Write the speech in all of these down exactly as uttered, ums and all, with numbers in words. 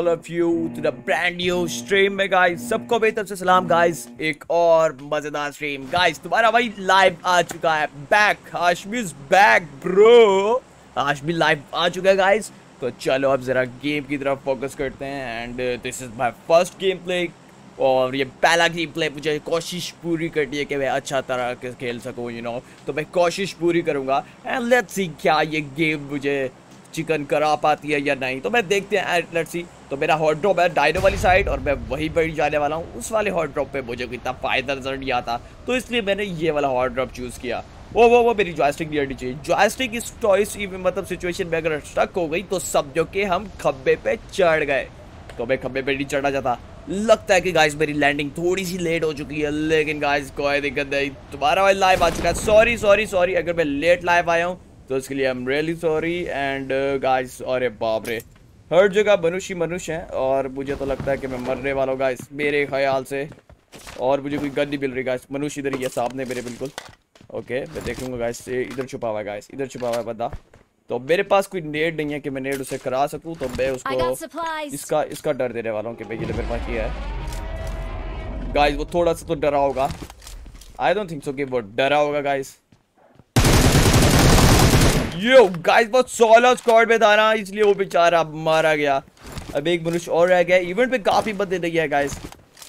all of you to the brand new stream में guys, सबको मेरी तरफ से सलाम guys, एक और मजेदार stream guys, तुम्हारा भाई live आ चुका है, back, Hashmi is back bro, Hashmi live आ चुका है guys, तो चलो अब जरा game की तरफ focus करते हैं and uh, this is my first gameplay और ये पहला गेम प्ले मुझे कोशिश पूरी करनी है कि मैं अच्छा तरह के खेल सकूँ यू नो, तो मैं कोशिश पूरी करूँगा एंड लेट्स सी क्या ये गेम मुझे चिकन करा पाती है या नहीं, तो मैं देखते हैं एंड लेट्स सी। तो मेरा हॉट ड्रॉप है डायनो वाली साइड और मैं वहीं पर जाने वाला हूँ, उस वाले हॉट ड्रॉप पे मुझे इतना फ़ायदा नजर नहीं आता तो इसलिए मैंने ये वाला हॉट ड्रॉप चूज़ किया। वो वो वो मेरी जॉयस्टिक नहीं हटनी चाहिए, जॉयस्टिक इस टॉयस मतलब सिचुएशन में अगर स्टक हो गई तो समझो कि हम खब्बे पर चढ़ गए, तो मैं खब्बे पर नहीं चढ़ा जाता। लगता है कि गाइस मेरी लैंडिंग थोड़ी सी लेट हो चुकी है, लेकिन गाइस कोई दिक्कत नहीं, तुम्हारा भाई लाइव आ चुका है। सॉरी सॉरी सॉरी अगर मैं लेट लाइव आया हूँ तो इसके लिए I am really sorry and guys. अरे बाप रे, हर जगह मनुष्य मनुष्य हैं और मुझे तो लगता है कि मैं मरने वाला हूँ गाइस मेरे ख्याल से, और मुझे कोई गन नहीं मिल रही गाइस। मनुष्य इधर ही है सामने मेरे बिल्कुल, ओके मैं देखूँगा गाइस, इधर छुपा हुआ है गाइस, इधर छुपा हुआ है बंदा, तो मेरे पास कोई नेट नहीं है कि मैं नेट उसे करा सकूं, तो मैं उसको इसका इसका डर देने वाला हूं कि भाई ये मेरे पास किया है गाइस। वो थोड़ा सा तो डरा होगा, आई डोंट थिंक सो कि वो डरा होगा गाइस। यो गाइस वो सोलो स्क्वाड में था ना, इसलिए वो बेचारा मारा गया। अब एक मनुष्य और रह गया, इवेंट पे काफी बंदे नहीं है गाइस,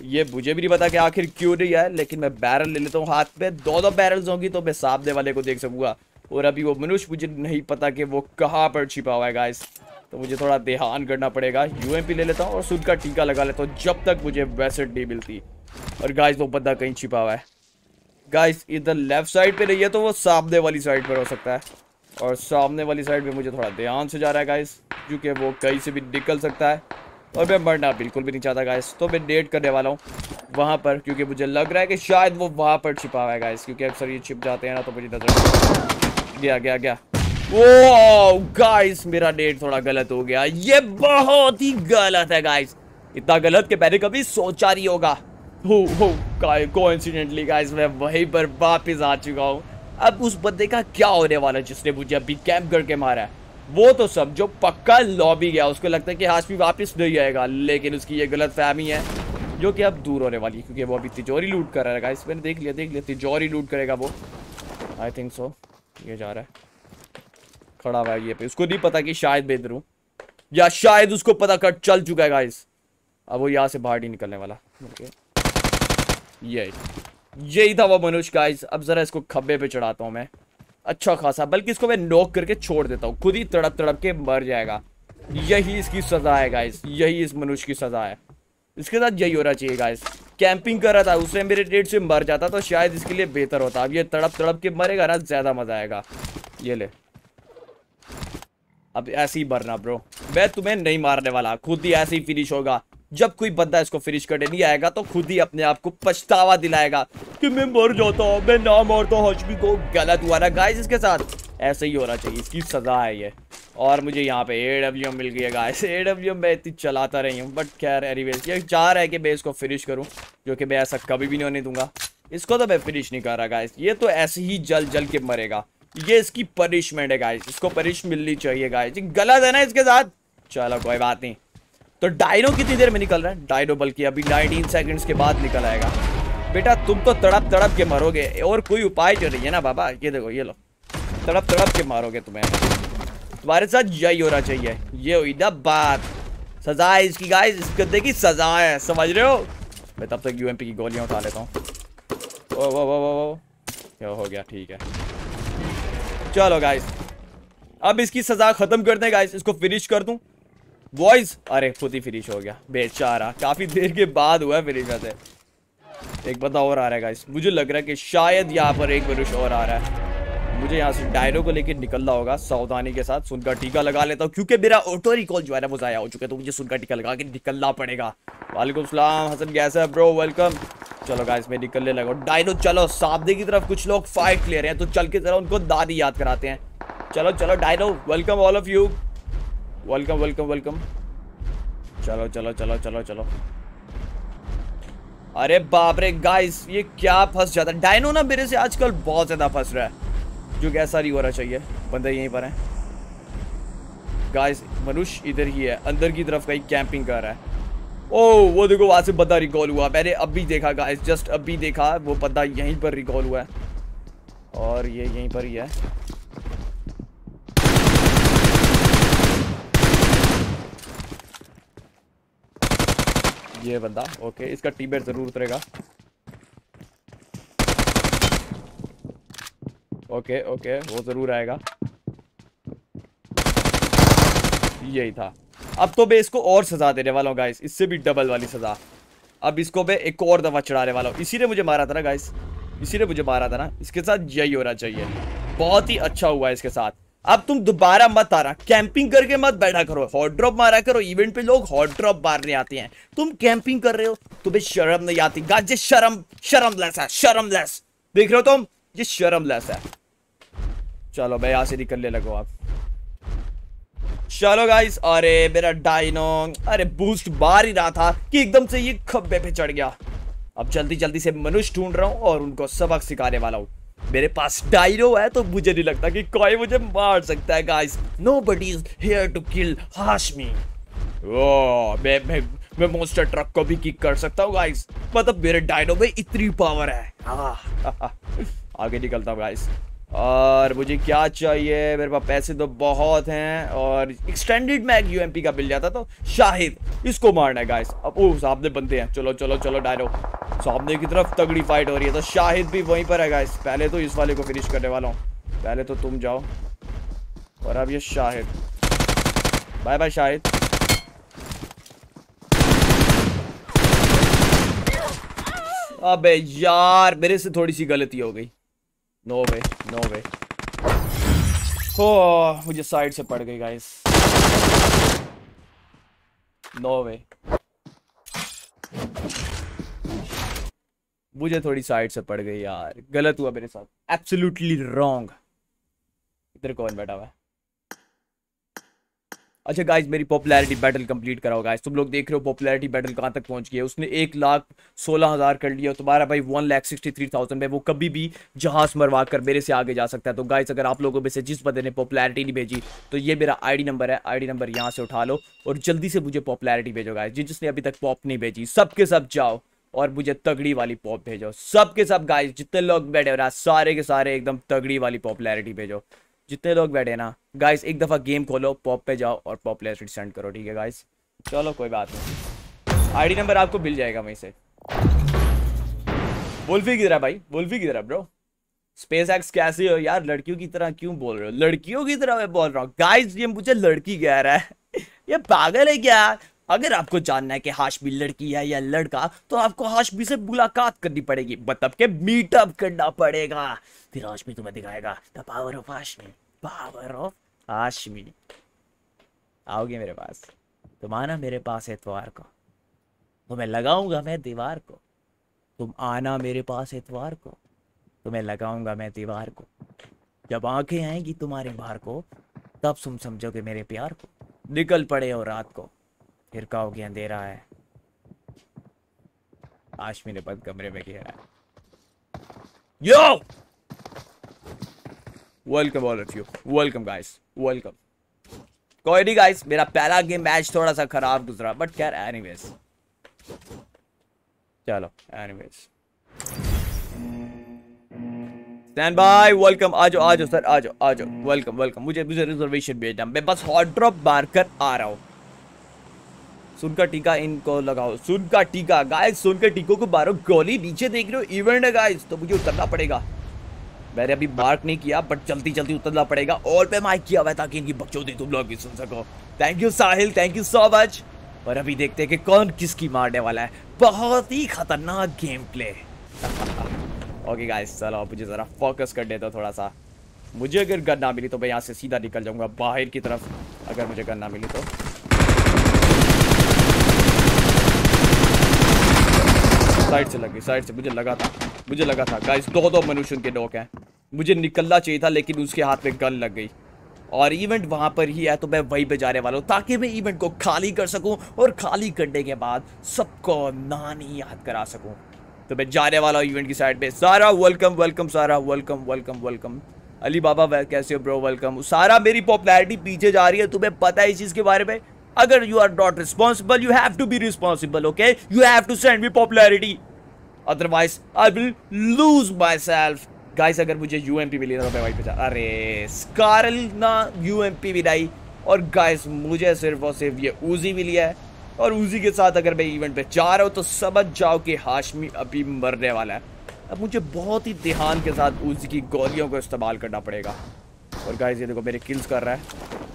ये मुझे भी नहीं पता कि आखिर क्यों नहीं है, लेकिन मैं बैरल ले लेता हूँ हाथ में, दो दो बैरल्स होंगी तो मैं सामने वाले को देख सकूंगा। और अभी वो मनुष्य मुझे नहीं पता कि वो कहाँ पर छिपा हुआ है गाइस, तो मुझे थोड़ा ध्यान करना पड़ेगा। यूएमपी ले लेता हूँ और सुनकाटीका लगा लेता हूँ जब तक मुझे वैसेट नहीं मिलती। और गाइस वो बंदा कहीं छिपा हुआ है गाइस, इधर लेफ्ट साइड पे नहीं है तो वो सामने वाली साइड पर हो सकता है, और सामने वाली साइड पर मुझे थोड़ा ध्यान से जा रहा है गाइस, क्योंकि वो कहीं से भी निकल सकता है और मैं मरना बिल्कुल भी नहीं चाहता गाइस। तो मैं डेट करने वाला हूँ वहाँ पर, क्योंकि मुझे लग रहा है कि शायद वो वहाँ पर छिपा हुआ है गाइस, क्योंकि अक्सर ये छिप जाते हैं ना, तो मुझे नजर गया गया गया। ओह गाइस मेरा डेट थोड़ा गलत हो गया, ये बहुत ही गलत है गाइस, इतना गलत कि मैंने कभी सोचा नहीं होगा। हो हो कोइंसिडेंटली गाइस मैं वहीं पर वापस आ चुका हूँ। अब उस बंदे का क्या होने वाला है जिसने मुझे अभी कैंप करके मारा है, वो तो समझो पक्का लॉबी गया, उसको लगता है कि हाशमी वापस नहीं आएगा, लेकिन उसकी ये गलत फहमी है जो कि अब दूर होने वाली है, क्योंकि वो अभी तिजोरी लूट कर रहा है गाइस। मैंने देख लिया देख लिया तिजोरी लूट करेगा वो, आई थिंक सो ये जा रहा है खड़ा हुआ है ये पे, उसको नहीं पता कि शायद मैं इधर हूँ, या शायद उसको पता कर चल चुका है गाइस। अब वो यहाँ से बाहर नहीं निकलने वाला, ओके यही यही था वो मनुष्य गाइस। अब जरा इसको खब्बे पे चढ़ाता हूँ मैं अच्छा खासा, बल्कि इसको मैं नॉक करके छोड़ देता हूँ, खुद ही तड़प तड़प के मर जाएगा, यही इसकी सजा है गाइस, यही इस मनुष्य की सजा है, इसके साथ यही होना चाहिए गाइस। कैंपिंग कर रहा था उससे मेरे डेट से मर जाता तो शायद इसके लिए बेहतर होता, अब ये तड़प तड़प के मरेगा ना ज्यादा मजा आएगा। ये ले अब ऐसे ही मरना ब्रो, मैं तुम्हें नहीं मारने वाला, खुद ही ऐसे ही फिनिश होगा। जब कोई बंदा इसको फिनिश करने नहीं आएगा तो खुद ही अपने आप को पछतावा दिलाएगा कि मैं मर जाता हूँ, मैं ना मारता हूँ हाशमी को, गलत हुआ ना गाइस इसके साथ, ऐसे ही होना चाहिए, इसकी सजा है ये। और मुझे यहाँ पे ए डब्ल्यू मिल गया गाइस, ए डब्ल्यू मैं इतनी चलाता रही हूँ, बट खैर एनीवेज ये चाह रहा है कि मैं इसको फिनिश करूँ, जो कि मैं ऐसा कभी भी नहीं होने दूंगा। इसको तो मैं फिनिश नहीं कर रहा गाइस, ये तो ऐसे ही जल जल के मरेगा, ये इसकी पनिशमेंट है गाइस, इसको पनिश मिलनी चाहिए गाइस, गलत है ना इसके साथ। चलो कोई बात नहीं, तो डायनो कितनी देर में निकल रहा है, डायनो बल्कि अभी नाइनटीन सेकेंड्स के बाद निकल आएगा। बेटा तुम तो तड़प तड़प के मरोगे, और कोई उपाय तो नहीं है ना बाबा, ये देखो ये लो तड़प तड़प के मारोगे, तुम्हें तुम्हारे साथ यही होना चाहिए। ये हुई ना बात, सजा है इसकी गाइस, इस गद्दे की सजा है, समझ रहे हो। मैं तब तक यूएमपी की गोलियां उठा लेता हूँ। ओ वो वो वो वो हो गया, ठीक है चलो गाइस अब इसकी सजा खत्म कर दें गाइस, इसको फिनिश कर दूं बॉयज। अरे खुद ही फिनिश हो गया बेचारा, काफी देर के बाद हुआ है फिनिश। वैसे एक बंदा और आ रहा है गाइस, मुझे लग रहा है कि शायद यहाँ पर एक मनुष्य और आ रहा है, मुझे यहाँ से डायनो को लेकर निकलना होगा सावधानी के साथ। सुनकाटीका लगा लेता हूँ क्योंकि मेरा ऑटो रिकॉल जो है ना वो ज़ाया हो चुका है, तो मुझे सुनकाटीका लगा के निकलना पड़ेगा। वालेकुम सलाम हसन, कैसा है ब्रो, वेलकम। चलो गाइस मैं निकलने लगा हूँ। डायनो चलो सामने की तरफ कुछ लोग फाइट ले रहे हैं, तो चल के जरा उनको दादी याद कराते हैं। चलो चलो dino, welcome all of you, welcome welcome welcome. चलो चलो चलो चलो चलो, अरे बाप रे गाइस ये क्या फंस जाता है डायनो ना, मेरे से आजकल बहुत ज़्यादा फंस रहा है, जो कि ऐसा नहीं हो रहा चाहिए। बंदे यहीं पर हैं गाइस, मनुष इधर ही है, अंदर की तरफ कहीं कैंपिंग कर रहा है। ओह वो देखो वहाँ से पता रिकॉल हुआ, मैंने अभी देखा गाइस, जस्ट अभी देखा वो पता यहीं पर रिकॉल हुआ है और ये यहीं पर ही है। ये बंदा ओके, इसका टीमेट जरूर उतरेगा। ओके ओके वो जरूर आएगा, यही था। अब तो मैं इसको और सजा देने वाला हूँ गाइस, इससे भी डबल वाली सजा। अब इसको मैं एक और दफा चढ़ाने वाला हूँ, इसी ने मुझे मारा था ना गाइस, इसी ने मुझे मारा था ना, इसके साथ यही होना चाहिए। बहुत ही अच्छा हुआ इसके साथ। अब तुम दोबारा मत आना, कैंपिंग करके मत बैठा करो, हॉट ड्रॉप मारा करो। इवेंट पे लोग हॉट ड्रॉप मारने आते हैं, तुम कैंपिंग कर रहे हो, तुम्हें शर्म नहीं आती गाइस। ये शर्म शर्मलेस है, शर्मलेस देख रहे हो तुम, ये शर्मलेस है। चलो मैं यहाँ से निकलने लगो आप। चलो गाइस, अरे मेरा डायनो, अरे बूस्ट मार ही रहा था कि एकदम से ये खब्बे पे चढ़ गया। अब जल्दी जल्दी से मनुष्य ढूंढ रहा हूँ और उनको सबक सिखाने वाला हूँ। मेरे पास डायनो है तो मुझे नहीं लगता कि कोई मुझे मार सकता है guys. Nobody is here to kill Hashmi. Oh मैं मैं मैं मॉन्स्टर ट्रक को भी किक कर सकता हूँ गाइस, मतलब मेरे डायनो में इतनी पावर है। हाँ आगे निकलता हूँ गाइस। और मुझे क्या चाहिए, मेरे पास पैसे तो बहुत हैं और एक्सटेंडेड मैग यूएमपी का मिल जाता तो शाहिद इसको मारना है गाइस। अब ओह सामने बनते हैं, चलो चलो चलो डायनो, सामने की तरफ तगड़ी फाइट हो रही है तो शाहिद भी वहीं पर है गाइस। पहले तो इस वाले को फिनिश करने वाला हूँ, पहले तो तुम जाओ और अब ये शाहिद, बाय बाय शाहिद। अबे यार मेरे से थोड़ी सी गलती हो गई, नो वे नो वे, हो मुझे साइड से पड़ गई गाइस, नो वे, मुझे थोड़ी साइड से पड़ गई यार, गलत हुआ मेरे साथ, एब्सोल्युटली रॉन्ग। इधर कौन बैठा हुआ है? अच्छा गाइस मेरी पॉपुलैरिटी बैटल कंप्लीट कराओ गाइस, तुम लोग देख रहे हो पॉपुलैरिटी बैटल कहाँ तक पहुँच गई है। उसने एक लाख सोलह हज़ार कर लिया, तुम्हारा भाई one lakh sixty three thousand में, वो कभी भी जहाज मरवा कर मेरे से आगे जा सकता है। तो गाइस अगर आप लोगों में से जिस बंदे ने पॉपुलैरिटी नहीं भेजी तो ये मेरा आईडी नंबर है, आईडी नंबर यहाँ से उठा लो और जल्दी से मुझे पॉपुलैरिटी भेजो गाइस। जिसने अभी तक पॉप नहीं भेजी सब के सब जाओ और मुझे तगड़ी वाली पॉप भेजो, सब के सब गाइस, जितने लोग बैठे हो ना सारे के सारे एकदम तगड़ी वाली पॉपुलैरिटी भेजो। जितने लोग बैठे ना गाइस एक दफ़ा गेम खोलो, पॉप पे जाओ और पॉपुलैरिटी सेंड करो, ठीक है गाइस। चलो कोई बात नहीं, आईडी नंबर आपको मिल जाएगा वहीं से। वुल्फी किधर है भाई, वुल्फी किधर है ब्रो? स्पेस एक्स कैसे हो यार, लड़कियों की तरह क्यों बोल रहे हो? लड़कियों की तरह मैं बोल रहा हूँ गाइस, ये मुझे लड़की कह रहा है, ये पागल है क्या? अगर आपको जानना है कि हाशमी लड़की है या लड़का तो आपको हाशमी से मुलाकात करनी पड़ेगी, मतलब के मीटअप करना पड़ेगा, फिर हाशमी तुम्हें दिखाएगा the power of Hashmi, power of Hashmi. आओगे मेरे पास, तुम आना मेरे पास एतवार को, तुम्हें लगाऊंगा मैं दीवार को। तुम आना मेरे पास एतवार को, तुम्हें लगाऊंगा मैं दीवार को। जब आंखें आएंगी तुम्हारे बाहर को, तब तुम समझोगे मेरे प्यार को। निकल पड़े हो रात को, फिर कहोगे अंधेरा है। हाशमी ने बंद कमरे में घेरा। Yo welcome all of you, welcome guys, welcome. कोई नहीं गाइस, मेरा पहला गेम मैच थोड़ा सा खराब गुजरा बट खैर एनीवेज, चलो एनीवेज। स्टैंड बाय, वेलकम, आ जाओ आ जाओ सर, आ जाओ आ जाओ, वेलकम वेलकम। मुझे मुझे रिजर्वेशन भेजना, मैं बस हॉट ड्रॉप मार कर आ रहा हूँ। सुनकाटीका इनको लगाओ, सुनकाटीका गाइस, सुनकाटीकों को मारो गोली। नीचे देख रहे हो इवेंट है गाइस तो मुझे उतरना पड़ेगा, मैंने अभी मार्क नहीं किया बट जल्दी जल्दी उतरना पड़ेगा। और पे माइक किया हुआ है ताकि इनकी बकचोदी तुम लोग भी सुन सको। Thank you Sahil, thank you so much. और अभी देखते हैं कि कौन किसकी मारने वाला है, बहुत ही खतरनाक गेम प्ले। ओके गाइस चलो मुझे ज़रा फोकस कर देता थोड़ा सा। मुझे अगर गन ना मिली तो मैं यहाँ से सीधा निकल जाऊँगा बाहर की तरफ, अगर मुझे गन ना मिली तो। साइड से लगी, साइड से मुझे लगा था, मुझे लगा था गाइस दो दो मनुष्य उनके डॉक हैं। मुझे निकलना चाहिए था लेकिन उसके हाथ में गन लग गई और इवेंट वहां पर ही है तो मैं वहीं पे जाने वाला हूँ ताकि मैं इवेंट को खाली कर सकूं और खाली करने के बाद सबको नानी याद करा सकूं। तो मैं जाने वाला हूँ इवेंट की साइड पे। Sara welcome welcome, Sara welcome welcome welcome. Ali Baba वह कैसे हो ब्रो, वेलकम। सारा मेरी पॉपुलैरिटी पीछे जा रही है, तुम्हें पता है इस चीज़ के बारे में। अगर you are not responsible, you have to be responsible, okay. You have to send me popularity, otherwise I will lose my self. Guys अगर मुझे यू एम पी मिली ना तो मैं वहीं पे जा, अरे स्कारल ना यू एम पी मिलाई। और गाइस मुझे सिर्फ और सिर्फ ये ऊजी मिली है, और ऊजी के साथ अगर मैं इवेंट पे जा रहा हूँ तो समझ जाओ कि हाशमी अभी मरने वाला है। अब मुझे बहुत ही ध्यान के साथ ऊजी की गोलियों को इस्तेमाल करना पड़ेगा। और गाइस ये देखो मेरे किल्स कर रहा है,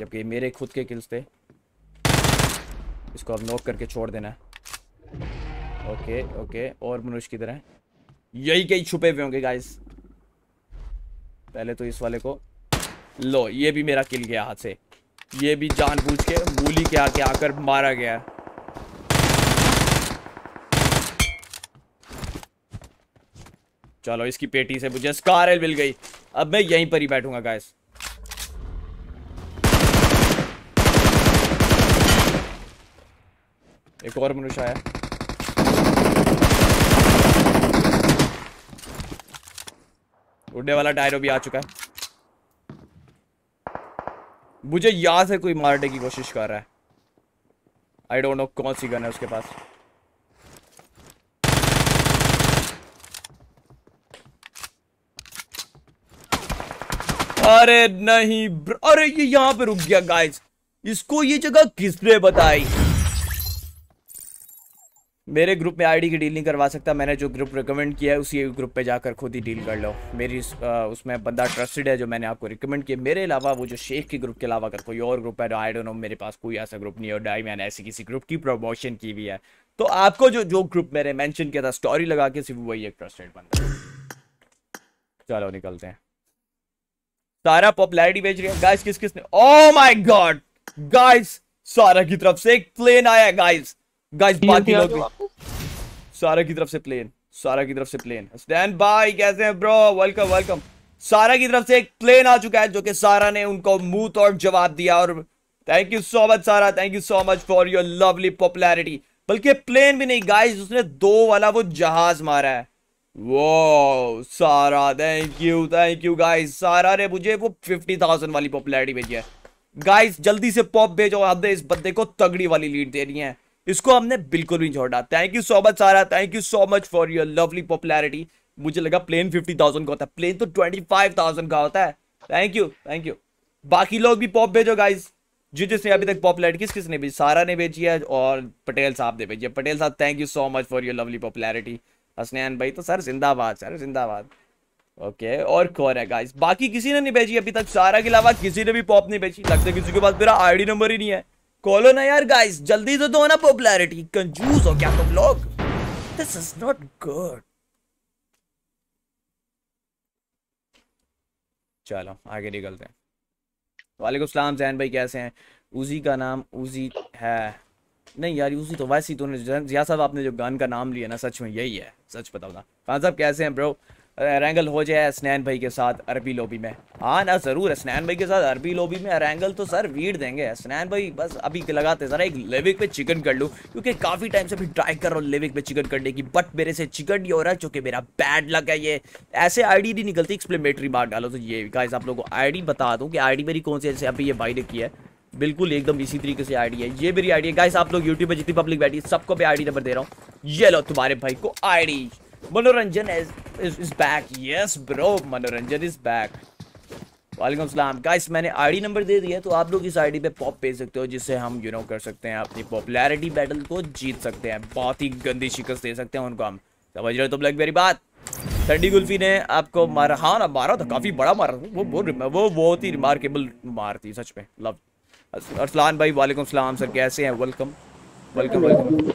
जबकि मेरे खुद के किल्स थे। इसको अब नॉक करके छोड़ देना है, ओके ओके। और मनुष्य की तरह यही कहीं छुपे हुए होंगे गाइस। पहले तो इस वाले को लो, ये भी मेरा किल गया हाथ से, ये भी जानबूझ के मूली के आके आकर मारा गया। चलो इसकी पेटी से मुझे स्कारल मिल गई, अब मैं यहीं पर ही बैठूंगा गाइस। एक और मनुष्य आया, उड़ने वाला डायनो भी आ चुका है। मुझे यहाँ से कोई मारने की कोशिश कर रहा है, आई डोंट नो कौन सी गन है उसके पास। अरे नहीं, अरे ये यहाँ पे रुक गया गाइस। इसको ये जगह किसने बताई? मेरे ग्रुप में आईडी की डील नहीं करवा सकता, मैंने जो ग्रुप रिकमेंड किया है उसी ग्रुप पे जाकर खुद ही डील कर लो। मेरी आ, उसमें बंदा ट्रस्टेड है जो मैंने आपको रिकमेंड किया। मेरे अलावा वो जो शेख के ग्रुप के अलावा अगर कोई और ग्रुप है तो आई डोंट नो, मेरे पास कोई ऐसा ग्रुप नहीं है और डाई मैंने ऐसी किसी ग्रुप की प्रमोशन की भी है। तो आपको जो जो ग्रुप मैंने मैंशन किया था स्टोरी लगा के, सिर्फ वही एक ट्रस्टेड बंदा। चलो निकलते हैं। सारा पॉपुलैरिटी बेच रही है गाइस। किस किसने, ओह माय गॉड गाइस, सारा की तरफ से एक प्लेन आया गाइस। गाइस बाकी लोग भी, सारा की तरफ से प्लेन, सारा की तरफ से प्लेन। स्टैंड बाय, कैसे हैं ब्रो, वेलकम वेलकम। सारा की तरफ से एक प्लेन आ चुका है, जो कि सारा ने उनको मुंह तोड़ जवाब दिया। और thank you so much Sara, thank you so much for your lovely popularity. बल्कि प्लेन भी नहीं गाइस, उसने दो वाला वो जहाज मारा है। वो Sara thank you, thank you guys. Sara ने मुझे वो फिफ्टी थाउजेंड वाली पॉपुलैरिटी भेजी है। गाइस जल्दी से पॉप भेजो, हमने इस बंदे को तगड़ी वाली लीड देनी है, इसको हमने बिल्कुल भी छोड़ा। Thank you so much Sara, thank you so much for your lovely popularity. मुझे लगा प्लेन फिफ्टी थाउजेंड का होता है, प्लेन तो ट्वेंटी फाइव थाउजेंड का होता है। Thank you thank you. बाकी लोग भी पॉप भेजो गाइस, जिस जिसने अभी तक पॉपुलैरिटी किस किसने भेजी। सारा ने भेजी है और पटेल साहब ने भेजी है। पटेल साहब thank you so much for your lovely popularity. Hasnain भाई तो सर जिंदाबाद, सर जिंदाबाद। ओके और कौन है गाइस? बाकी किसी ने नहीं भेजी अभी तक, सारा के अलावा किसी ने भी पॉप नहीं भेजी। लगता है किसी के पास मेरा आईडी नंबर ही नहीं है। कॉलो ना यार गाइस, जल्दी से दो ना पॉपुलैरिटी, कंजूस हो क्या तुम लोग? This is not good. चलो आगे निकलते हैं। वालेकुम सलाम जैन भाई, कैसे हैं? उजी का नाम उजी है नहीं यार, उजी तो वैसे ही तूने जिया साहब आपने जो गान का नाम लिया ना, सच में यही है, सच बताओ ना। खान साहब कैसे हैं ब्रो? रैंगल हो जाए असनैन भाई के साथ अरबी लॉबी में। हाँ ना ज़रूर, असनैन भाई के साथ अरबी लॉबी में रैंगल तो सर वीड देंगे। असनैन भाई बस अभी लगाते ज़रा एक लिविक पे चिकन कर लूँ, क्योंकि काफ़ी टाइम से भी ट्राई कर रहा हूँ लिविक पे चिकन करने की, बट मेरे से चिकन नहीं हो रहा, क्योंकि मेरा बैड लग है। ये ऐसे आईडी नहीं निकलती, एक्सप्लेमेटरी बार डालो तो ये। गाइस आप लोगों को आईडी बता दूँ कि आईडी मेरी कौन सी है। जैसे अभी ये भाई ने की है, बिल्कुल एकदम इसी तरीके से आईडी है, ये मेरी आईडी है। गाइस आप लोग यूट्यूब पर जितनी पब्लिक बैठी सबको मैं आईडी नंबर दे रहा हूँ। ये लो तुम्हारे भाई को ID. Manoranjan is back, yes bro Manoranjan is back. वालेकुम सलाम गाइस, मैंने आईडी नंबर दे दिया, तो आप लोग इस आईडी पे पॉप भेज सकते हो, जिससे हम यू नो कर सकते हैं अपनी पॉपुलैरिटी बैटल को जीत सकते हैं। बहुत ही गंदी शिकस्त दे सकते हैं उनको हम, समझ रहे हो तुम लोग मेरी बात? ठंडी गुल्फी ने आपको मारा? हाँ ना मारा था, काफ़ी बड़ा मारा था। वो बहुत वो बहुत ही रिमार्केबल मारती सच में, लव। अरसलान भाई वालेकुम सलाम सर, कैसे हैं? Welcome welcome welcome.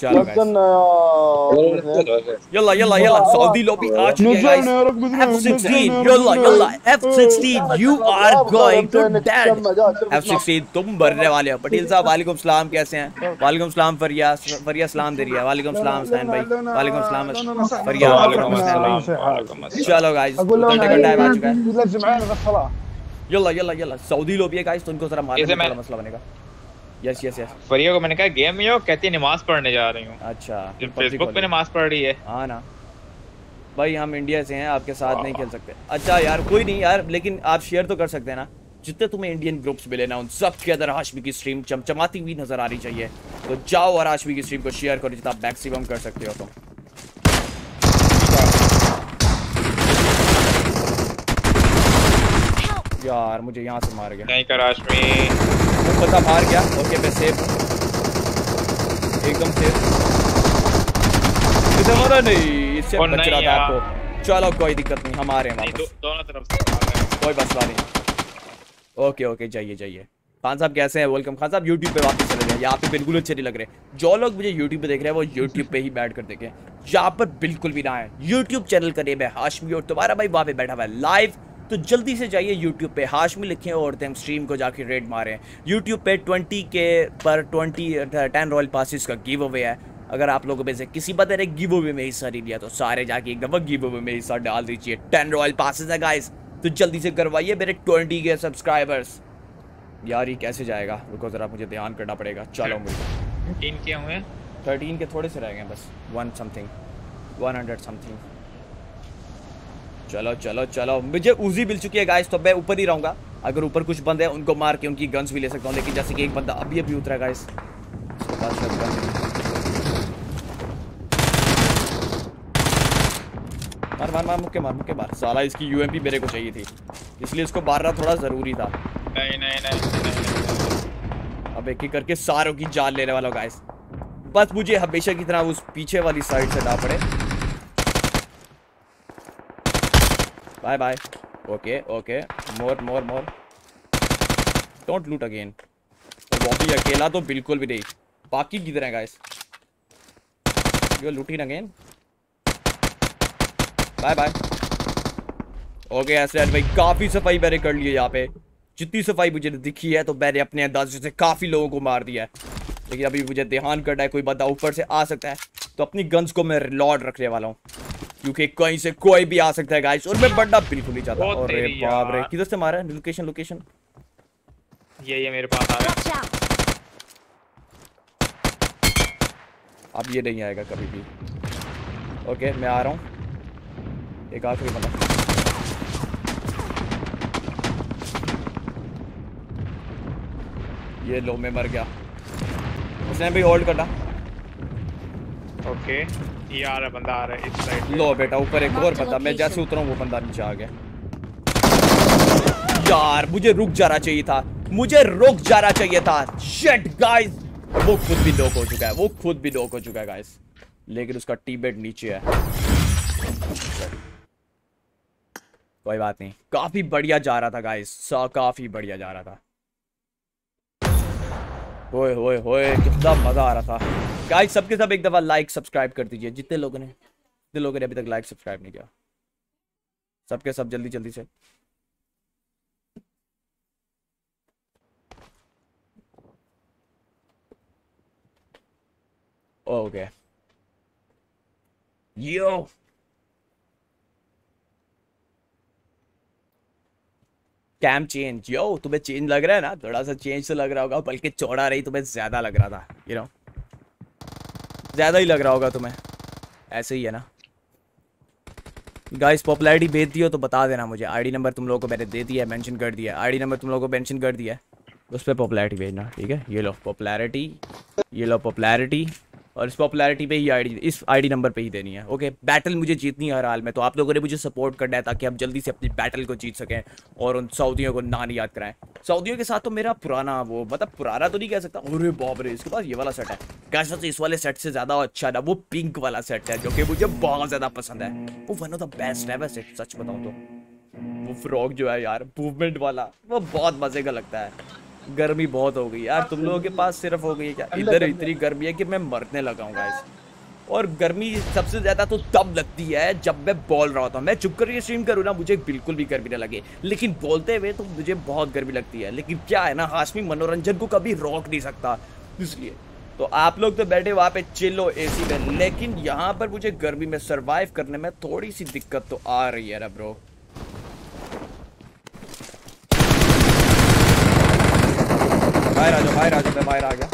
चलो यल्ला यल्ला यल्ला, सऊदी लॉबी आ चुकी है गाइस। एफ सिक्सटीन यल्ला यल्ला, F sixteen you are going to dead. F sixteen तुम मरने वाले हो। पटेल साहब वालेकुम सलाम, कैसे हैं? वालेकुम सलाम फरिया, फरिया सलाम दे रही है। वालेकुम सलाम हसनैन भाई, वालेकुम सलाम फरिया, वालेकुम सलाम। चलो गाइस घंटे का टाइम आ चुका है। यल्ला यल्ला यल्ला, सऊदी लॉबी है गाइस, तो इनको जरा मारने का मसला बनेगा। Yes yes yes. फरिया को मैंने कहा गेम में हो, कहती है नमाज पढ़ने जा रही हूँ। अच्छा, फेसबुक पे नमाज पढ़ रही है। हाँ ना भाई हम इंडिया से हैं, आपके साथ नहीं खेल सकते। अच्छा यार कोई नहीं यार, लेकिन आप शेयर तो कर सकते हैं ना, जितने तुम्हें इंडियन ग्रुप्स मिले ना उन सब के अंदर हाशमी की स्ट्रीम चमचमाती हुई नजर आ रही चाहिए। तो जाओ और हाशमी की स्ट्रीम को शेयर करो जितना मैक्सिमम कर सकते हो। तो यार मुझे यहाँ से मार गया, नहीं कर हाशमी तुम पता मार गया। ओके मैं सेफ हूँ, एकदम सेफ, तुम्हारा नहीं इससे बच रहा था आपको। चलो कोई दिक्कत नहीं, हम आ रहे हैं वापस, दोनों तरफ से कोई मसला नहीं। ओके ओके जाइए जाइए। खान साहब कैसे हैं? वेलकम खान साहब। यूट्यूब पे वापस चले जाए, यहाँ पे बिल्कुल अच्छे नहीं लग रहे। जो लोग मुझे यूट्यूब पे देख रहे हैं वो यूट्यूब पे ही बैठ कर देखें, यहाँ पर बिल्कुल भी ना है। यूट्यूब चैनल का नेम है हाशमी और तुम्हारा भाई वहाँ पे बैठा हुआ है लाइव, तो जल्दी से जाइए यूट्यूब पे हाशमी लिखें और तुम स्ट्रीम को जाके रेड मारें। यूट्यूब पे ट्वेंटी के पर ट्वेंटी टेन रॉयल पासिस का गिव अवे है। अगर आप लोगों में से किसी बंदे ने गिव अवे में हिस्सा नहीं लिया तो सारे जाके एक दफा गिव अवे में हिस्सा डाल दीजिए। टेन रॉयल पासिस है गाइस, तो जल्दी से करवाइए मेरे ट्वेंटी के सब्सक्राइबर्स। यार ये कैसे जाएगा, रुको जरा मुझे ध्यान करना पड़ेगा। चलो मुझे तीन के हुए, थर्टीन के थोड़े से रह गए बस, one something one hundred something. चलो चलो चलो, मुझे उजी मिल चुकी है गाइस, तो मैं ऊपर ही रहूँगा। अगर ऊपर कुछ बंदे हैं उनको मार के उनकी गन्स भी ले सकता हूँ, लेकिन जैसे कि एक बंदा अभी अभी उतरा गाइस। मार मार मार मुक्के मार मुक्के मार। साला इसकी यूएमपी मेरे को चाहिए थी, इसलिए इसको मारना थोड़ा जरूरी था। नहीं नहीं नहीं, नहीं, नहीं। अब एक ही करके सारों की जान लेने वाला गाइस। बस मुझे हमेशा की तरह उस पीछे वाली साइड से ना पड़े। Bye bye. Okay okay more more more. Don't loot again. Bobby अकेला तो बिल्कुल भी नहीं, बाकी किधर है guys? You looting again. Bye bye. Okay Asad भाई, काफ़ी सफाई मैंने कर ली है यहाँ पे, जितनी सफाई मुझे दिखी है तो मैंने अपने अंदाजे से काफ़ी लोगों को मार दिया है। लेकिन अभी मुझे ध्यान करना है, कोई बंदा ऊपर से आ सकता है तो अपनी गन्स को मैं रिलोड रखने वाला हूँ, क्योंकि कहीं से कोई भी आ सकता है गाइस और मैं बढ़ना बिल्कुल नहीं चाहता। और रे बाप रे, किधर से मारा है? लोकेशन लोकेशन ये ये मेरे पास आ रहा है। अब ये नहीं आएगा कभी भी। ओके मैं आ रहा हूँ, एक आखिरी बंदा। ये लो मैं मर गया, उसने भी होल्ड करना। ओके ये आ रहा बंदा, आ रहा है इस साइड। लो बेटा ऊपर एक और बंदा, मैं जैसे उतरा वो बंदा नीचे आ गया। यार मुझे रुक जाना चाहिए था, मुझे रुक जाना चाहिए था। शिट गाइस, वो खुद भी नॉक हो चुका है, वो खुद भी नॉक हो चुका है गाइस, लेकिन उसका टीममेट नीचे है। कोई बात नहीं, काफी बढ़िया जा रहा था गाइस, काफी बढ़िया जा रहा था। ओए ओए ओए कितना मजा आ रहा था गाइस। सबके सब एक दफा लाइक सब्सक्राइब कर दीजिए, जितने लोगों ने जितने लोगों ने अभी तक लाइक सब्सक्राइब नहीं किया, सबके सब जल्दी जल्दी से। Okay yo cam change, yo तुम्हें चेंज लग रहा है ना, थोड़ा सा चेंज तो लग रहा होगा, बल्कि चौड़ा रही तुम्हें ज़्यादा लग रहा था, यू नो ज़्यादा ही लग रहा होगा तुम्हें, ऐसे ही है ना गाइस। पॉपुलैरिटी भेज दी हो तो बता देना मुझे, आईडी नंबर तुम लोगों को मैंने दे दिया है, मेंशन कर दिया है, आईडी नंबर तुम लोगों को मेंशन कर दिया है, उस पर पॉपुलैरिटी भेजना ठीक है। ये लो पॉपुलैरिटी, ये लो पॉपुलैरिटी, और इस पॉपुलैरिटी पे ही आईडी, इस आईडी नंबर पे ही देनी है। ओके बैटल मुझे जीतनी है हर हाल में, तो आप लोगों ने मुझे सपोर्ट करना है ताकि आप जल्दी से अपनी बैटल को जीत सकें और उन सऊदियों को नाम याद कराएं। सऊदियों के साथ तो मेरा पुराना वो, मतलब पुराना तो नहीं कह सकता, अरे बाप रे इसके पास ये वाला सेट है कैसा, तो इस वाले सेट से ज़्यादा अच्छा ना वो पिंक वाला सेट है जो कि मुझे बहुत ज़्यादा पसंद है, वो वन ऑफ द बेस्ट है वैसे सच बताऊँ तो। वो फ्रॉक जो है यार मूवमेंट वाला, वो बहुत मज़े का लगता है। गर्मी बहुत हो गई यार तुम लोगों के पास, सिर्फ हो गई है क्या? इधर इतनी गर्मी है कि मैं मरने लगा हूँ गाइस, और गर्मी सबसे ज़्यादा तो तब लगती है जब मैं बोल रहा होता हूँ। मैं चुप कर ये स्ट्रीम करूँ ना, मुझे बिल्कुल भी गर्मी ना लगे, लेकिन बोलते हुए तो मुझे बहुत गर्मी लगती है। लेकिन क्या है ना, हाशमी मनोरंजन को कभी रोक नहीं सकता, इसलिए तो आप लोग तो बैठे वहाँ पे चिलो एसी में, लेकिन यहाँ पर मुझे गर्मी में सर्वाइव करने में थोड़ी सी दिक्कत तो आ रही है ना ब्रो। बाहर आ जाओ, बाहर आ जाओ, मैं बाहर आ गया।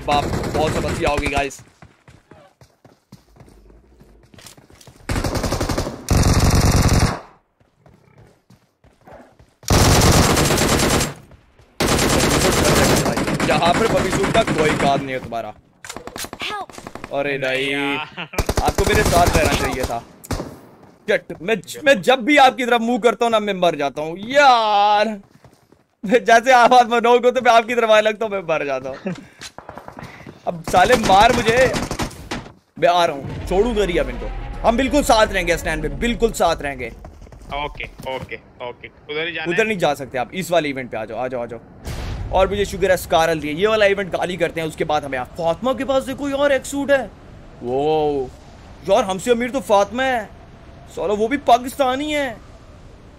बाप रे बाप, बहुत समस्या होगी गाइस। यहाँ पर बबीसूट का कोई काम नहीं है तुम्हारा। अरे नहीं, आपको मेरे साथ रहना चाहिए था। मैं मैं जब भी आपकी तरफ मुंह करता हूँ ना मैं मर जाता हूँ यार। मैं जैसे आप हाथ मनोगे तो मैं आपकी तरफ आने लगता हूँ, मैं मर जाता हूँ। अब साले मार मुझे, मैं आ रहा हूँ, छोड़ूंगा रिया इनको। हम बिल्कुल साथ रहेंगे स्टैंड पे, बिल्कुल साथ रहेंगे। ओके ओके ओके, उधर ही जाना, उधर नहीं जा सकते आप। इस वाले इवेंट पे आ जाओ, आ जाओ आ जाओ। और मुझे शुगर एस्कारल दिए, ये वाला इवेंट गाली करते हैं। उसके बाद हमें फातिमा के पास देखो यार एक सूट है। वो यार हमसे अमीर तो फातिमा है सालो, वो भी पाकिस्तानी है।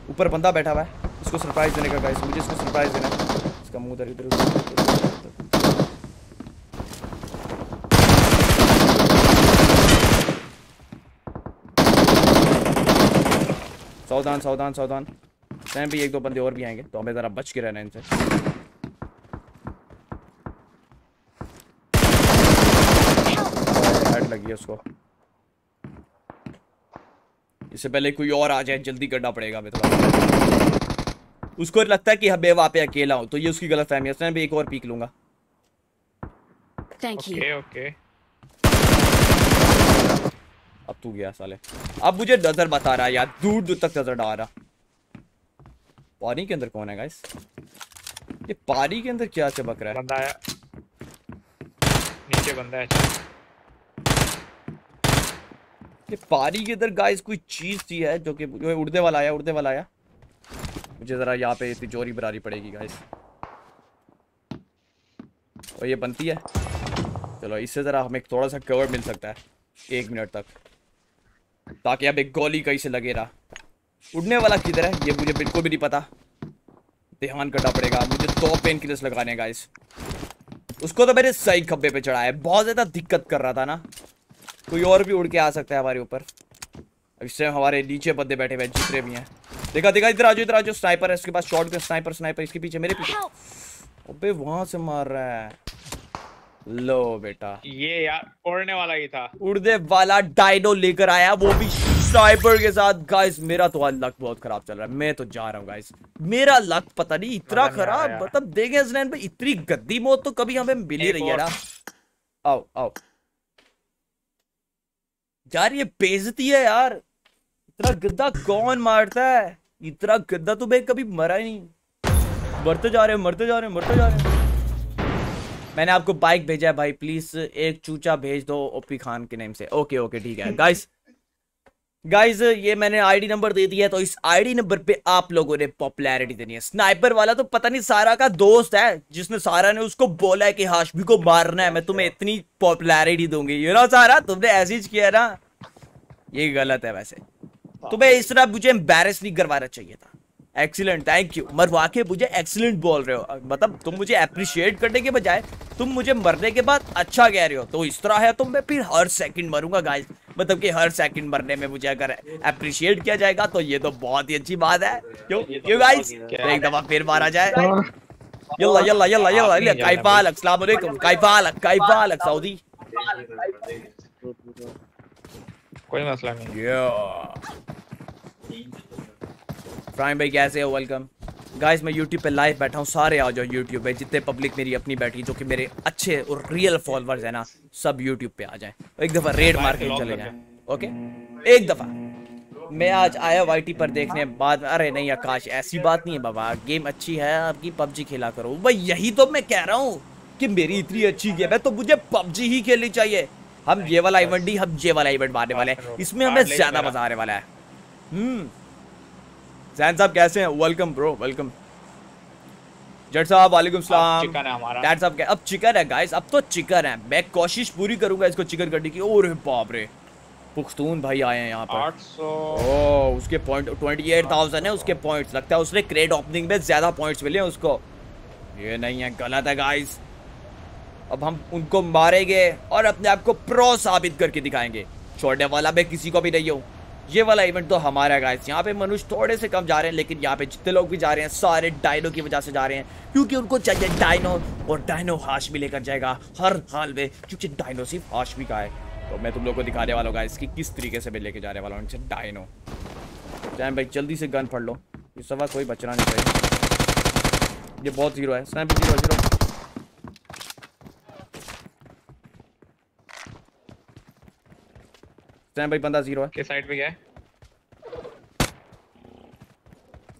ऊपर बंदा बैठा हुआ है, इसको सरप्राइज देने का गाइस, मुझे इसको सरप्राइज देना है। इसका मुंह इधर इधर सावधान सावधान सावधान। टाइम भी एक दो बंदे और भी आएंगे तो हमें जरा बच के रहना है इनसे। हेड लगी है उसको, इससे पहले कोई और आ जाए जल्दी करना पड़ेगा हमें थोड़ा। उसको लगता है कि मैं वहाँ पे अकेला हूँ, तो ये उसकी गलत फहमी है। इसमें भी एक और पीक लूंगा। Thank you. ओके ओके, अब तू गया साले। अब मुझे नजर बता रहा है यार, दूर दूर तक नजर डाल रहा। पानी के अंदर कौन है गाइस? ये पानी के अंदर क्या चमक रहा है? बंदा आया नीचे, बंदा है। पारी के इधर गाइस कोई चीज थी है जो कि उड़ने वाला आया, उड़ने वाला आया। मुझे जरा यहाँ पे तिजोरी बनानी पड़ेगी गाइस। और ये बनती है, चलो इससे जरा हमें थोड़ा सा कवर मिल सकता है एक मिनट तक, ताकि अब एक गोली कहीं से लगे ना। उड़ने वाला किधर है ये मुझे बिल्कुल भी नहीं पता, ध्यान करना पड़ेगा। मुझे दो पेन किलर्स लगाने हैं गाइस। उसको तो मैंने सही खब्बे पे चढ़ाया है, बहुत ज्यादा दिक्कत कर रहा था ना। कोई और भी उड़ के आ सकता है हमारे ऊपर। इससे हमारे नीचे बंदे बैठे हुए जितने भी हैं। देखा देखा, इधर आजो इधर आजो। स्नाइपर है इसके पास, शॉटगन स्नाइपर स्नाइपर इसके पीछे, मेरे पीछे। अबे वहां से मार रहा है। लो बेटा, ये यार उड़ने वाला ही था। उड़ने वाला डायनो लेकर आया, वो भी स्नाइपर के साथ। गाइस मेरा तो आज लक बहुत खराब चल रहा है, मैं तो जा रहा हूँ गाइस। मेरा लक पता नहीं इतना खराब, मतलब देखे हसनैन पे इतनी गद्दी मौत तो कभी हमें मिल ही रही है ना। आओ आओ यार, ये बेइज्जती है यार। इतना गद्दा कौन मारता है? इतना गद्दा तो मैं कभी मरा ही नहीं। मरते जा रहे मरते जा रहे मरते जा रहे। मैंने आपको बाइक भेजा है भाई, प्लीज एक चूचा भेज दो ओपी खान के नेम से। ओके ओके ठीक है गाइस। गाइस ये मैंने आईडी नंबर दे दिया है, तो इस आईडी नंबर पे आप लोगों ने पॉपुलैरिटी देनी है। स्नाइपर वाला तो पता नहीं सारा का दोस्त है, जिसने सारा ने उसको बोला है कि हाशमी को मारना है, मैं तुम्हें इतनी पॉपुलैरिटी दूंगी। यू नो सारा, तुमने ऐसे ही किया ना, ये गलत है वैसे। तुम्हें इस तरह मुझे एम्बैरेस नहीं करवाना चाहिए था। Excellent, thank you. मरवा के मुझे एक्सीलेंट बोल रहे हो, मतलब तुम मुझे अप्रिशिएट करने के बजाय तुम मुझे मरने के बाद अच्छा कह रहे हो। तो इस तरह है तो मैं फिर हर सेकंड मरूंगा गाइस, मतलब कि हर सेकंड मरने में मुझे अगर अप्रिशिएट किया जाएगा तो ये तो बहुत ही अच्छी बात है। क्यों क्यों गाइस, एक दफा फिर मारा जाए। यल्ला यल्ला यल्ला यल्ला, काइफालक, अस्सलाम वालेकुम, काइफालक काइफालक सऊदी, कोई मसला नहीं। प्राइम भाई कैसे हो? वेलकम गाइस, मैं YouTube पे लाइव बैठा हूँ, सारे आ जाओ YouTube पे। जितने पब्लिक मेरी अपनी बैठी जो कि मेरे अच्छे और रियल फॉलोअर्स है ना, सब YouTube पे आ जाएं। एक दफ़ा रेड मार के चले जाएं, ओके? एक दफ़ा मैं आज आया वाईटी पर देखने बाद। अरे नहीं आकाश, ऐसी बात नहीं है बाबा, गेम अच्छी है आपकी, पबजी खेला करो। भाई यही तो मैं कह रहा हूँ कि मेरी इतनी अच्छी गेम है तो मुझे पबजी ही खेलनी चाहिए। हम ये वाला इवेंट नहीं, हम ये वाला इवेंट मारने वाले हैं, इसमें हमें ज़्यादा मज़ा आने वाला है। जैन साहब कैसे हैं? वेलकम ब्रो, वेलकम जट साहब, वालेकुम सलाम। चिकन है हमारा डैड साहब, क्या अब चिकन है गाइस? अब तो चिकन है। मैं कोशिश पूरी करूंगा इसको चिकन करने की। और बाप रे, पुख्तून भाई आए हैं यहाँ पर। आठ सौ ओ, उसके पॉइंट अट्ठाईस हज़ार है उसके पॉइंट्स। लगता है उसने क्रेड ओपनिंग में ज़्यादा पॉइंट्स मिले उसको। ये नहीं है, गलत है गाइस। अब हम उनको मारेंगे और अपने आप को प्रो साबित करके दिखाएंगे। छोड़ने वाला मैं किसी को भी नहीं हूँ। ये वाला इवेंट तो हमारा गाइस। यहाँ पे मनुष्य थोड़े से कम जा रहे हैं, लेकिन यहाँ पे जितने लोग भी जा रहे हैं सारे डायनो की वजह से जा रहे हैं, क्योंकि उनको चाहिए डायनो और डायनो हाशमी लेकर जाएगा हर हाल में, क्योंकि डायनो सिर्फ हाशमी का है। तो मैं तुम लोग को दिखाने वाला हूँ गाइस कि किस तरीके से मैं लेके जाने वाला हूँ डायनो। स्नैप भाई जल्दी से गन पढ़ लो, इस सवा कोई बचना नहीं चाहिए। ये बहुत हीरो है, स्नैप जीरो जीरो। स्टैंड भाई बंदा जीरो है के साइड पे गया है,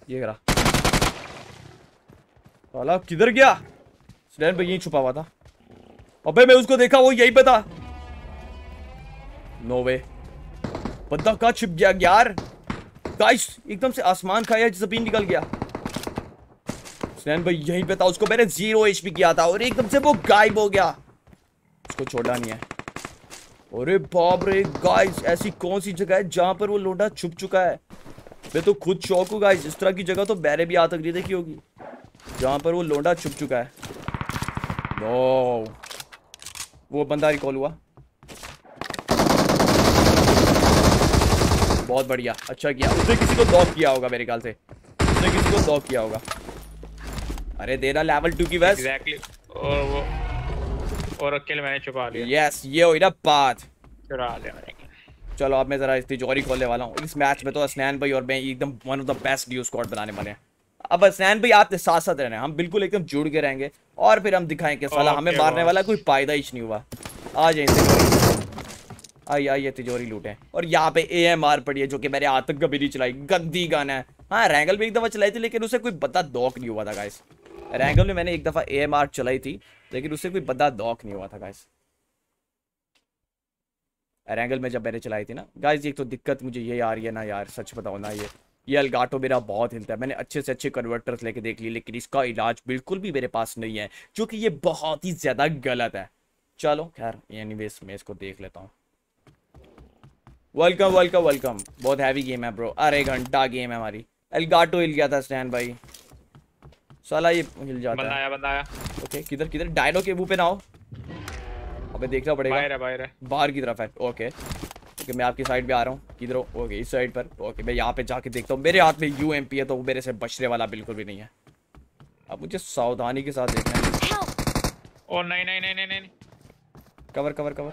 ये करा साला किधर गया। स्टैंड भाई यहीं छुपा हुआ था, अबे मैं उसको देखा वो यही पे था। नो वे बंदा कहाँ छिप गया यार। गाइस एकदम से आसमान खाया, जमीन निकल गया। स्टैंड भाई यहीं पे था, उसको मैंने जीरो एचपी किया था और एकदम से वो गायब हो गया। उसको छोड़ा नहीं है। अरे बाप रे गाइस, ऐसी कौन सी जगह है जहाँ पर वो लोटा छुप चुका है। मैं तो खुद शौक हूँ गाइस, इस तरह की जगह तो मैंने भी आज तक नहीं देखी होगी जहाँ पर वो लोटा छुप चुका है। नो वो बंदा रिकॉल हुआ, बहुत बढ़िया, अच्छा किया। उसने किसी को डॉक किया होगा मेरे ख्याल से, उसने किसी को डॉक किया होगा। अरे देना लेवल टू की वैस exactly. और वो और अकेले मैंने छुपा लिया। यस yes, ये हुई ना बात, छुपा लिया मैंने। चलो अब मैं जरा इस तिजोरी खोलने वाला हूँ। इस मैच में तो असनान भाई और मैं एकदम one of the best duo squad बनाने वाले हैं। अब असनान भाई आपके साथ साथ रहना है, हम बिल्कुल एकदम जुड़ के रहेंगे और फिर हम दिखाएंगे साला हमें मारने वाला कोई फायदा ही नहीं हुआ। आ जाए आई आई ये तिजोरी लूटें। और यहाँ पे ए एम आर पड़ी है जो कि मैंने आज तक कभी नहीं चलाई, गंदी गन है। हाँ रैंगल भी एक दफ़ा चलाई थी लेकिन उसे कोई बता दौक नहीं हुआ था गाइस। रैंगल में मैंने एक दफ़ा ए एम आर चलाई थी लेकिन उससे कोई बदा दौक नहीं हुआ था गाइस। रैंगल में जब मैंने चलाई थी ना गाइस, एक तो दिक्कत मुझे ये आ रही है ना यार, सच बताओ ना, ये ये अलगाटो मेरा बहुत हिलता है। मैंने अच्छे से अच्छे कन्वर्टर्स लेके देख लिए लेकिन इसका इलाज बिल्कुल भी मेरे पास नहीं है, जो कि ये बहुत ही ज़्यादा गलत है। चलो खैर एनीवेज मैं इसको देख लेता हूँ। वेलकम वेलकम वेलकम, बहुत हैवी गेम है ब्रो। अरे घंटा गेम है हमारी। अलगाटो हिल गया था स्टैन भाई, साला ये हिल जाता है। बंदा आया बंदा आया। ओके किधर किधर, डायनो के मुंह पे ना हो, अबे देखना पड़ेगा। बाहर है बाहर है, बाहर की तरफ है। ओके ओके मैं आपकी साइड पे आ रहा हूँ, किधर हो? ओके इस साइड पर। ओके मैं यहाँ पे जाके देखता हूँ। मेरे हाथ में यू एम पी है तो वो मेरे से बचने वाला बिल्कुल भी नहीं है। अब मुझे सावधानी के साथ देखना है। ओ नहीं नहीं नहीं नहीं, कवर कवर कवर।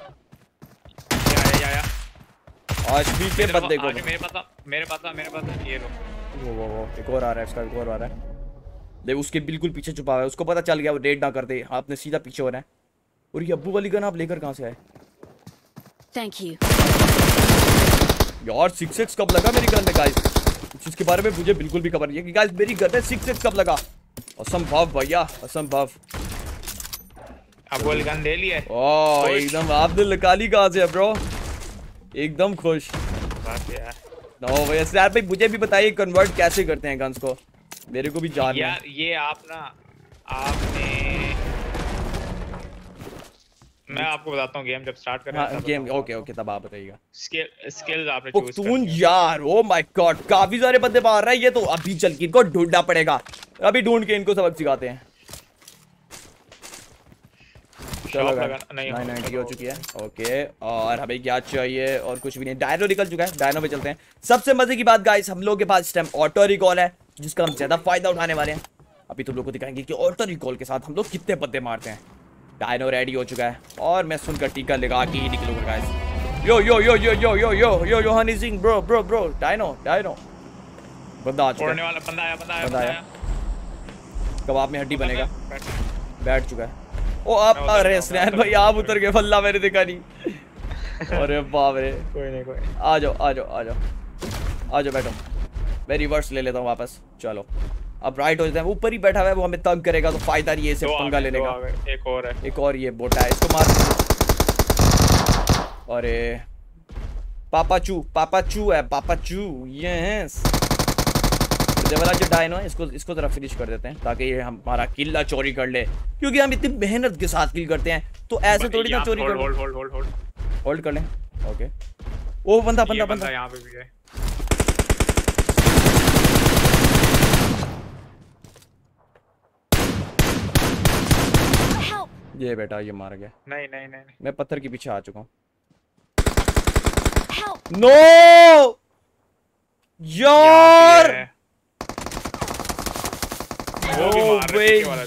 आया आज भी के बंदे को मेरे पास मेरे पास मेरे पास ये लो। वो वो एक और आ रहा है, इसका एक और आ रहा है। देख उसके बिल्कुल पीछे छुपा हुआ है, उसको पता चल गया वो रेड ना करते, आपने सीधा पीछे होना है। और ये अब्बू वाली गन आप लेकर कहाँ से आए? थैंक यू यार। सिक्स एक्स कब लगा मेरी गन में गाइस, जिसके बारे में मुझे बिल्कुल भी खबर नहीं है कि गाइस मेरी गन में सिक्स एक्स कब लगा। असंभव भैया असंभव। अब वो गन ले लिया है। ओह एकदम आपने निकाली कहाँ से ब्रो, एकदम खुश। नो भैया यार भाई मुझे भी बताइए कन्वर्ट कैसे करते हैं गन्स को, मेरे को भी जान यार। ये आप ना आपने मैं आपको बताता हूँ गेम जब स्टार्ट करें। हाँ, गेम ओके ओके तब आप बताइएगा। स्किल स्किल्स आपने चूज कर यार। ओ माय गॉड काफी सारे बंदे मार रहे हैं ये तो, अभी चल के इनको ढूंढना पड़ेगा। अभी ढूंढ के इनको सबक सिखाते हैं। चलो नहीं नहीं हो चुकी है। ओके और हमें क्या चाहिए? और कुछ भी नहीं, डायनो निकल चुका है, डायनो पे चलते हैं। सबसे मजे की बात गाइस हम लोग के पास इस टाइम ऑटो रिकॉल है जिसका हम ज्यादा फायदा उठाने वाले हैं। अभी तुम लोग को दिखाएंगे कि ऑटो रिकॉल के साथ हम लोग कितने बंदे मारते हैं। डायनो रेडी हो चुका है और मैं सुनकातिका लगा के ही निकलूंगा guys. Yo yo yo yo yo yo yo yo Yohani Singh bro bro bro. Dino Dino बंदा आ चुका है, वाला बंदा आया बंदा आया बंदा आया। कबाब में हड्डी बनेगा, बैठ चुका है। ओ आप अरे स्नैन भाई आप उतर गए, फल्ला मैंने देखा नहीं। अरे बाप रे, कोई नहीं कोई नहीं। आ जाओ आ जाओ आ जाओ आ जाओ बैठो, मैं रिवर्स ले लेता हूँ वापस। चलो अब राइट हो जाते हैं। ऊपर ही बैठा हुआ है वो, हमें तंग करेगा तो फायदा नहीं है इसे पंगा लेने का। एक और है, एक और ये बोटा है, इसको मार। अरे पापाचू पापाचू है पापाचू, यस ये वाला जो डायनो है इसको इसको जरा फिनिश कर देते हैं ताकि ये हमारा किल्ला चोरी कर ले, क्योंकि हम इतनी मेहनत के साथ किल करते हैं तो ऐसे थोड़ी ना चोरी कर। Hold hold hold hold hold कर लें। ओके वो बंदा बंदा बंदा यहां पे भी है। ये बेटा ये मार गया। नहीं नहीं नहीं मैं पत्थर के पीछे आ चुका हूँ। नो यार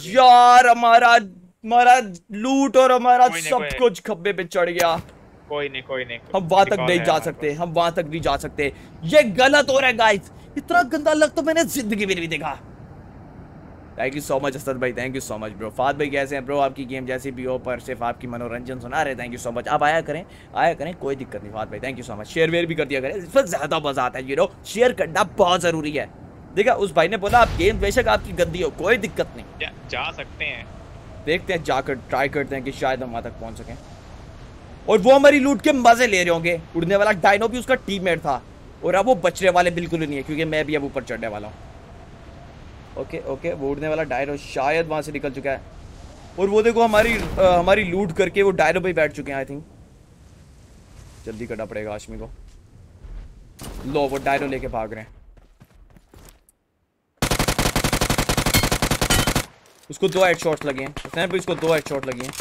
यार हमारा हमारा लूट और हमारा सब कुछ खब्बे पे चढ़ गया। कोई नहीं कोई नहीं हम वहां तक नहीं जा सकते, हम वहां तक नहीं जा सकते। ये गलत हो रहा है गाइस, इतना गंदा लग तो मैंने जिंदगी में नहीं देखा। Thank you so much Asad भाई, thank you so much bro. Fahd भाई कैसे हैं ब्रो? आपकी गेम जैसी भी हो पर सिर्फ आपकी मनोरंजन सुना रहे। थैंक यू सो मच, आप आया करें आया करें कोई दिक्कत नहीं फाद भाई, thank you so much. Share वेयर भी कर दिया करें, इस पर ज़्यादा मज़ा आता है। यू नो शेयर करना बहुत ज़रूरी है। देखा उस भाई ने बोला आप गेम बेशक आपकी गंदी हो कोई दिक्कत नहीं, जा, जा सकते हैं, देखते हैं जाकर ट्राई करते हैं कि शायद हम वहाँ तक पहुँच सकें। और वो हमारी लूट के मज़े ले रहे होंगे। उड़ने वाला डायनो भी उसका टीममेट था और अब वो बचने वाले बिल्कुल ही नहीं है क्योंकि मैं भी अब ऊपर चढ़ने वाला हूँ। ओके ओके वो उड़ने वाला डायनो शायद वहाँ से निकल चुका है और वो देखो हमारी आ, हमारी लूट करके वो डायनो पे बैठ चुके हैं। आई थिंक जल्दी करना पड़ेगा हाशमी को। लो वो डायनो लेके भाग रहे हैं, उसको दो हेडशॉट लगे हैं, उसने भी उसको दो हेडशॉट लगे हैं।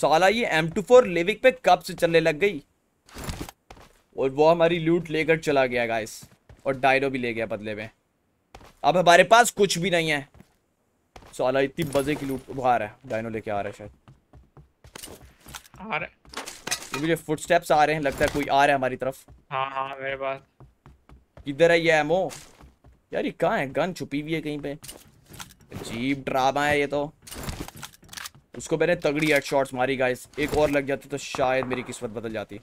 साला ये एम टू फोर लिविक पे कब से चलने लग गई। और वो हमारी लूट लेकर चला गया गाइस और डायनो भी ले गया बदले में। अब हमारे पास कुछ भी नहीं है। साला इतनी मजे की लूट उठा रहा है, डायनो लेके आ रहा है शायद। आ रहा है, मुझे फुटस्टेप्स आ रहे हैं, लगता है कोई आ रहा है हमारी तरफ। हाँ हाँ मेरे पास किधर है ये एमओ यार? ये कहाँ है? गन छुपी हुई है कहीं पे। अजीब ड्रामा है ये तो। उसको मैंने तगड़ी हेडशॉट्स मारी गाइस, एक और लग जाती तो शायद मेरी किस्मत बदल जाती।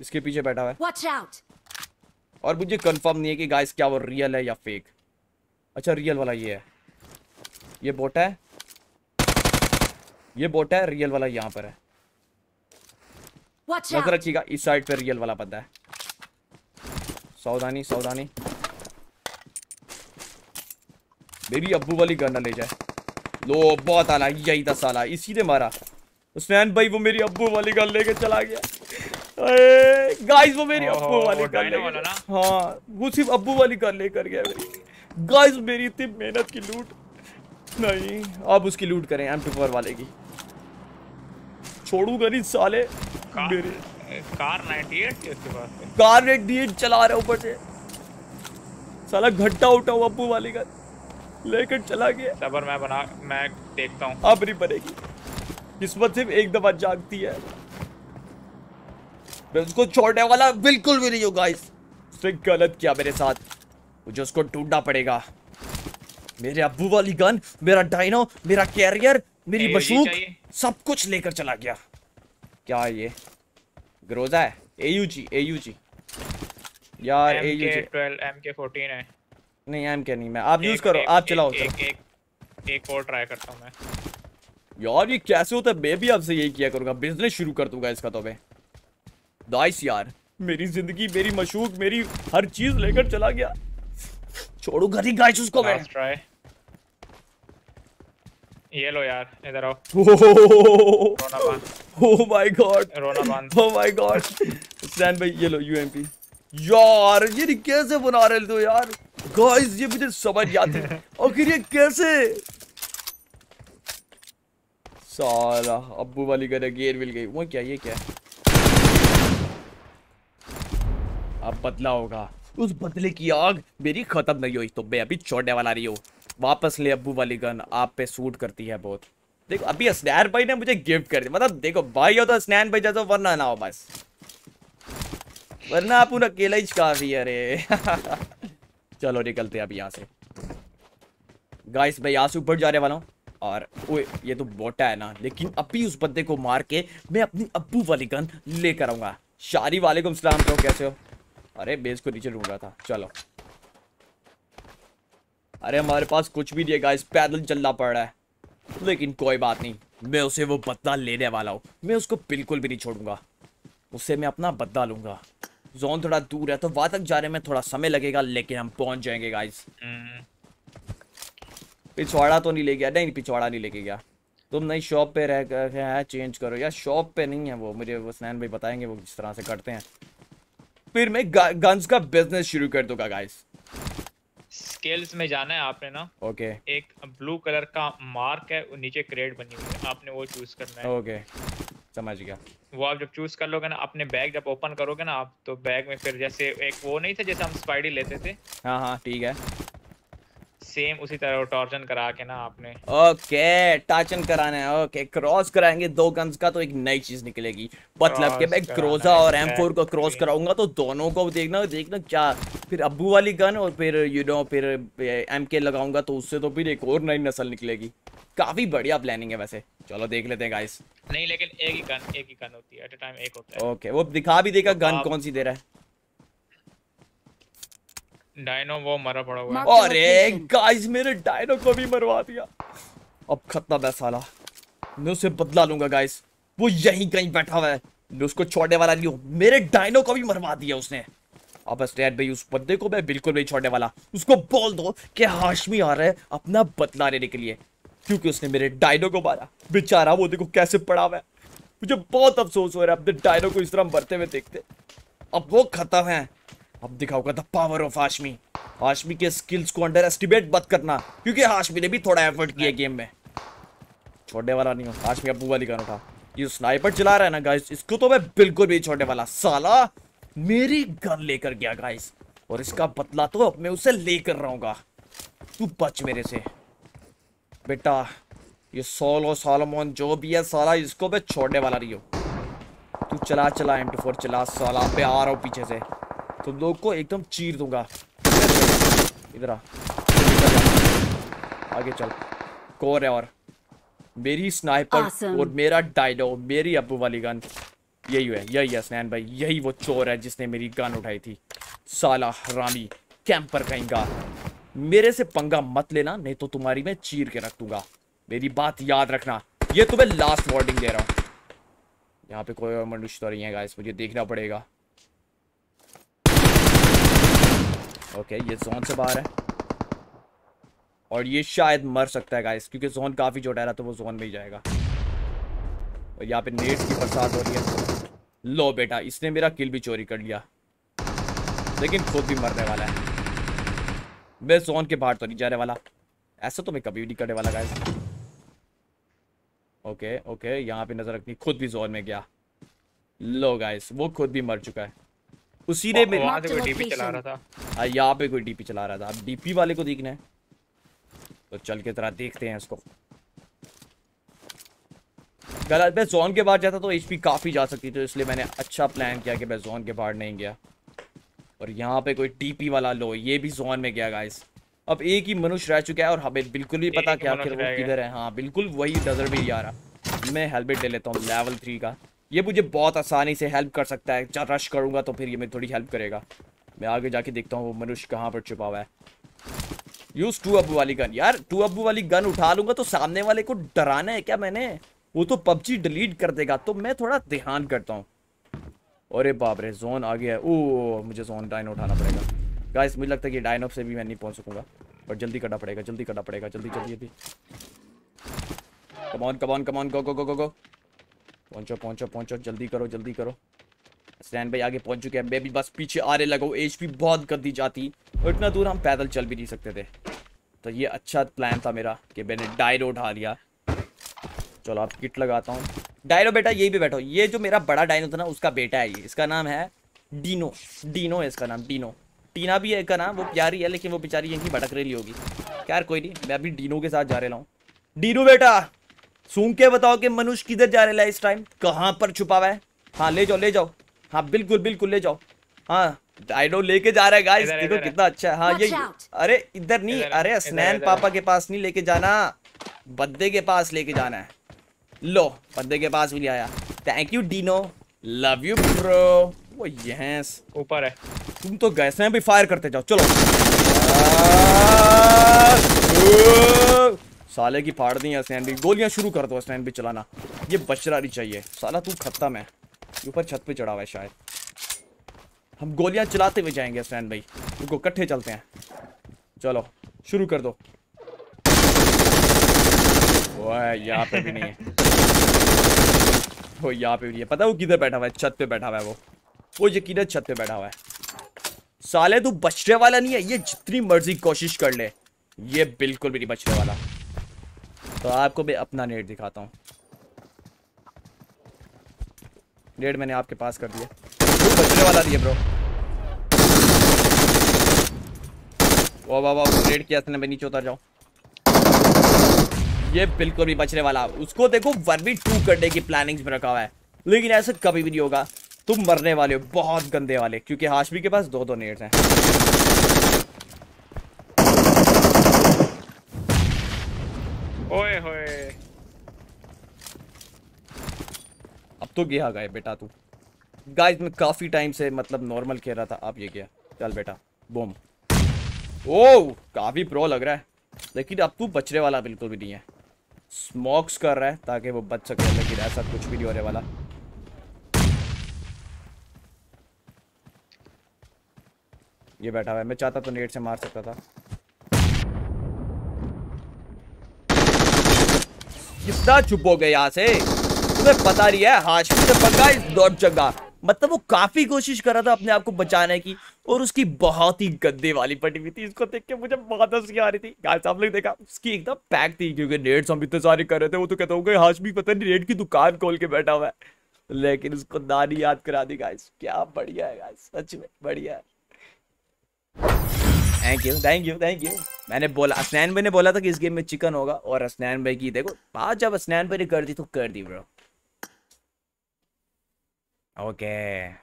इसके पीछे बैठा हुआ है। Watch out! और मुझे कंफर्म नहीं है कि गाइस क्या वो रियल है या फेक। अच्छा रियल वाला ये है, ये बोट है, ये बोट है, रियल वाला यहाँ पर है। नजर रखिएगा इस साइड पे रियल वाला बंदा है। सावधानी सावधानी, मेरी अब्बू वाली गन ना ले जाए। लो बहुत आला, यही था साला, इसी ने मारा। उस्मान भाई वो मेरी अब्बू वाली गन लेके चला गया गाइस, वो मेरी अब्बू वाली गन लेकर, हाँ वो सिर्फ अब्बू वाली गन लेकर गया मेरी। गाइस मेरी इतनी मेहनत की लूट नहीं। अब उसकी लूट करें एम टू फोर वाले की, छोड़ूंगा नहीं साले। कार नाइंटी एट इसके पास है, कार नाइंटी एट चला रहा है ऊपर से साला, घट्टा उठा हुआ अब्बू वाली गन लेकर चला गया। सबर मैं बना मैं देखता हूँ, अब नहीं बनेगी किस्मत, सिर्फ एक दफा जागती है। मैं उसको छोड़ने वाला बिल्कुल भी नहीं हूँ गाइस। उसने गलत किया मेरे साथ, मुझे उसको ढूंढना पड़ेगा। मेरे अब्बू वाली गन, मेरा डायनो, मेरा कैरियर, मेरी बशूक सब कुछ लेकर चला गया। क्या ये ग्रोजा है? एयूजी एयूजी यार, AUG twelve M K fourteen है। नहीं एम के नहीं, मैं आप यूज करो, आप चलाओ। एक और ट्राई करता हूँ मैं। यार ये कैसे होता है? मैं भी आपसे यही किया करूँगा, बिजनेस शुरू कर दूंगा इसका। तो मैं दाइस यार, मेरी जिंदगी, मेरी मशूक, मेरी हर चीज लेकर चला गया। छोड़ो घर ही गाइस उसको मैं। ये लो यार, इधर आओ। रोना बंद। Oh my god. रोना बंद। Oh my god. Stand by, ये लो यूएमपी। यार ये कैसे बना रहे हो यार? गाइस ये मुझे समझ आते हैं। आखिर ये कैसे? साला अब्बू वाली गन अगेन मिल गई। वो क्या ये क्या? अब बदला होगा, उस बदले की आग मेरी खत्म नहीं हुई तो मैं अभी छोड़ने वाला नहीं हूँ। वापस ले अब्बू वाली गन, आप पे सूट करती है बहुत। देखो अभी असनैन भाई ने मुझे गिफ्ट कर दिया, मतलब देखो भाई हो तो असनैन भाई जैसा, वरना ना हो बस, वरना आप उन अकेला ही काफी। अरे चलो निकलते हैं अभी यहाँ से गाइस। मैं यहाँ से ऊपर जाने वाला हूँ और ओए ये तो बोटा है ना, लेकिन अभी उस बंदे को मार के मैं अपनी अब्बू वाली गन लेकर आऊँगा। शारी वालेकुम सलाम ब्रो, कैसे हो? अरे बेस को नीचे ढूंढ रहा था। चलो अरे हमारे पास कुछ भी नहीं है गाइस, पैदल चलना पड़ रहा है, लेकिन कोई बात नहीं, मैं उसे वो बदला लेने वाला हूँ। मैं उसको बिल्कुल भी नहीं छोड़ूंगा, उससे मैं अपना बदला लूंगा। जोन थोड़ा दूर है तो वहां तक जाने में थोड़ा समय लगेगा, लेकिन हम पहुंच जाएंगे गाइस। पिछवाड़ा तो नहीं ले गया? नहीं पिछवाड़ा नहीं लेके गया। तुम नई शॉप पे रह है, चेंज करो यार। शॉप पे नहीं है वो, मुझे वो स्नैन भाई बताएंगे वो किस तरह से करते हैं। फिर मैं गन्स का बिजनेस शुरू कर दूंगा गाइस। स्केल्स में जाना है आपने ना, ओके okay. एक ब्लू कलर का मार्क है नीचे क्रेड बनी हुई है, आपने वो चूज करना है। Okay okay. समझ गया। वो आप जब चूज कर लोगे ना, अपने बैग जब ओपन करोगे ना आप, तो बैग में फिर जैसे एक वो नहीं था जैसे हम स्पाइडी लेते थे, हाँ हाँ ठीक है, सेम उसी तरह टॉर्जन करा के ना आपने, ओके टार्जन कराना है। ओके क्रॉस कराएंगे दो गन्स का तो एक नई चीज निकलेगी, मतलब कि मैं ग्रोजा और एम फोर को क्रॉस कराऊंगा तो दोनों को देखना देखना क्या, फिर अब्बू वाली गन और फिर यू नो फिर एमके लगाऊंगा तो उससे तो फिर एक और नई नस्ल निकलेगी। काफी बढ़िया प्लानिंग है वैसे, चलो देख लेते हैं गाइस। नहीं लेकिन एक ही गन एक ही गन होती है एट अ टाइम, एक होता है। ओके वो दिखा भी देगा गन कौन सी दे रहा है। डायनो वो मरा पड़ा हुआ है। अरे गाइस मेरे डायनो को भी मरवा दिया, अब खत्म है साला, मैं उसे बदला लूंगा गाइस। वो यहीं कहीं बैठा हुआ है, मैं उसको छोड़ने वाला नहीं हूँ, मेरे डायनो को भी मरवा दिया उसने। अब स्टैट भाई उस बंदे को मैं बिल्कुल नहीं छोड़ने वाला, उसको बोल दो कि हाशमी आ रहा है अपना बदला लेने के लिए, क्योंकि उसने मेरे डायनो को मारा। बेचारा वो देखो कैसे पड़ा हुआ है, मुझे बहुत अफसोस हो रहा है अपने डायनो को इस तरह मरते हुए देखते। अब वो खत्म है, अब दिखाऊंगा the power of Hashmi. Hashmi के स्किल्स को अंडर एस्टिमेट मत करना, क्योंकि हाशमी ने भी थोड़ा एफर्ट किया गेम में। छोड़ने वाला नहीं हूँ हाशमी। अब्बू वाली गन उठा, ये स्नाइपर चला रहा है ना गाइस, इसको तो मैं बिल्कुल भी छोड़ने वाला। साला मेरी गन लेकर गया गाइस, और इसका बदला तो अब मैं उसे लेकर रहूंगा। तू बच मेरे से बेटा, ये सोलो सोलोमोन जो भी है साला, इसको मैं छोड़ने वाला नहीं हूँ। तू चला चला एम टू फोर चला साला, पे आ रहा हूँ पीछे से, तुम लोग को एकदम चीर दूंगा। इधर आ, आगे चल। कोर है और मेरी स्नाइपर awesome. और मेरा डायनो, मेरी अब्बू वाली गन, यही है यही असनैन भाई, यही वो चोर है जिसने मेरी गन उठाई थी। साला हरामी कैंपर कहीं का, मेरे से पंगा मत लेना, नहीं तो तुम्हारी मैं चीर के रख दूंगा। मेरी बात याद रखना, ये तुम्हें लास्ट वार्निंग दे रहा हूँ। यहाँ पे कोई और मनुष्य तो नहीं है गाइस, मुझे देखना पड़ेगा। ओके okay, ये जोन से बाहर है और ये शायद मर सकता है गाइस, क्योंकि जोन काफ़ी छोटा रहा तो वो जोन में ही जाएगा। और यहाँ पे नेट्स की बरसात हो रही है। लो बेटा, इसने मेरा किल भी चोरी कर लिया, लेकिन खुद भी मरने वाला है। मैं जोन के बाहर तो नहीं जाने वाला, ऐसा तो मैं कभी भी नहीं करने वाला गाइस। ओके ओके, यहाँ पे नज़र रखनी, खुद भी जोन में गया। लो गाइस, वो खुद भी मर चुका है। उसी ने मेरे डीपी चला रहा था, यहाँ पे कोई डीपी चला रहा था। अब डीपी वाले को देखना है, तो चल के तरह देखते हैं इसको। गलत, मैं जोन के बाहर जाता तो एचपी काफ़ी जा सकती थी, तो इसलिए मैंने अच्छा प्लान किया कि मैं जोन के बाहर नहीं गया। और यहाँ पे कोई डीपी वाला, लो ये भी जोन में गया गाइस। अब एक ही मनुष्य रह चुका है और हमें बिल्कुल भी पता क्या आखिर वो किधर है। हाँ बिल्कुल वही नजर भी आ रहा। मैं हेलमेट ले लेता हूँ लेवल थ्री का, ये मुझे बहुत आसानी से हेल्प कर सकता है। जब रश करूंगा तो फिर ये मेरी थोड़ी हेल्प करेगा। मैं आगे जाके देखता हूँ वो मनुष्य कहाँ पर छुपा हुआ है। यूज टू अब्बू वाली गन, यार टू अब्बू वाली गन उठा लूंगा तो सामने वाले को डराना है क्या मैंने? वो तो पबजी डिलीट कर देगा, तो मैं थोड़ा ध्यान करता हूँ। अरे बाप रे, जोन आ गया है। ओ मुझे जोन डायनो उठाना पड़ेगा गाइस, मुझे लगता है कि डायनो से भी मैं नहीं पहुँच सकूंगा, पर जल्दी करना पड़ेगा, जल्दी करना पड़ेगा, जल्दी जल्दी जल्दी। Come on come on come on, go go go go go, पहुंचो पहुंचो पहुंचो, जल्दी करो जल्दी करो। स्टैंड भाई आगे पहुंच चुके हैं, मैं भी बस पीछे आने लगा हूँ। एचपी बहुत गंदी जाती और इतना दूर हम पैदल चल भी नहीं सकते थे, तो ये अच्छा प्लान था मेरा कि मैंने डायनो उठा लिया। चलो आप किट लगाता हूँ। डायनो बेटा ये भी बैठो, ये जो मेरा बड़ा डायनो था ना उसका बेटा है ये, इसका नाम है डीनो, डीनो है इसका नाम, डीनो। टीना भी है इसका नाम, वो प्यारी है लेकिन वो बेचारी यहीं भटक रही होगी। यार कोई नहीं, मैं अभी डीनो के साथ जा रहा हूँ। डीनो बेटा सूंघ के बताओ कि मनुष्य किधर जा रहा है इस टाइम, कहाँ पर छुपा हुआ है। हाँ ले जाओ ले जाओ, हाँ बिल्कुल बिल्कुल ले जाओ। हाँ डायनो लेके जा रहा है गाइस, देखो कितना अच्छा है। हाँ ये, अरे इधर नहीं, अरे असनैन पापा के पास नहीं लेके जाना, बंदे के पास लेके जाना है। लो बंदे के पास भी ले आया, thank you Dino, love you bro. वो यस ऊपर है, तुम तो गैस में भी फायर करते जाओ। चलो साले की फाड़ दी है असनैन भी, गोलियां शुरू कर दो असनैन भी चलाना, ये बचरा नहीं चाहिए। साला तू खत्म है, ऊपर छत पे चढ़ा हुआ है शायद। हम गोलियां चलाते हुए जाएंगे असनैन भाई, उनको इकट्ठे चलते हैं। चलो शुरू कर दो। ओए यहाँ पे भी नहीं है, वो यहाँ पे भी नहीं है, पता वो किधर बैठा हुआ है, छत पे बैठा हुआ है वो वो यकीनन छत पे बैठा हुआ है। साले तू बचने वाला नहीं है, ये जितनी मर्जी कोशिश कर ले, ये बिल्कुल भी नहीं बचने वाला। तो आपको मैं अपना नेट दिखाता हूँ। नेट मैंने आपके पास कर दिया, तू बचने वाला नहीं है ब्रो। वाह वाह वाह, नेट किया इसने, मैं नीचे उतर जाऊँ। ये बिल्कुल भी बचने वाला, उसको देखो वन वी टू करने की प्लानिंग्स में रखा हुआ है, लेकिन ऐसा कभी भी नहीं होगा। तुम मरने वाले हो, बहुत गंदे वाले, क्योंकि हाशमी के पास दो दो नेट्स हैं। ओए होए, अब तो गया गए बेटा तू। गाइस मैं काफी टाइम से मतलब नॉर्मल खेल रहा था, अब ये गया। चल बेटा, बूम। ओह काफी प्रो लग रहा है, लेकिन अब तू बचने वाला बिल्कुल भी नहीं है। स्मोक्स कर रहा है ताकि वो बच सके, लेकिन ऐसा कुछ भी नहीं होने वाला। ये बैठा हुआ है, मैं चाहता तो नेट से मार सकता था। कितना चुप हो गए यहाँ से, तुम्हें पता नहीं है हाशमी से पंगा इस दौड़ चंगा। मतलब वो काफी कोशिश कर रहा था अपने आप को बचाने की, और उसकी बहुत ही गंदे वाली पटी हुई थी। इसको देख के मुझे बहुत हंसी आ रही थी। गाइस आप लोग देखा, उसकी एकदम पैक थी, क्योंकि नेट्स हम इतने सारे कर रहे थे। वो तो कहता होगा हाशमी पता नहीं नेट की दुकान खोल के बैठा हुआ है, लेकिन उसको दादी याद करा दी। गाइस क्या बढ़िया है, गाइस सच में बढ़िया है। Thank you thank you thank you. मैंने बोला, असनैन भाई ने बोला था कि इस गेम में चिकन होगा, और असनैन भाई की देखो बात, जब असनैन भाई ने कर दी तो कर दी ब्रो। Okay okay.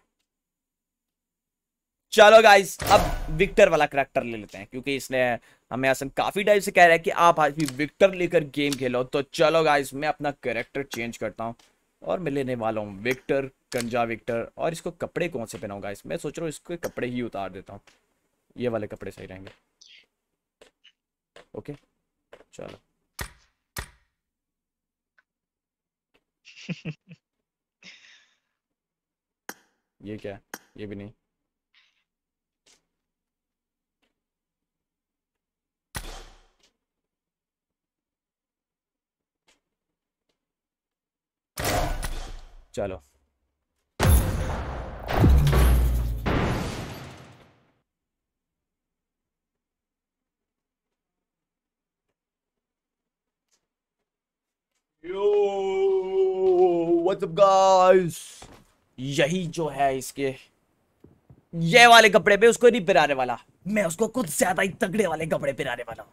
चलो गाइस अब विक्टर वाला करैक्टर ले लेते हैं, क्योंकि इसने हमें आसन काफी टाइम से कह रहा है कि आप आज भी विक्टर लेकर गेम खेलो। तो चलो गाइस मैं अपना करैक्टर चेंज करता हूँ, और मैं लेने वाला हूँ विक्टर, गंजा विक्टर। और इसको कपड़े कौन से पहनाऊँ गाइस? मैं सोच रहा हूँ इसको कपड़े ही उतार देता हूँ, ये वाले कपड़े सही रहेंगे। Okay okay. चलो ये क्या है? ये भी नहीं, चलो यो व्हाट्स अप गाइस, यही जो है इसके ये वाले कपड़े पे उसको नहीं पहनाने वाला मैं, उसको कुछ ज्यादा ही तगड़े वाले कपड़े पहनाने वाला।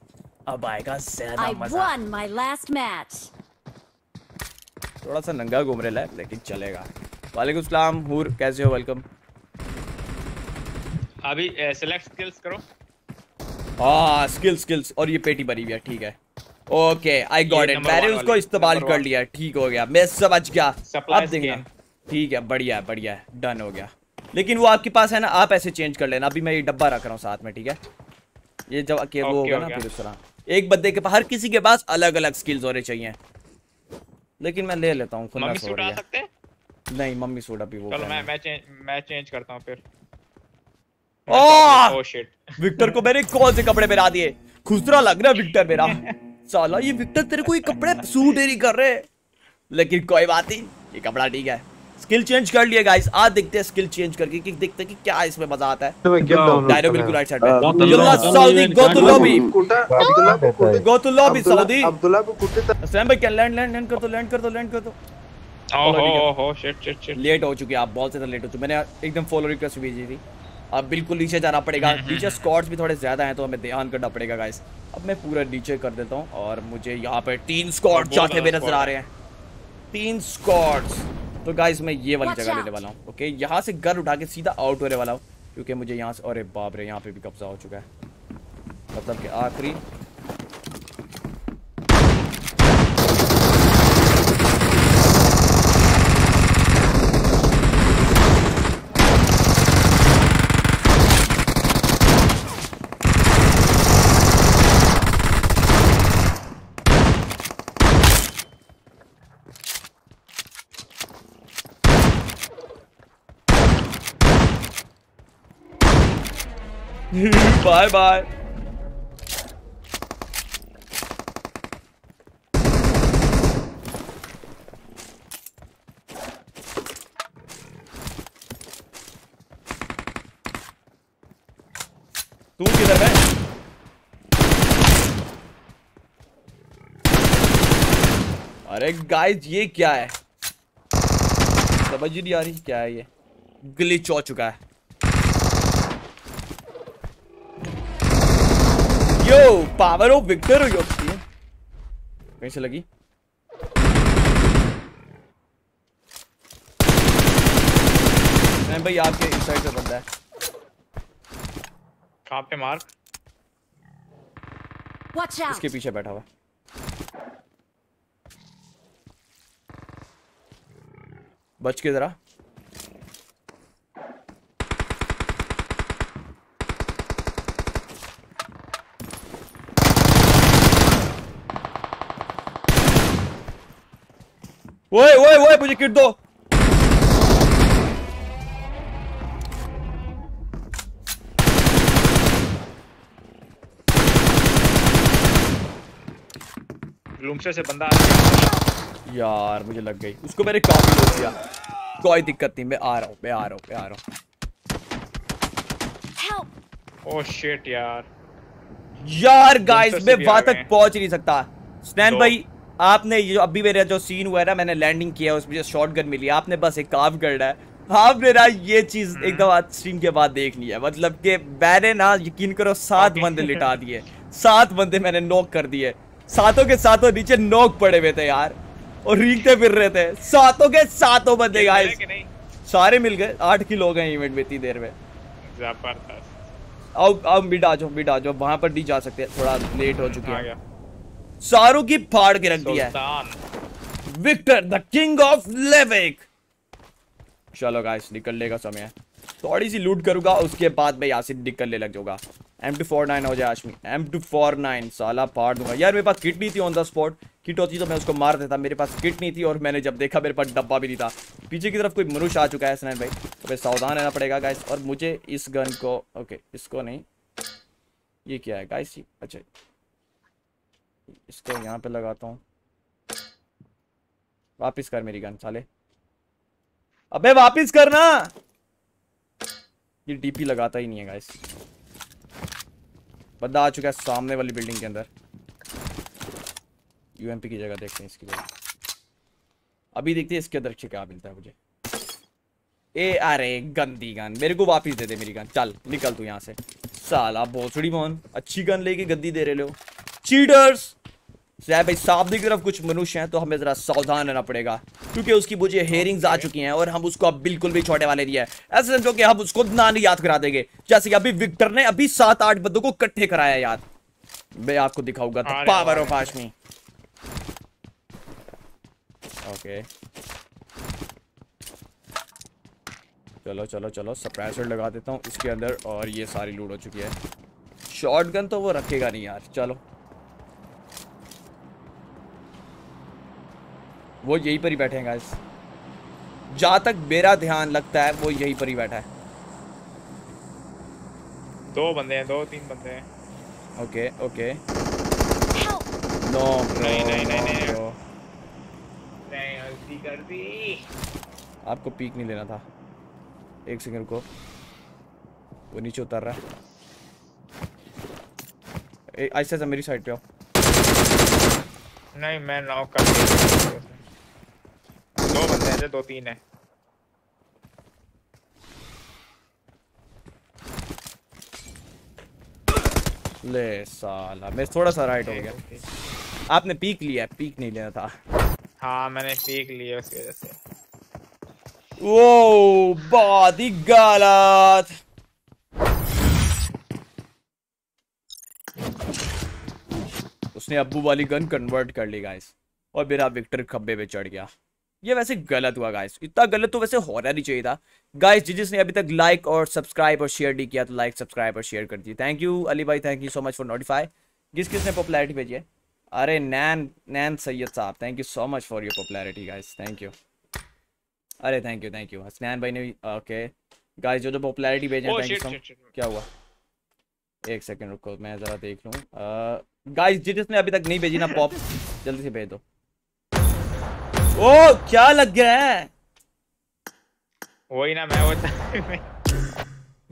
अब आएगा ज्यादा मजा। थोड़ा सा नंगा घूम रहा है लेकिन चलेगा। वालेकुम सलाम हूर, कैसे हो? वेलकम। अभी सेलेक्ट स्किल्स करो। हाँ स्किल स्किल्स, और ये पेटी बनी हुई है, ठीक है। ओके आई गॉट इट, मैंने उसको इस्तेमाल कर लिया, ठीक हो गया, मैं समझ गया। अब देखना, ठीक है, बढ़िया बढ़िया है, डन हो गया। लेकिन वो आपके पास है ना, आप ऐसे चेंज कर लेना। अभी मैं ये डब्बा रख रहा हूँ साथ में, ठीक है। ये जब okay, वो होगा ना फिर उस तरह एक बंदे के पास, हर किसी के पास अलग अलग स्किल्स होने चाहिए। लेकिन मैं ले लेता हूँ, खुला सूट आ सकते हैं? नहीं मम्मी सूट अभी वो, मैं मैं चेंज मैं चेंज करता हूँ फिर। ओह शिट, विक्टर को मेरे कौन से कपड़े पहना दिए? खुसरा लग रहा है विक्टर मेरा। साला ये विक्टर तेरे को ये कपड़े सूट ही नहीं कर रहे, लेकिन कोई बात नहीं, ये कपड़ा ठीक है। स्किल चेंज कर लिए गाइस, आज देखते हैं स्किल चेंज करके कि देखते हैं कि क्या इसमें मजा आता है। डायनो बिल्कुल राइट साइड पे। यल्ला Saudi go to lobby, Abdullah go to lobby Saudi, Abdullah को कुत्ते तक stand by. Land land land कर दो, लैंड कर दो, लैंड कर दो। ओहो हो शिट शिट शिट, लेट हो चुके आप, बहुत ज्यादा लेट हो चुके। मैंने एकदम फॉलो रिक्वेस्ट भेजी थी। अब बिल्कुल नीचे जाना पड़ेगा, नीचे स्क्वाड्स भी थोड़े ज्यादा हैं तो हमें ध्यान करना पड़ेगा गाइस। अब मैं पूरा नीचे कर देता हूं, और मुझे यहां पे तीन स्क्वाड जाते हुए नजर आ रहे हैं, तीन स्क्वाड्स। तो गाइस मैं ये वाली जगह लेने वाला हूँ, ओके। यहाँ से घर उठा के सीधा आउट होने वाला हूँ, क्योंकि मुझे यहाँ से, अरे बाप रे, यहाँ पे भी कब्जा हो चुका है, मतलब कि आखिरी। Bye bye. तू किधर है? अरे गाइस ये क्या है, समझ ही नहीं आ रही क्या है ये। ग्लिच हो चुका है। यो पावर ऑफ विक्टर हो गई। कहीं से लगी मैं भाई आपके इस साइड से बंदा है। कहाँ पे मार्क? इसके पीछे बैठा हुआ। बच के जरा। ओए ओए ओए मुझे किट दो। लूमशे से बंदा यार मुझे लग गई, उसको मैंने काफी लूट दिया। कोई दिक्कत नहीं, मैं आ रहा हूँ मैं आ रहा हूँ मैं आ रहा हूँ। ओह शिट यार यार गाइस मैं वहां तक पहुंच नहीं सकता। स्नैन भाई आपने जो अभी मेरा जो सीन हुआ है ना, मैंने लैंडिंग किया उसमें जो शॉटगन मिली, आपने बस एक काम करना है, आपने ना ये चीज एकदम आज स्ट्रीम के बाद देखनी है। मतलब कि मैंने ना यकीन करो सात बंदे लिटा दिए, सात बंदे मैंने नॉक कर दिए, सातों के सातों नीचे नॉक पड़े हुए थे यार और रींगते फिर रहे थे, सातों के सातों बंदे गाइस सारे मिल गए। आठ किलो हो गए इवेंट में इतनी देर में। आओ आओ मिड आ जाओ मिड आ जाओ, वहां पर नहीं जा सकते, थोड़ा लेट हो चुकी है। सारों की फाड़ के रख दिया है। Victor the king of Livik. चलो गाइस निकलने का समय है, थोड़ी सी लूट करूंगा उसके बाद मैं यहाँ से निकलने लग जाऊंगा। एम टू फोर नाइन हो जाए Hashmi, M two four nine साला फाड़ दूंगा। यार मेरे पास किट नहीं थी ऑन द स्पॉट, किट होती तो मैं उसको मार देता। मेरे पास किट नहीं थी और मैंने जब देखा मेरे पास डब्बा भी नहीं था। पीछे की तरफ कोई मनुष्य आ चुका है हसनैन भाई, तो सावधान रहना पड़ेगा गाइस। और मुझे इस गन को ओके इसको नहीं, ये क्या है गाइस? अच्छा इसको यहाँ पे लगाता हूँ। वापिस कर मेरी गन साले, अबे वापिस करना। ये डीपी लगाता ही नहीं है गाइस। बंदा आ चुका है सामने वाली बिल्डिंग के अंदर। यूएमपी की जगह देखते हैं इसकी जगह। अभी देखते हैं इसके अंदर क्या मिलता है मुझे। ए अरे गंदी गन, मेरे को वापिस दे दे मेरी गन। चल निकल तू यहाँ से साला भोसड़ी मोहन, अच्छी गन लेके गद्दी दे रहे हो चीटर्स। भाई सामने की तरफ कुछ मनुष्य हैं तो हमें जरा सावधान रहना पड़ेगा क्योंकि उसकी मुझे हेयरिंग्स आ चुकी हैं और हम उसको अब बिल्कुल भी छोड़ने वाले नहीं है। ऐसे समझो कि हम उसको ना नहीं याद करा देंगे, जैसे कि अभी विक्टर ने अभी सात आठ बंदों को इकट्ठे कराया याद। मैं आपको दिखाऊंगा the power of Hashmi. Okay चलो चलो चलो सप्रेसर लगा देता हूँ इसके अंदर। और ये सारी लूट हो चुकी है। शॉटगन तो वो रखेगा नहीं यार। चलो वो यहीं पर ही बैठे हैं गाइस, जहाँ तक मेरा ध्यान लगता है वो यहीं पर ही बैठा है। दो बंदे हैं, दो तीन बंदे हैं। ओके ओके नो नहीं नहीं नहीं नहीं गलती कर दी। आपको पीक नहीं लेना था। एक सेकंड को वो नीचे उतर रहा है। ऐसा ऐसा मेरी साइड पे आओ। नहीं मैं नॉक कर दिया। दो बंदे हैं, दो तीन हैं। ले साला मैं थोड़ा सा राइट हो गया। आपने पीक लिया, पीक नहीं लेना था। हाँ मैंने पीक लिया उसकी वजह से। वो बहुत ही गलत। उसने अब्बू वाली गन कन्वर्ट कर ली गाइस और मेरा विक्टर खब्बे पे चढ़ गया। ये वैसे गलत हुआ गाइस, इतना गलत तो वैसे होना नहीं चाहिए था गाइस। जिसने अभी तक लाइक और सब्सक्राइब और शेयर नहीं किया तो लाइक सब्सक्राइब और शेयर कर दिए। थैंक यू अली भाई, thank you so much for notify. किस किसने पॉपुलैरिटी भेजी है? अरे नैन नैन सैयद साहब thank you so much for your popularity guys, thank you. अरे thank you thank you Hasnain भाई ने। ओके गाइस जो जो पॉपुलैरिटी भेजे थैंक यू सो मच। क्या हुआ? एक सेकंड रुको मैं जरा देख लूँ। गाइस जिसने अभी तक नहीं भेजी ना पॉप जल्दी से भेज दो। ओ क्या लग गया है वही ना मैं वो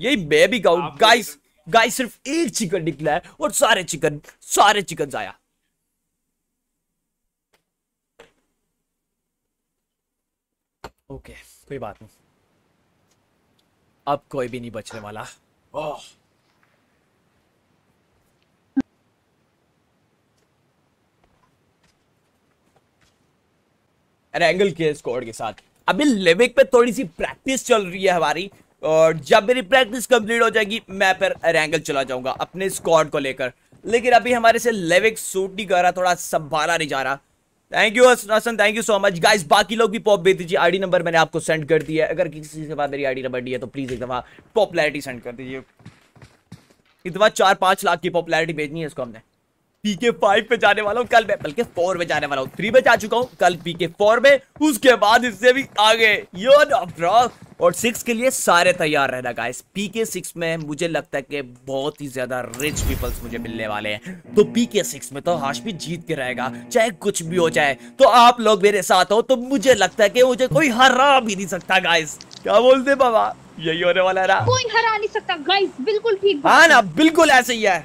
यही बेबी गाउट गाइस। गाइस सिर्फ एक चिकन निकला है और सारे चिकन सारे चिकन आया। ओके कोई बात नहीं, अब कोई भी नहीं बचने वाला। ओह एंगल के स्क्वाड के साथ अभी लिविक पे थोड़ी सी प्रैक्टिस चल रही है हमारी, और जब मेरी प्रैक्टिस कंप्लीट हो जाएगी मैं फिर एंगल चला जाऊंगा अपने स्क्वाड को लेकर। लेकिन अभी हमारे से लिविक सूट नहीं कर रहा, थोड़ा संभाला नहीं जा रहा। Thank you Hasan, thank you so much guys. बाकी लोग भी पॉप भेज दीजिए, आईडी नंबर मैंने आपको सेंड कर दिया है। अगर किसी के पास मेरी आईडी नंबर नहीं है तो प्लीज एक दफा पॉपुलैरिटी सेंड कर दीजिए। इस दफा चार पाँच लाख की पॉपुलैरिटी भेजनी है इसको। हमने पीके फाइव पे जाने वाला हूँ कल, मैं बल्कि फोर में जाने वाला हूँ, थ्री में जा चुका हूँ, कल पीके फोर में, उसके बाद इससे भी आगे यो डॉक्टर। और सिक्स के लिए सारे तैयार रहना गाइस। पीके सिक्स में मुझे लगता है कि बहुत ही ज्यादा रिच पीपल्स मुझे मिलने वाले हैं, तो पीके सिक्स में तो हाशमी जीत के रहेगा चाहे कुछ भी हो जाए। तो आप लोग मेरे साथ हो तो मुझे लगता है कि मुझे कोई हरा भी नहीं सकता गाइस। क्या बोलते बाबा, यही होने वाला है ना, कोई हरा नहीं सकता गाइस। बिल्कुल ठीक, हाँ ना, बिल्कुल ऐसे ही है।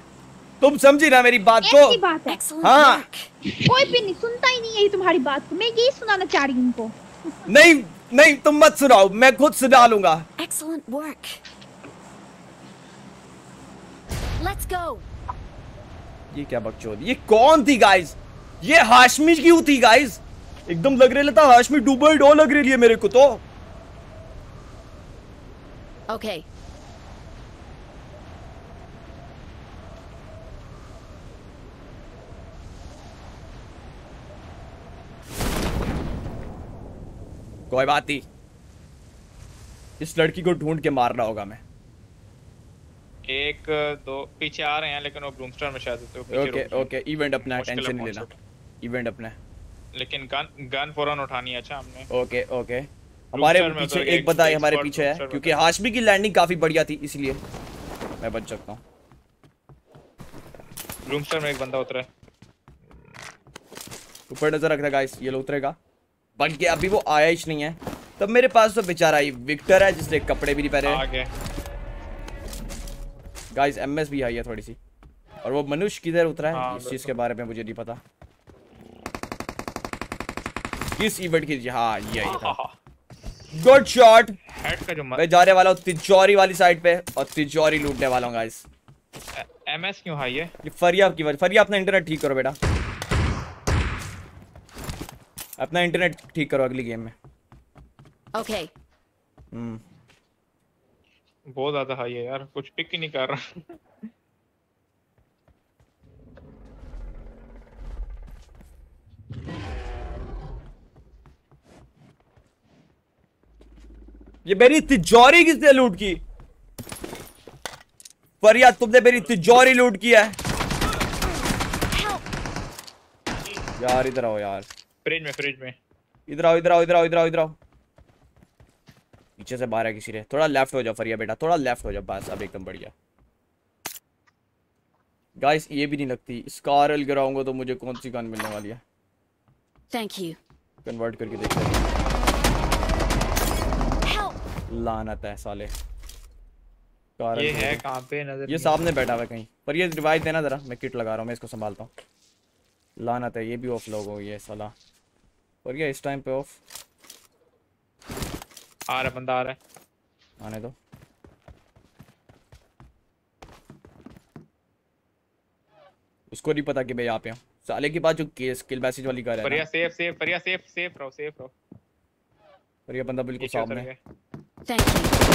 तुम समझी ना मेरी बात को? बात है। हाँ। कोई भी नहीं सुनता ही नहीं है तुम्हारी बात को। मैं यही सुनाना चाह रही हूँ उनको। नहीं नहीं तुम मत सुनाओ, मैं खुद सुना लूंगा। Excellent work. Let's go. ये क्या बकचोद, ये कौन थी गाइस? ये हाशमी क्यों थी गाइस? एकदम लग रही था हाशमी डूबल डो लग रही है मेरे को तो। Okay. कोई बात नहीं, इस लड़की को ढूंढ के मारना होगा। मैं एक दो पीछे आ रहे हैं लेकिन वो ब्रूमस्टर में शायद तो पीछे। ओके ओके, इवेंट अपना, टेंशन नहीं लेना, इवेंट अपना। लेकिन गन गन फौरन उठानी है। अच्छा हमने ओके ओके, हमारे पीछे एक बंदा है, हमारे पीछे है, क्योंकि हाशमी की लैंडिंग काफी बढ़िया थी इसलिए मैं बच सकता हूं। ब्रूमस्टर में एक बंदा उतरा है, ऊपर नजर रखना गाइस, ये लोग उतरेगा बन के। अभी वो आया ही नहीं है, तब मेरे पास तो बेचारा ये विक्टर है जिसने कपड़े भी नहीं पहने गाइस। एमएस भी आई है थोड़ी सी, और वो मनुष्य किधर उतरा है इस चीज के बारे में मुझे नहीं पता। किस इवेंट की? हाँ ये था, गुड शॉट। मैं जाने वाला हूँ तिजोरी वाली साइड पे और तिजोरी लूटने वाला हूँ गाइस। एमएस क्यों हाई है? ये फरिया की वजह। फरिया अपना इंटरनेट ठीक करो बेटा, अपना इंटरनेट ठीक करो अगली गेम में। Okay okay. हम्म बहुत ज्यादा हाई है यार, कुछ पिक ही नहीं कर रहा। ये मेरी तिजोरी किसने लूट की? फरिया तुमने मेरी तिजोरी लूट की है यार। इधर आओ यार, फ्रिज में फ्रिज में इधर आओ इधर आओ इधर आओ इधर आओ इधर आओ। पीछे से बाहर है किसी ने, थोड़ा लेफ्ट हो जाओ फरिया बेटा, थोड़ा लेफ्ट हो जाओ बस, अब एकदम बढ़िया। गाइस ये भी नहीं लगती, स्कारल गिराऊंगा तो मुझे कौन सी गन मिलने वाली है? Thank you. कन्वर्ट करके देखते हैं। लानत है साले, कारल ये है कहां पे नजर? ये सामने बैठा हुआ कहीं पर। ये रिवाइव देना जरा, मैं किट लगा रहा हूं, मैं इसको संभालता हूं। लानत है, ये भी ऑफ लोग हो ये साला। और क्या इस टाइम पे ऑफ आ रहा बंदा? आ रहा है, आने दो। उसको नहीं पता कि मैं यहाँ पे हूँ साले के बाद जो केस किल मैसेज वाली कर रहा है। Fariya safe safe, Fariya safe safe रहो सेफ रहो। फरिया बंदा बिल्कुल सामने है। Thank you.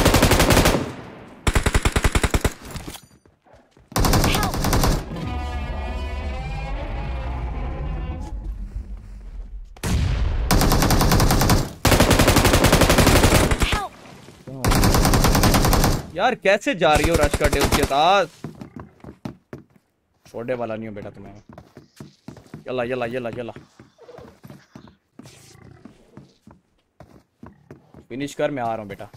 यार कैसे जा रही हो रश करते उसके साथ? छोड़ने वाला नहीं हो बेटा तुम्हें। यल्ला यल्ला यल्ला यल्ला फिनिश कर, मैं आ रहा हूँ बेटा,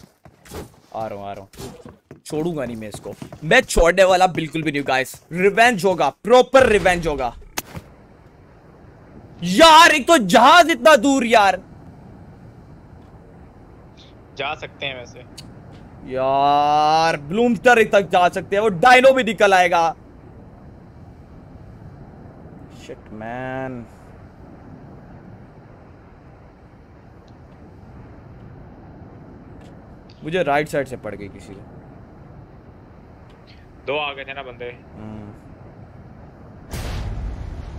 आ रहा हूँ आ रहा हूँ। छोड़ूंगा नहीं मैं इसको, मैं छोड़ने वाला बिल्कुल भी नहीं हूँ गाइस। रिवेंज होगा, प्रॉपर रिवेंज होगा यार। एक तो जहाज इतना दूर यार, जा सकते हैं वैसे यार ब्लूमस्टर तक जा सकते हैं, वो डायनो भी निकल आएगा। शिट मैन, मुझे राइट साइड से पड़ गई किसी ने। दो आ गए थे ना बंदे।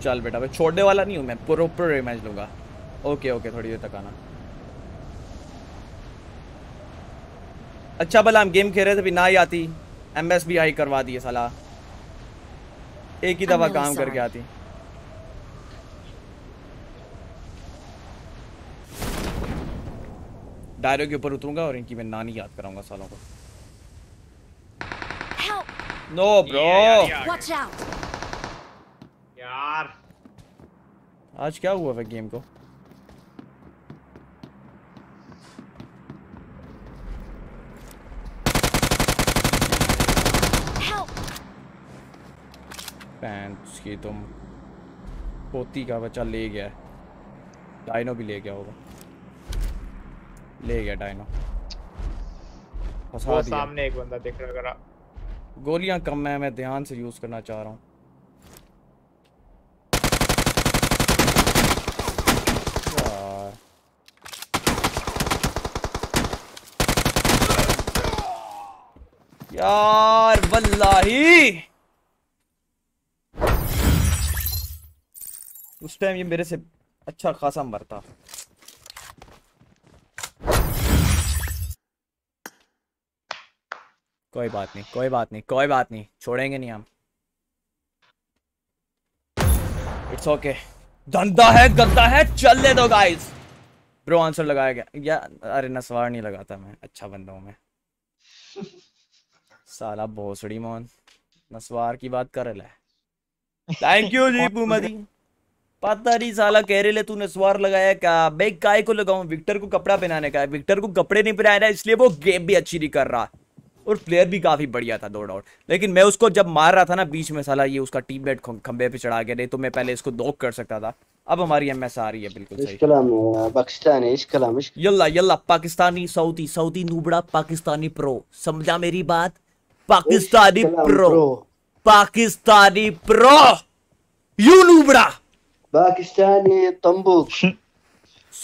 चल बेटा, मैं छोड़ने वाला नहीं हूँ, मैं प्रॉपर इमेज लूंगा। ओके ओके, थोड़ी देर तक आना। अच्छा भला हम गेम खेल रहे थे, भी ना ही आती। एमएस भी आई करवा दी है साला, एक ही दफा काम करके आती। डायरो के ऊपर उतरूंगा और इनकी मैं नानी याद कराऊंगा सालों को। नो ब्रो, वॉच आउट यार। आज क्या हुआ फिर गेम को? पैंट्स की तुम पोती का बच्चा ले गया है। डायनो भी ले गया होगा, ले गया डायनो। वो सामने एक बंदा दिख रहा करा। गोलियां कम है, मैं ध्यान से यूज करना चाह रहा हूँ। यार वल्लाही उस टाइम ये मेरे से अच्छा खासा मरता। कोई बात नहीं, कोई बात नहीं, कोई बात नहीं, छोड़ेंगे नहीं हम। इट्स ओके, धंधा है, गंदा है, चलने दो गाइस। ब्रो आंसर लगाया गया या? अरे नस्वार नहीं लगाता मैं, अच्छा बंदा हूँ मैं। साला भोसड़ी मोहन नस्वार की बात कर रहा है। थैंक यू जीपू मदी। पता नहीं साला कह रहे ले तूने स्वार लगाया क्या? मैं काय को लगाऊं? विक्टर को कपड़ा पहनाने का है, विक्टर को कपड़े नहीं पहनाया, इसलिए वो गेम भी अच्छी नहीं कर रहा। और प्लेयर भी काफी बढ़िया था दो डाउट, लेकिन मैं उसको जब मार रहा था ना बीच में, साला ये उसका टीममेट खंबे पे चढ़ा गया, नहीं तो मैं पहले इसको नॉक कर सकता था। अब हमारी एमएस आ रही है बिल्कुल सही। पाकिस्तानी इश्कलाम, यल्ला यल्ला पाकिस्तानी सऊदी, सऊदी नूबड़ा पाकिस्तानी प्रो, समझा मेरी बात? Pakistani pro, Pakistani pro, you नूबड़ा पाकिस्तानी तंबू,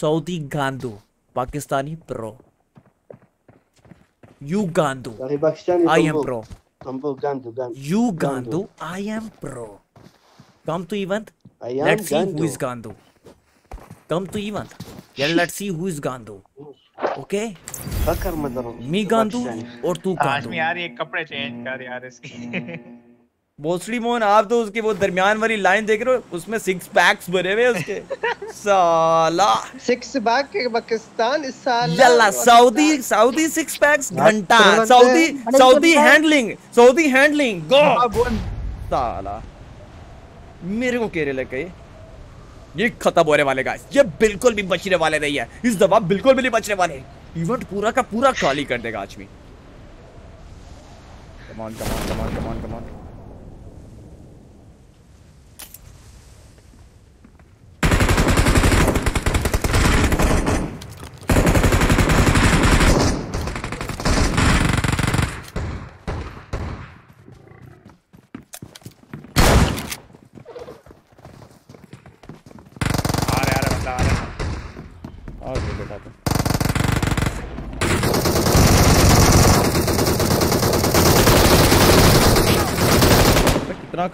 सऊदी गांधू, पाकिस्तानी प्रो, यू गांधू, आई एम प्रो, यू गांधू, I am pro. Come to event, let's see who is गांधू। Come to event, let's see who is गांधू। ओके, मी गांधू और तू गांधू। यार ये कपड़े चेंज कर यार इसके। बोसड़ी मोहन, आप तो उसके वो दरमियान वाली लाइन देख रहे हो, उसमें सिक्स पैक्स भरे हुए उसके। साला सिक्स पैक पाकिस्तान, साला सऊदी, सऊदी सिक्स पैक्स घंटा, Saudi Saudi handling, Saudi handling go. साला मेरे को केरल कहे ये खत्म होने वाले गाइस, ये बिल्कुल भी बचने वाले नहीं है, इस दफा बिल्कुल भी नहीं बचने वाले। इवेंट पूरा का पूरा खाली कर देगा Hashmi. Come on come on come on come on come on.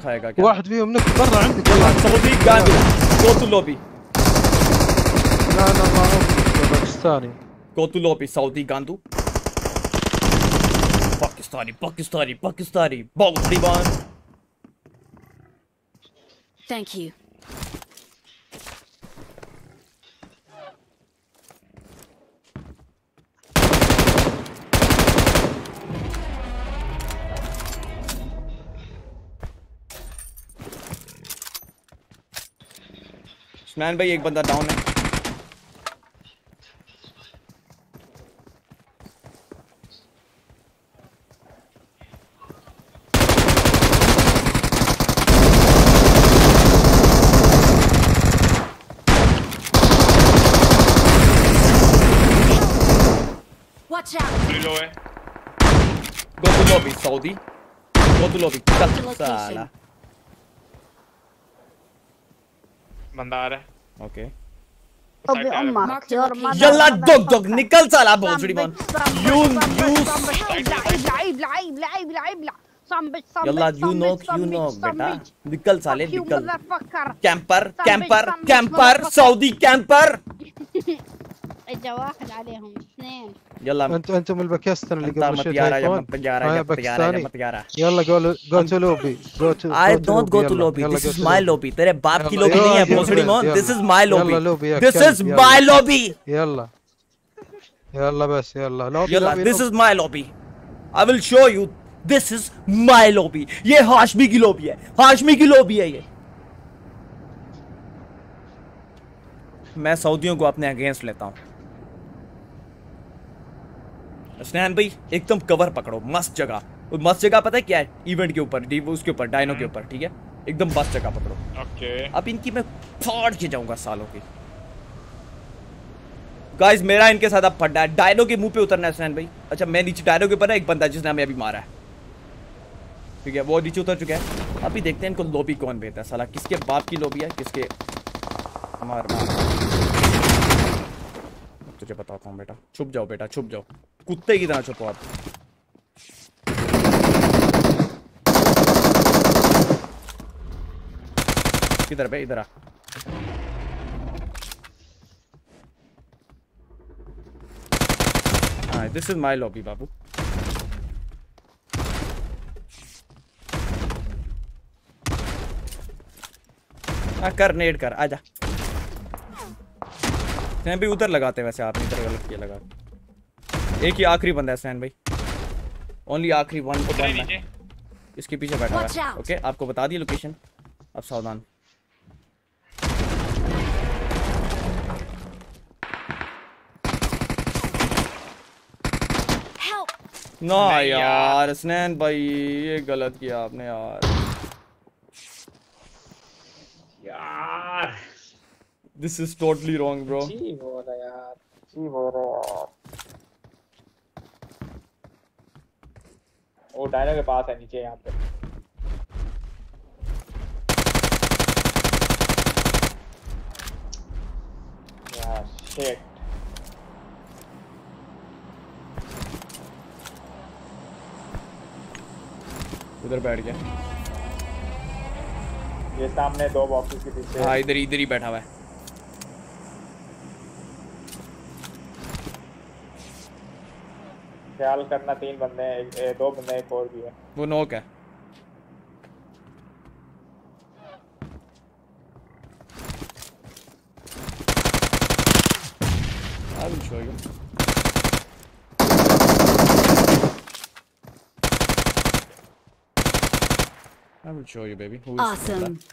खाएगा क्या واحد فيهم نكبر عندك والله صديق قاعد صوت اللوبي لا لا ما هو باكستاني صوت اللوبي سعودي غاندو باكستاني باكستاني باكستاني باوطيبان ثانك يو मैन भाई। एक बंदा डाउन है। Watch out. Go to lobby, Saudi. Go to lobby. साला बंदा आ रहा है. ओके. अबे अम्मा यल्ला डग डग निकल साला भोसड़ी बन. You you live live live live यल्ला you knock you knock बेटा निकल साले निकल. Camper camper camper Saudi camper. जवाहर عليهم اثنين. يلا انتم انتم الباكستان اللي قبل شوي. يلا يا متجاره متجاره متجاره. يلا جو جو تو لوبي. جو تو I don't go to lobby. This is my lobby. तेरे बाप की lobby नहीं है भोसड़ी मोन. This is my lobby. This is my lobby. يلا يلا بس يلا lobby. يلا this is my lobby. I will show you. This is my lobby. ये हाशमी की lobby है. हाशमी की lobby है ये. मैं सऊदियों को अपने अगेंस्ट लेता हूँ. असनान भाई एकदम कवर पकड़ो. मस्त जगह मस्त जगह पता है क्या है? इवेंट के ऊपर उसके ऊपर डायनो के ऊपर. ठीक है एकदम मस्त जगह पकड़ो. ओके अब इनकी मैं फाड़ के जाऊंगा सालों की. गाइस मेरा इनके साथ अब फटा है. डायनो के मुंह पे उतरना है असनान भाई. अच्छा मैं नीचे डायनो के ऊपर है एक बंदा जिसने हमें अभी मारा है. ठीक है वो नीचे उतर चुका है. अभी देखते हैं इनको लोबी कौन भेजता है साला. किसके बाप की लोबी है किसके. मार तुझे बताता हूँ बेटा. छुप जाओ बेटा छुप जाओ कुत्ते की तरह छुपो आप. किधर बे इधर आ. हाँ दिस इज माई लॉबी बाबू. आ कर नेड कर आजा. सैन भाई उधर लगाते हैं. वैसे आपने इधर गलत किया लगा. एक ही आखिरी बंदा है सैन भाई. ओनली आखिरी वन को बंदा है. इसके पीछे बैठा हुआ है. ओके आपको बता दी लोकेशन. अब सावधान. ना यार सैन भाई ये गलत किया आपने यार. यार This is totally wrong, bro. ठीक हो रहा यार, ठीक हो रहा. वो डायनो के पास है नीचे यहाँ पे. यार shit. उधर बैठ गया. ये सामने दो बॉक्सेस के पीछे. हाँ इधर इधर ही बैठा हुआ है. ख्याल करना तीन बंदे एक दो बंदे एक और भी है. वो नोक है. I show you. I will show you baby. Who is that?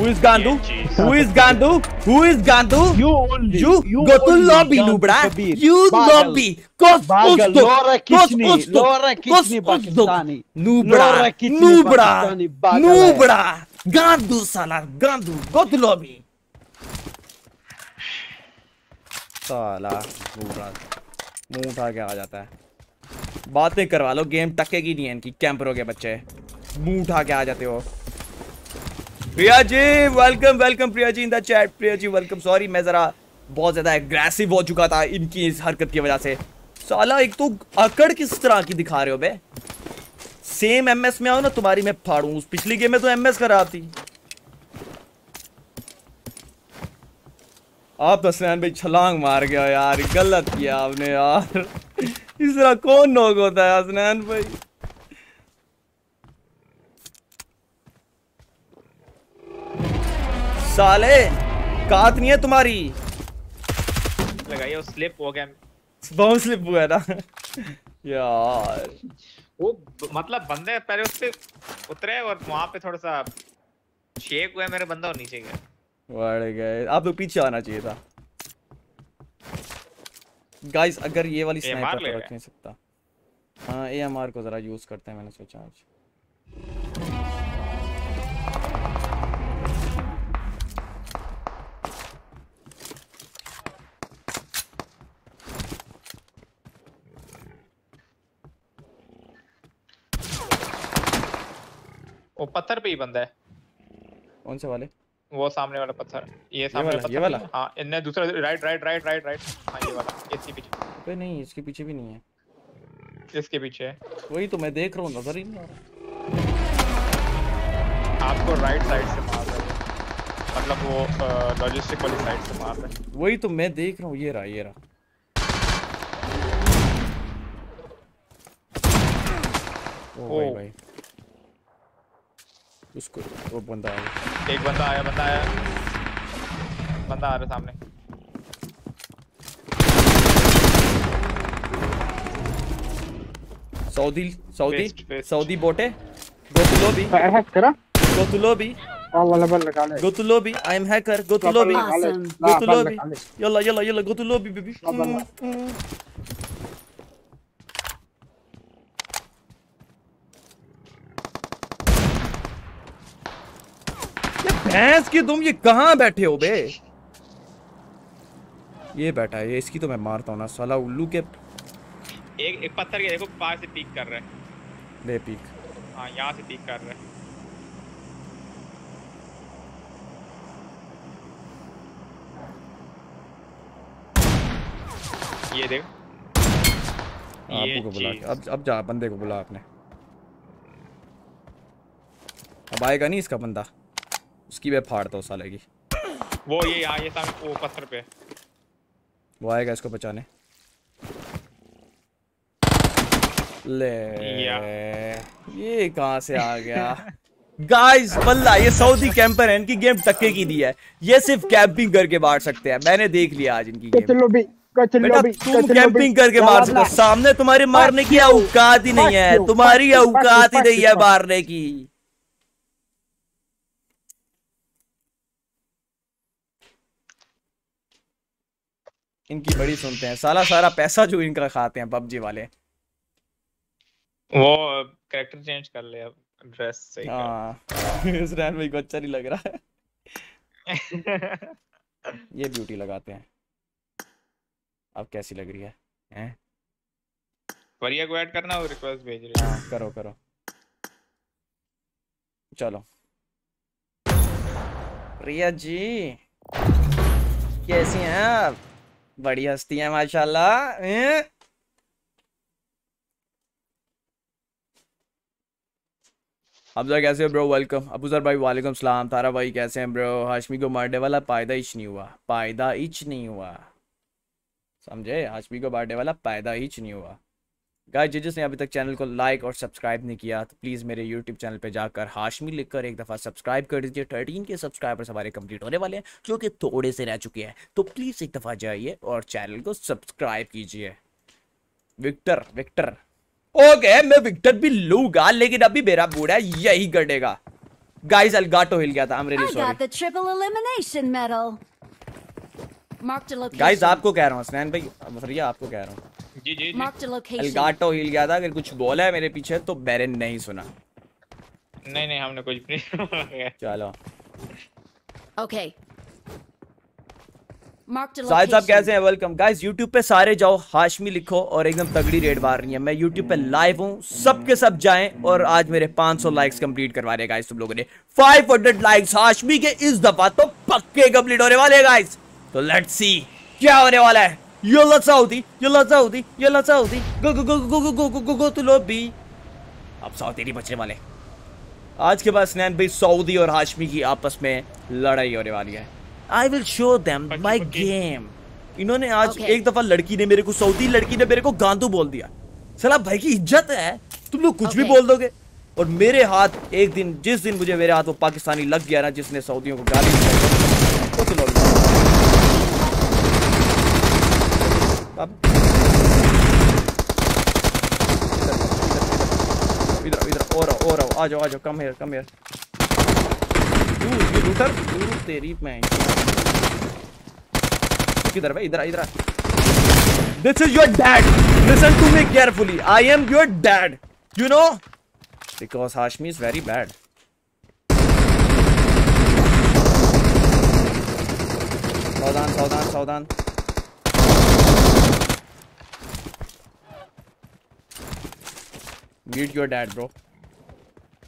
Who is Gandu? Who is Gandu? Who is Gandu? You only. You, you go to lobby, lubra. You lobby. Kos us do. Kos us do. Kos us do. Lubra. Lubra. Lubra. Gandu salar. Gandu. Go to lobby. साला लूबरा मुंह उठा के आ जाता है. बातें करवा लो game टकेगी नहीं है इनकी. कैंपरों के बच्चे मुंह उठा के आ जाते हो. Priya ji welcome welcome. Priya ji in the chat. Priya ji welcome. Sorry मैं जरा बहुत ज्यादा एग्रेसिव हो चुका था इनकी इस हरकत की वजह से. साला एक तो अकड़ किस तरह की दिखा रहे हो बे. सेम एमएस में आओ ना तुम्हारी मैं फाड़ूं. उस पिछली गेम में तो एमएस खराब थी. आप असनान भाई छलांग मार गया यार. गलत किया आपने यार. इस तरह कौन नोक होता है असनान भाई. साले कात नहीं है तुम्हारी. लगाइए वो स्लिप हो गया. बहुत स्लिप हुआ ना यार. वो मतलब बंदे पहले उससे उतरे और वहां पे थोड़ा सा शेक हुआ. मेरे बंदा और नीचे गया बढ़ गए. आप तो पीछे आना चाहिए था गाइस. अगर ये वाली स्नाइपर तो रख नहीं सकता. हाँ एएमआर को जरा यूज करते हैं मैंने सोचा आज. वो पत्थर पे ही बंदा है। कौन से वाले? वो सामने वाला पत्थर। ये सामने वाला, ये वाला। हां इनने दूसरा right right right right right हां ये वाला। इसके पीछे पे नहीं, इसके पीछे भी नहीं है, इसके पीछे है। वही तो मैं देख रहा हूं, नजर ही नहीं आ रहा। आपको राइट साइड से मार रहा है, मतलब वो लॉजिस्टिक वाली साइड से मार रहा है। वही तो मैं देख रहा हूं, ये रहा ये रहा। ओ भाई भाई उसको वो बंदा आया, एक बंदा आया बंदा आया बंदा आ रहा सामने। सऊदी सऊदी सऊदी बोटे गो टू लॉबी। हैक करा गो टू लॉबी। वाला बल निकाले go to lobby. I am hacker go to lobby go to lobby. यल्ला यल्ला यल्ला गो टू लॉबी बेबी। भैंस की तुम ये कहाँ बैठे हो बे? ये बैठा है, इसकी तो मैं मारता हूँ ना साला उल्लू के। एक एक पत्थर के देखो पार से पीक कर रहा है। ले पीक। हाँ यहाँ से पीक कर रहा है। ये देख। आपको को बुला, अब अब जा बंदे को बुला आपने। अब आएगा नहीं इसका बंदा, उसकी मैं फाड़ता हूँ साले की। वो ये आ, ये सामने वो पत्थर पे वो आएगा इसको बचाने। ले ये कहाँ से आ गया? गाइस वल्ला ये सऊदी कैंपर है, इनकी गेम टक्के की दी है, ये सिर्फ कैंपिंग करके मार सकते हैं। मैंने देख लिया आज इनकी गेम। बेटा तुम कैंपिंग करके मार सकते हो, सामने तुम्हारे मारने की औकात ही नहीं है, तुम्हारी औकात ही नहीं है मारने की। इनकी बड़ी सुनते हैं साला, सारा पैसा जो इनका खाते हैं पबजी वाले। वो कैरेक्टर चेंज कर ले अब, ड्रेस सही कर। इस रैन भाई को अच्छा नहीं लग रहा है। ये ब्यूटी लगाते हैं, अब कैसी लग रही है हैं? फरिया को ऐड करना और रिक्वेस्ट भेज रही है। करो करो चलो। प्रिया जी कैसी हैं आप? बड़ी हस्ती है माशाल्लाह। अबूजर कैसे हो ब्रो? वेलकम। अबूजर भाई वालेकुम सलाम। तारा भाई कैसे हैं ब्रो? हाशमी को मारने वाला पायदा हिच नहीं हुआ, पायदा हिच नहीं हुआ, समझे? हाशमी को मारने वाला पायदा हिच नहीं हुआ। गाइस जिसने अभी तक चैनल को लाइक और सब्सक्राइब नहीं किया तो प्लीज़ मेरे यूट्यूब चैनल पे जाकर हाशमी लिखकर एक दफ़ा सब्सक्राइब कर दीजिए। थर्टीन के सब्सक्राइबर्स हमारे कंप्लीट होने वाले हैं जो कि थोड़े से रह चुके हैं, तो प्लीज़ एक दफ़ा जाइए और चैनल को सब्सक्राइब कीजिए। विक्टर विक्टर ओके, मैं विक्टर भी लूँगा लेकिन अभी मेरा बूढ़ा यही गड़ेगा। गाइस अलगाटो हिल गया था, I am really sorry. Guys आपको कह रहा हूँ असनैन भाई, फरिया आपको कह रहा हूँ जी जी जी। अलगाटो हिल गया था, अगर कुछ बोला है मेरे पीछे तो मैंने नहीं सुना। नहीं नहीं हमने कुछ नहीं। चलो ओके। साहिद साहब कैसे हैं? वेलकम। गाइस YouTube पे सारे जाओ, हाशमी लिखो और एकदम तगड़ी रेड मार रही है। मैं YouTube पे लाइव हूँ, सबके सब जाएं और आज मेरे पाँच सौ लाइक्स कंप्लीट करवा रहे गाइस तुम लोगों ने। पाँच सौ लाइक्स हाशमी के इस दफा तो पक्के कंप्लीट होने वाले गाइस, तो लेट्स सी क्या होने वाला है। Yo Saudi yo Saudi yo Saudi go go go go go go go तो लो भी। अब सऊदी नहीं बचने वाले आज के बाद। स्नैन भाई सऊदी और हाशमी की आपस में लड़ाई होने वाली है। I will show them my game. इन्होंने आज okay. एक दफा लड़की ने मेरे को सऊदी लड़की ने मेरे को गांधू बोल दिया। साला भाई की इज्जत है, तुम लोग कुछ okay. भी बोल दोगे। और मेरे हाथ एक दिन, जिस दिन मुझे मेरे हाथ वो पाकिस्तानी लग गया ना जिसने सऊदियों को गाली दी, अब इधर इधर और और आ जाओ आ जाओ। Come here come here. तू लूटर तू तेरी मैं किधर भाई? इधर इधर। This is your dad, listen to me carefully, I am your dad, you know, because Hashmi is very bad. सावधान सावधान सावधान। Meet your dad bro,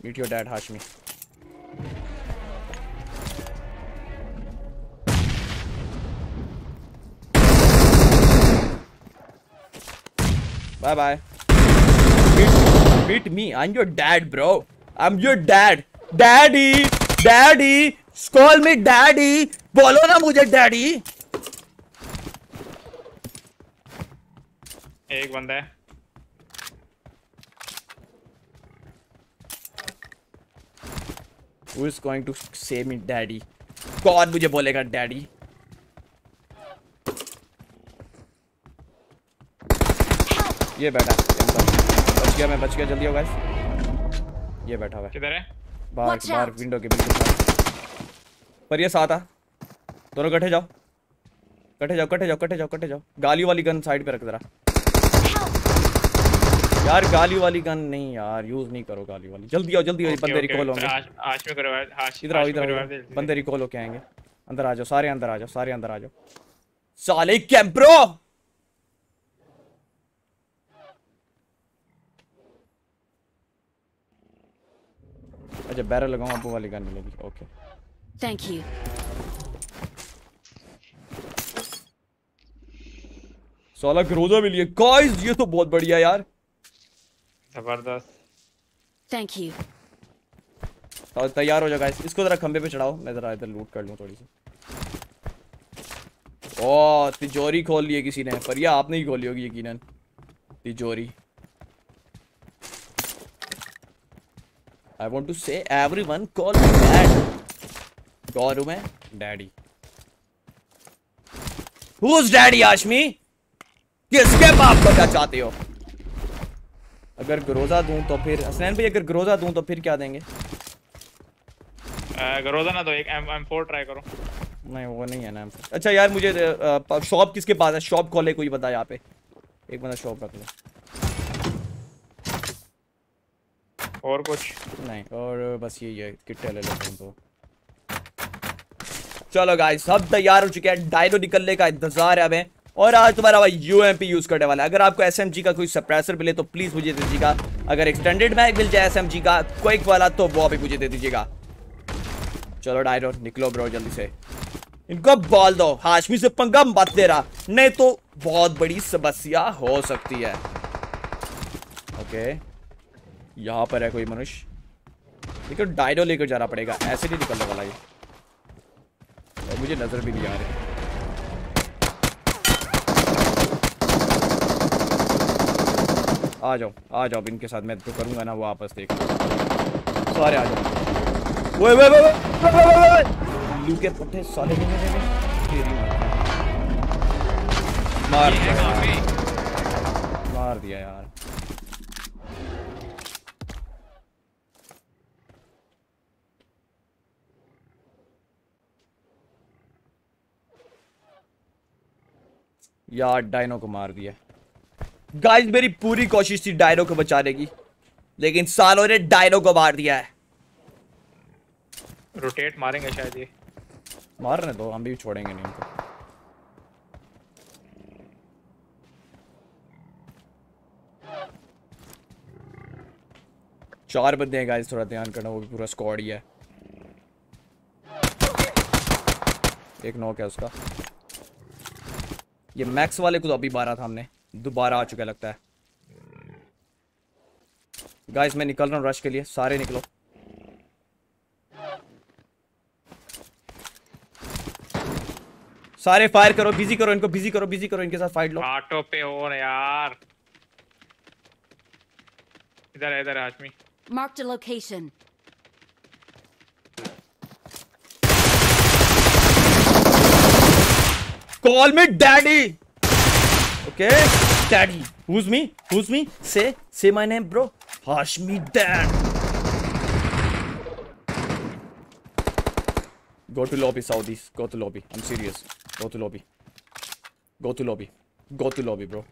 meet your dad Hashmi। Bye bye. Beat, beat me. I'm your dad, bro. I'm your dad. Daddy, daddy, call me daddy. बोलो ना मुझे daddy. एक बंदा है. Who is going to say me daddy? कौन मुझे बोलेगा daddy? ये बैठा बच गया मैं बच गया जल्दी हो गाइस ये बैठा हुआ है किधर है बाहर बाहर विंडो के बिल्कुल पर ये साथ आ दोनों इकट्ठे जाओ इकट्ठे जाओ इकट्ठे जाओ इकट्ठे जाओ इकट्ठे जाओ गाली वाली गन साइड पे रख जरा यार गाली वाली गन नहीं यार यूज नहीं करो गाली वाली जल्दी आओ जल्दी बंदे रिकॉल होंगे आज में करो आज इधर आओ इधर बंदे रिकॉल होके आएंगे अंदर आ जाओ सारे अंदर आ जाओ सारे अंदर आ जाओ साले कैंप्रो अच्छा बैरल लगाऊं आपको वाली गन मिलेगी ओके थैंक यू साला ग्रोजा मिली है गाइस ये तो बहुत बढ़िया यार जबरदस्त थैंक यू और तैयार हो जाओ गाइस इसको जरा खंबे पे चढ़ाओ मैं जरा इधर लूट कर लूं थोड़ी सी ओ तिजोरी खोल ली है किसी ने फरिया आपने ही खोली होगी यकीनन तिजोरी I want to say everyone call me dad. Call me daddy. Who's daddy Hashmi? किसके बाप बनना चाहते हो? अगर ग्रोजा दूं तो फिर असनैन भाई अगर ग्रोजा दूं तो फिर क्या देंगे? आ, ग्रोजा ना दो एक एम फोर ट्राई करो। नहीं वो नहीं है ना एम फोर। अच्छा यार मुझे शॉप किसके पास है? शॉप खोले कोई बता यहाँ पे। एक बंदा शॉप रख ले। और कुछ नहीं और बस यही है किट ले लेते हैं तो चलो गाइस सब तैयार हो चुके हैं डायनो निकलने का इंतजार है हमें और आज तुम्हारा भाई यूएमपी यूज करने वाला है अगर आपको एसएमजी का कोई सप्रेसर मिले तो प्लीज मुझे दे दीजिएगा अगर एक्सटेंडेड मैग मिल जाए एसएमजी का क्विक वाला तो वो भी मुझे दे दीजिएगा चलो डायनो निकलो ब्रो जल्दी से इनको बॉल दो हाशमी से पंगा मत लेना नहीं तो बहुत बड़ी समस्या हो सकती है ओके यहाँ पर है कोई मनुष्य देखो डायनो लेकर जाना पड़ेगा ऐसे नहीं निकलने वाला ये और मुझे नजर भी नहीं आ रही आ जाओ आ जाओ इनके साथ मैं तो करूंगा ना वो आपस देख सारे आ जाओ वो वो वो लू के पट्टे साले मार दिया मार दिया यार यार डायनो को मार दिया गाइस मेरी पूरी कोशिश थी डायनो को बचाने की लेकिन सालों ने डायनो को मार दिया है रोटेट मारेंगे शायद ये मारने दो हम भी छोड़ेंगे नहीं उनको चार बंदे हैं गाइस थोड़ा ध्यान करना वो भी पूरा स्क्वाड ही है एक नॉक है उसका ये मैक्स वाले को तो अभी बारह था हमने दोबारा आ चुका लगता है गाइस मैं निकल रहा हूँ रश के लिए सारे निकलो सारे फायर करो बिजी करो इनको बिजी करो बिजी करो इनके साथ फाइट लो ऑटो पे हो ना यार इधर इधर Hashmi mark the location Call me daddy. Okay, daddy. Who's me? Who's me? Say, say my name, bro. Hashmi dad. Go to lobby, Saudis. Go to lobby. I'm serious. Go to lobby. Go to lobby. Go to lobby, bro.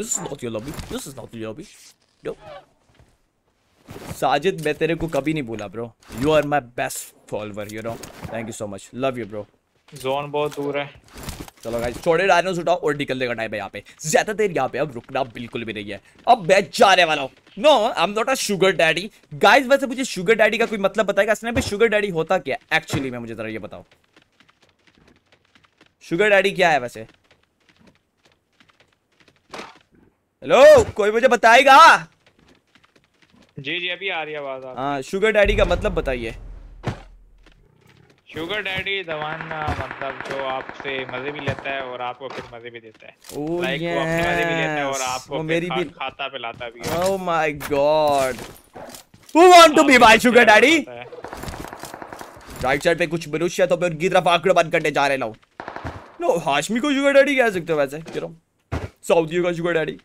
This is not your lobby. This is not your lobby. No. Sajid, मैं तेरे को कभी नहीं बोला, bro. You are my best follower, you know. Thank you so much. Love you, bro. Zone बहुत दूर है. चलो गाइस छोड़े डायनोस उठाओ और निकलने का टाइम है। यहाँ पे ज्यादा देर यहाँ पे अब रुकना बिल्कुल भी नहीं है। अब मैं जाने वाला हूँ। No I am not a sugar daddy guys. वैसे मुझे शुगर डैडी का कोई मतलब बताएगा इसने पे? शुगर डैडी होता क्या एक्चुअली में, मुझे जरा ये बताओ शुगर डैडी क्या है वैसे? हेलो कोई मुझे बताएगा? जी जी अभी आ रही आवाज। हाँ शुगर डैडी का मतलब बताइए। शुगर डैडी दवाना मतलब जो आपसे मजे भी लेता है और आपको फिर मजे भी देता है। oh like yes. वो अपने मजे भी लेता है और आपको मेरी भी खाता पिलाता भी है। Oh my God. Who want to be my sugar daddy? Right side पे कुछ मनुष्य तो मैं उनकी तरफ आक्रमण करने जा रहा हूँ। नो हाशमी को शुगर डैडी कह सकते हो वैसे, सऊदियों का sugar daddy.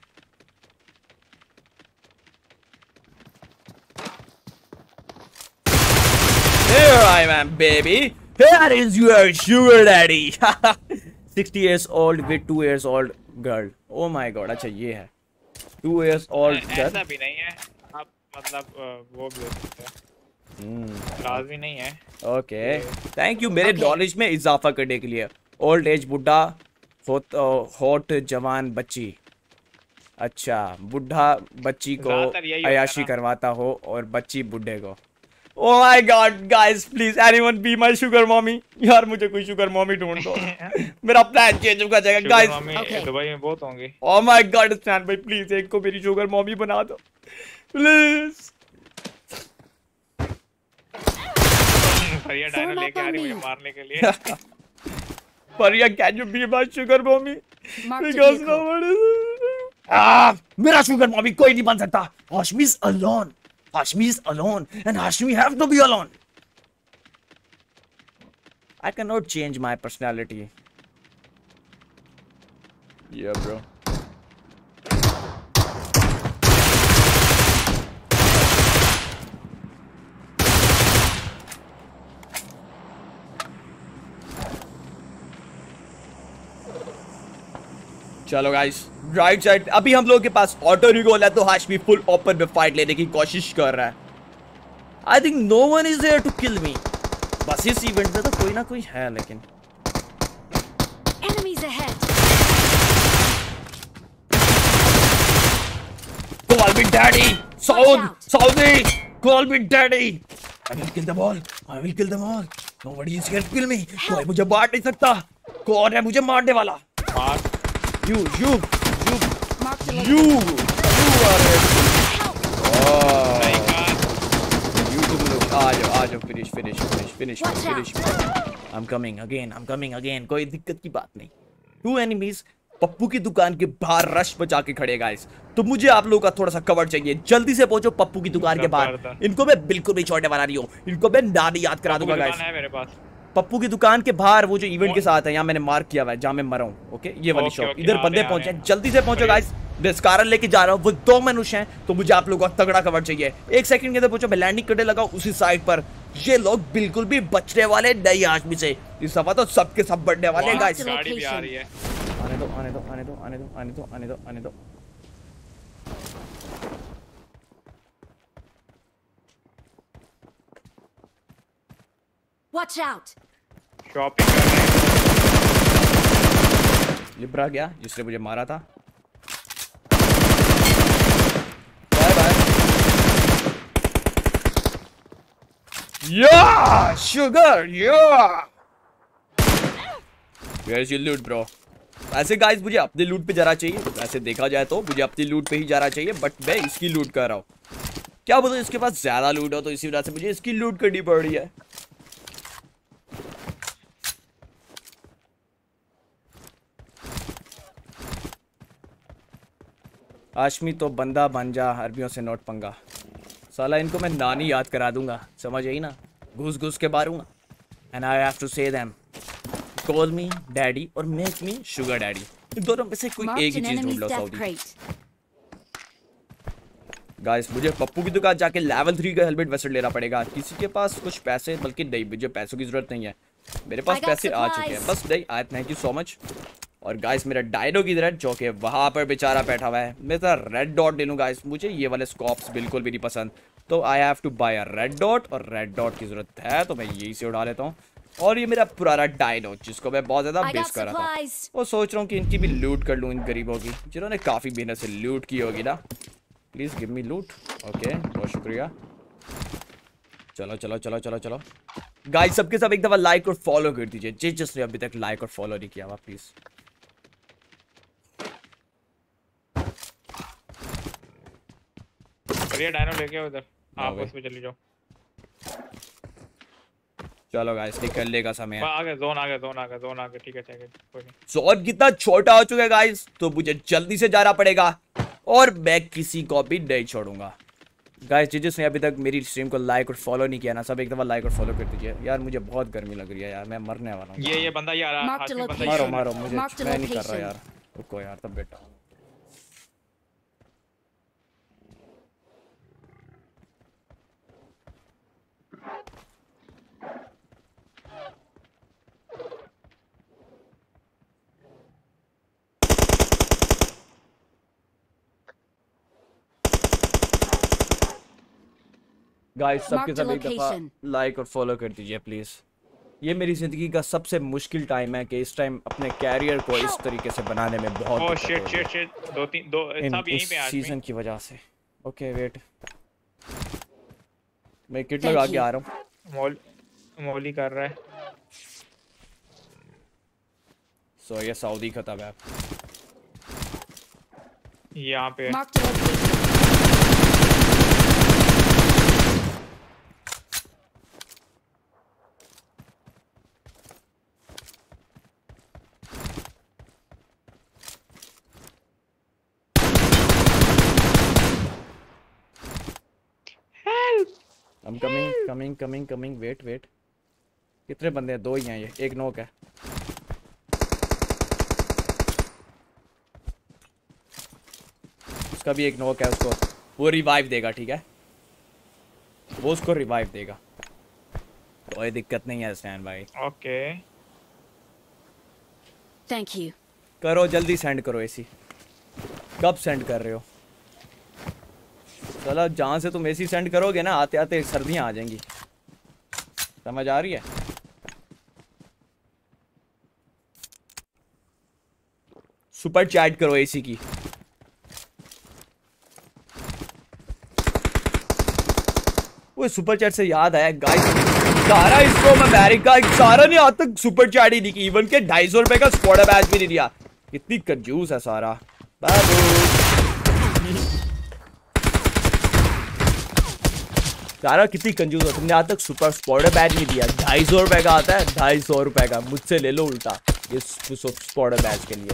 Here I am, baby. Here is your sugar daddy. sixty years old with two years old girl. Oh my God. अच्छा ये है two years old girl. ऐसा भी नहीं है आप मतलब वो भी होता है। हम्म लाज़मी नहीं है। Okay. Thank you मेरे knowledge में इजाफा करने के लिए। Old age बुढ़ा, hot hot जवान बच्ची। अच्छा बुढ़ा बच्ची को अयाशी करवाता हो और बच्ची बुढ़े को। Oh my God, guys, please, anyone be my sugar mommy. यार मुझे कोई sugar mommy ढूंढ दो। मेरा प्लान चेंज हो जाएगा, guys. Okay. दुबई में बहुत होंगे। Oh my God, stand by, please, एक को मेरी sugar mommy बना दो, please. फरिया डायनो लेके आ रही मुझे मारने के लिए। फरिया, can you be my sugar mommy? Because nobody. Ah, मेरा sugar mommy कोई नहीं बन सकता। Hashmi is alone. Hashmi is alone, and Hashmi have to be alone. I cannot change my personality. Yeah, bro. चलो गाइस राइट साइड अभी हम लोगों के पास ऑटो रिगोल है तो हाशमी फुल ओपन में फाइट लेने की कोशिश कर रहा है। I think no one is here to kill me. बस इस इवेंट में तो कोई ना कोई है लेकिन enemies ahead. Call me daddy south Saudi call me daddy. I will kill them all I will kill them all nobody is here to kill me. कोई मुझे मार नहीं सकता। कौन है मुझे मारने वाला? मार You, you, you, you, you are it. Oh my God! You two लोग आ जाओ, आ जाओ, finish, finish, finish, finish, finish. I'm coming again, I'm coming again. कोई दिक्कत की बात नहीं. Two enemies. पप्पू की दुकान के बाहर रश बचा के खड़े गाइस। तो मुझे आप लोगों का थोड़ा सा कवर चाहिए। जल्दी से पहुंचो पप्पू की दुकान के बाहर। इनको मैं बिल्कुल भी छोड़ने वाला नहीं हूँ। इनको मैं नाम याद करा दूंगा गाइस। पप्पू की दुकान के बाहर वो जो इवेंट के साथ है यहाँ मैंने मार्क किया हुआ है जहाँ मैं मरा हूँ। ओके ये वाली शॉप इधर बंदे पहुंचे हैं। जल्दी से पहुंचो गाइस। डिस्कारल लेके जा रहा हूँ। वो दो मनुष्य हैं तो मुझे आप लोगों का तगड़ा कवर चाहिए। एक सेकंड के अंदर पहुंचो। मैं लैंडिंग करने लगा उसी साइड पर। ये लोग बिल्कुल भी बचने वाले नहीं आदमी से। इस सफा तो सबके सब बढ़ने वाले हैं गाइस। आने दो आने दो आने दो आने दो आने दो आने दो आने दो। Watch out. शॉपिंग कर रहा है। लिब्रा गया जिसने मुझे मारा था। Bye bye. या शुगर या। Where's your loot, bro? ऐसे गाइस मुझे अपने लूट पे जाना चाहिए। वैसे देखा जाए तो मुझे अपनी लूट पे ही जाना चाहिए बट मैं इसकी लूट कर रहा हूँ। क्या बोलो इसके पास ज्यादा लूट हो तो इसी वजह से मुझे इसकी लूट करनी पड़ रही है। हाशमी तो बंदा बन जा अरबियों से नोट पंगा। साला इनको मैं नानी याद करा दूंगा समझ आई ना। घुस घुस के मारूंगा। And I have to say them call me daddy और मेक मी शुगर डैडी। इन दोनों में से कोई एक ही चीज ढूंढ लो सऊदी। गाइस मुझे पप्पू की दुकान जाके लेवल थ्री का हेलमेट वेस्ट लेना पड़ेगा। किसी के पास कुछ पैसे बल्कि नहीं मुझे पैसों की जरूरत नहीं है। मेरे पास पैसे आ चुके हैं बस नहीं आए। Thank you so much. और गाइस मेरा डायनो की तरह जो कि वहाँ पर बेचारा बैठा हुआ है। मैं तो रेड डॉट ले लूँ गाइस। मुझे ये वाले स्कॉप्स बिल्कुल भी नहीं पसंद तो I have to buy a red dot और रेड डॉट की ज़रूरत है तो मैं यही से उड़ा लेता हूँ। और ये मेरा पुराना डायनो जिसको मैं बहुत ज्यादा बेस कर रहा था, वो सोच रहा हूँ कि इनकी भी लूट कर लूँ, इन गरीबों की जिन्होंने काफी मेहनत से लूट की होगी ना। प्लीज गिव मी लूट। ओके बहुत शुक्रिया। चलो चलो चलो चलो चलो गाइस सबके सब एक दफा लाइक और फॉलो कर दीजिए जिस जिसने अभी तक लाइक और फॉलो नहीं किया हुआ प्लीज। डायनो लेके आओ उधर, आप उसमें चले जाओ। चलो गाइस निकलने का समय है। आ गया जोन आ गया जोन आ गया जोन आ गया। ठीक है ठीक है कोई नहीं। जोन कितना छोटा हो चुका है गाइस, तो मुझे जल्दी से जाना पड़ेगा और मैं किसी को भी नहीं छोड़ूंगा। गाइस जिसने अभी तक मेरी स्ट्रीम को लाइक और फॉलो नहीं किया ना, सब एक दफा लाइक और फॉलो कर दीजिए। यार मुझे बहुत गर्मी लग रही है यार, मैं मरने वाला हूँ। ये ये बंदा यार मारो मारो मुझे, मैं नहीं कर रहा यार। रुको यार तब बेटा गाइस सबके सब एक दफा लाइक और फॉलो कर दीजिए प्लीज। ये मेरी जिंदगी का सबसे मुश्किल टाइम है कि इस टाइम अपने कैरियर को इस तरीके से बनाने में बहुत oh, shit, shit, shit. दो तीन दो सब यहीं पे आज सीजन की वजह से। ओके वेट मैं किट लगा के आ रहा हूं। मॉल मॉली कर रहा है। सो so, ये सऊदी खत्म है यहां पे। I'm coming, coming, coming, coming. Wait, wait. कितने बंदे हैं? दो ही हैं ये, एक नोक है। उसका भी एक नोक है, उसको वो रिवाइव देगा। ठीक है वो उसको रिवाइव देगा, कोई दिक्कत नहीं है असनान भाई। Okay thank you. करो जल्दी सेंड करो एसी। कब सेंड कर रहे हो? चलो जहाँ से तुम एसी सेंड करोगे ना आते आते सर्दियाँ आ जाएंगी, समझ आ रही है? सुपर चैट करो एसी की। वो सुपर चैट से याद आया गाइस, सारा इसको अमेरिका सारा ने आज तक सुपर चैट ही नहीं की, इवन के ढाई सौ रुपए का स्पॉटर बैच भी नहीं दिया। इतनी कंजूस है सारा बाबू, सारा कितनी कंजूस हो। तुमने आज तक सुपर स्पॉटर बैच नहीं दिया, ढाई सौ रुपए का आता है, ढाई सौ रुपए का मुझसे ले लो उल्टा ये स्पॉटर बैच के लिए।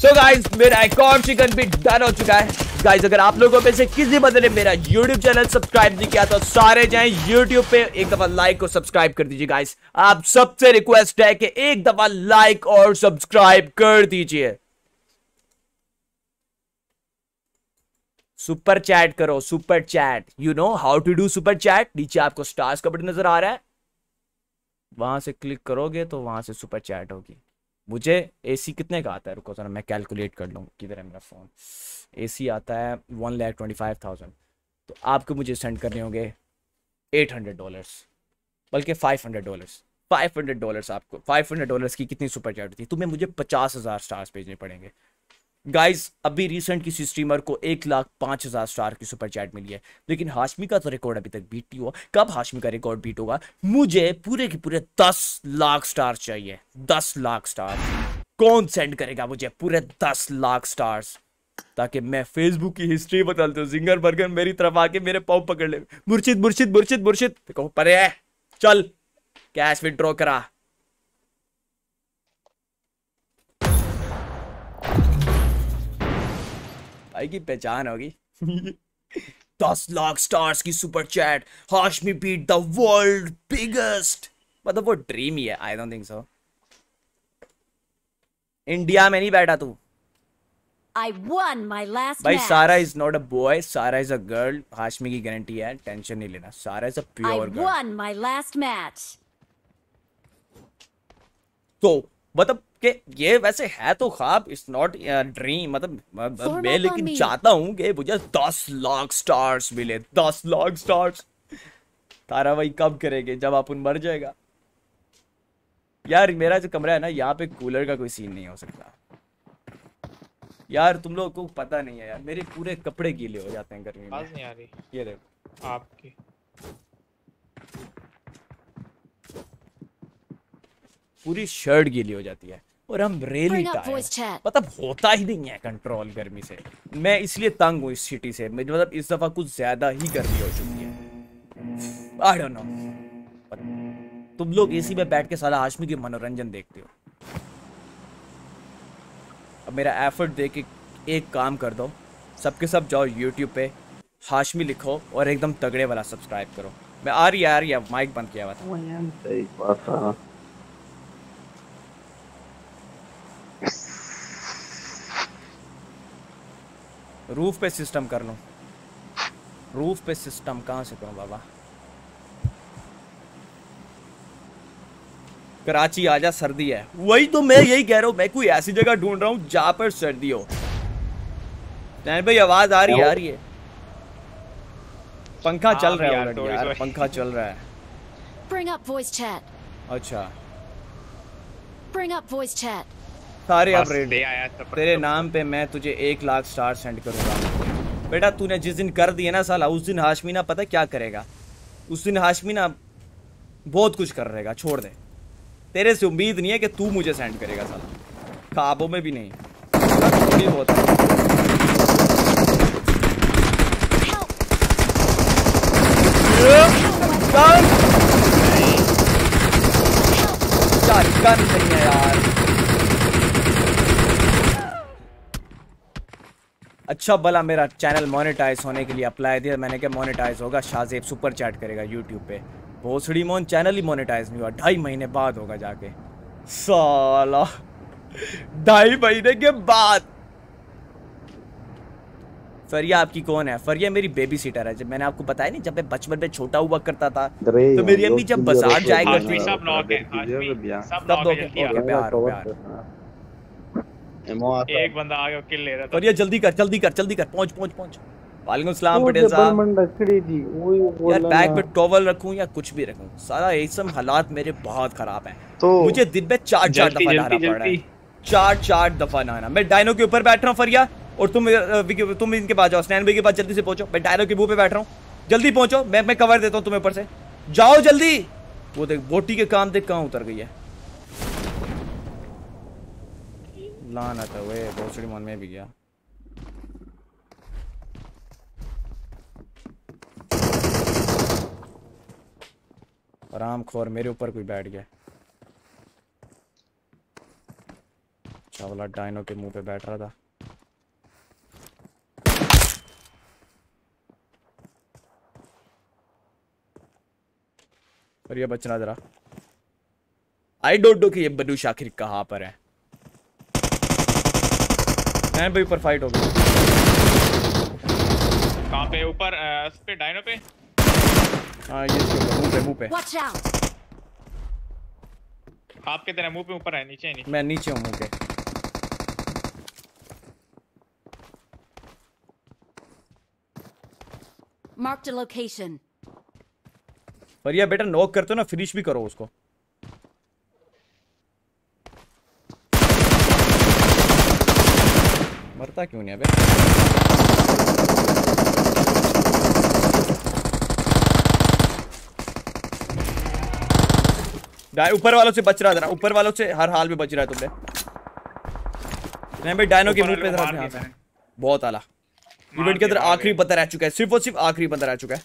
सो गाइस मेरा एक और चिकन भी डन हो चुका है। गाइस अगर आप लोगों में से किसी बंदे ने मेरा YouTube चैनल सब्सक्राइब नहीं किया तो सारे जाएं YouTube पे, एक दफा लाइक और सब्सक्राइब कर दीजिए। गाइस आप सबसे रिक्वेस्ट है कि एक दफा लाइक और सब्सक्राइब कर दीजिए। सुपर चैट करो, super chat. You know how to do super chat. नीचे आपको स्टार्स का बटन नजर आ रहा है, वहां से क्लिक करोगे तो वहां से सुपर चैट होगी। मुझे एसी कितने का आता है, रुको जरा मैं कैलकुलेट कर लूँ। किधर है मेरा फोन? एसी आता है one lakh twenty five thousand, तो आपको मुझे सेंड करने होंगे एट हंड्रेड डॉलर्स बल्कि five hundred dollars five hundred dollars आपको फाइव हंड्रेड डॉलर्स की कितनी सुपर चैट होती है? तुम्हें मुझे पचास हज़ार स्टार्स भेजने पड़ेंगे। गाइस अभी रिसेंट किसी स्ट्रीमर को एक लाख पाँच हज़ार स्टार की सुपर चैट मिली है, लेकिन हाशमी का तो रिकॉर्ड अभी तक बीट नहीं हुआ। कब हाशमी का रिकॉर्ड बीट होगा? मुझे पूरे के पूरे दस लाख स्टार चाहिए, दस लाख स्टार। कौन सेंड करेगा मुझे पूरे दस लाख स्टार्स, ताकि मैं फेसबुक की हिस्ट्री बदल दूं। जिंगर बर्गर मेरी तरफ आके मेरे पाँव पकड़ ले। मुर्शिद मुर्शिद मुर्शिद मुर्शिद देखो परे है, चल कैश विदड्रॉ करा। की पहचान होगी। दस लाख स्टार्स की super chat, Hashmi beat the world biggest. मतलब वो ड्रीम ही है। I don't think so. India में नहीं बैठा तू। I won my last भाई match. सारा is not a boy, सारा is a girl। हाशमी की गारंटी है, टेंशन नहीं लेना। सारा is a pure girl. I won my last match. तो मतलब कि ये वैसे है तो ख्वाब, इट्स नॉट ड्रीम। मतलब मैं लेकिन चाहता हूँ कि मुझे दस लाख स्टार्स मिले, दस लाख स्टार्स। तारा भाई कब करेंगे, जब अपन मर जाएगा। यार मेरा जो कमरा है ना, यहाँ पे कूलर का कोई सीन नहीं हो सकता। यार तुम लोगों को पता नहीं है यार, मेरे पूरे कपड़े गीले हो जाते हैं गर्मी में। नहीं आ रही। ये देखो आपकी। पूरी शर्ट गीली हो जाती है और हम रेली मतलब होता ही नहीं है कंट्रोल गर्मी से। मैं इसलिए तंग हूँ इस सिटी से, मतलब इस दफा कुछ ज्यादा ही गर्मी हो चुकी है। आई डोंट नो तुम लोग एसी में बैठ के साला हाशमी के मनोरंजन देखते हो। अब मेरा एफर्ट दे के एक काम कर दो, सबके सब जाओ यूट्यूब पे हाशमी लिखो और एकदम तगड़े वाला सब्सक्राइब करो। मैं आ रही यार, यार माइक बंद किया हुआ था। रूफ पे सिस्टम कर लूँ, रूफ पे सिस्टम कहाँ से करूँ बाबा। कराची आजा सर्दी है। वही तो मैं यही कह रहा हूँ, मैं कोई ऐसी जगह ढूंढ रहा हूँ जहाँ पर सर्दी हो। भाई आवाज आ रही है, आ रही है। पंखा चल रहा है यार, पंखा चल रहा है। Bring up voice chat. अच्छा Bring up voice chat. सारे आप रेडी। तेरे नाम पे मैं तुझे एक लाख स्टार सेंड करूंगा। बेटा तूने जिस दिन कर दिया ना साला, उस दिन हाशमी ना पता क्या करेगा। उस दिन हाशमी ना बहुत कुछ कर रहेगा, छोड़ दे। तेरे से उम्मीद नहीं है कि तू मुझे सेंड करेगा साला, ख्वाबों में भी नहीं। तो बहुत गन नहीं है यार। अच्छा भला मेरा चैनल मोनेटाइज होने के लिए अप्लाई दिया मैंने, क्या मोनेटाइज होगा? शाहजेब सुपर चैट करेगा यूट्यूब पे। भोसड़ी मोन चैनल ही मोनेटाइज नहीं हुआ, ढाई महीने बाद होगा जाके साला, ढाई महीने के बाद। फरिया आपकी कौन है? फरिया मेरी बेबी सीटर है। जब मैंने आपको बताया नहीं, जब मैं बचपन में छोटा हुआ करता था तो मेरी अम्मी जब बाजार जाया करती थी। एक बंदा आ गया किल ले रहा था। और ये जल्दी कर जल्दी कर जल्दी कर, पहुंच पहुंच पहुंच। वालेकुम सलाम पटेल साहब। यार बैग पे टॉवल रखूं या कुछ भी रखूं, सारा ऐसम हालात मेरे बहुत खराब हैं। तो मुझे दिन में चार चार दफा नहाना पड़ रहा है, चार चार दफा नहाना। मैं डायनो के ऊपर बैठ रहा हूं फरिया, और तुम तुम इनके पास जाओ, स्नैन भाई के पास जल्दी से पहुंचो। मैं डायनो के मुंह पे बैठ रहा हूँ, जल्दी पहुंचो, मैं मैं कवर देता हूँ तुम्हें ऊपर से, जाओ जल्दी। वो देख बोटी के काम देख कहाँ उतर गई है। लाना था वे भोसड़ी मन में भी गया। आराम खोर मेरे ऊपर कोई बैठ गया। चावला डायनो के मुंह पे बैठ रहा था। पर ये बचना जरा। आई डोंट नो कि ये बदू शाकिर कहाँ पर है। भाई ऊपर फाइट हो गई। कहाँ पे? ऊपर इस पे डायनो पे। हाँ ये मुंह पे मुंह पे। Watch out! आपके तेरा मुंह पे ऊपर है, नीचे नहीं। मैं नीचे हूँ मुंह पे। Marked a location. पर ये बेटा नॉक करते हो ना, फिनिश भी करो उसको। मरता क्यों नहीं है बे? ऊपर वालों से बच रहा जरा, ऊपर वालों से हर हाल में बच रहा है तुमने। नहीं भाई डायनो के मुंह पे जरा ध्यान। बहुत आला इवेंट के अंदर आखिरी बंदा रह चुका है, सिर्फ और सिर्फ आखिरी बंदा रह चुका है।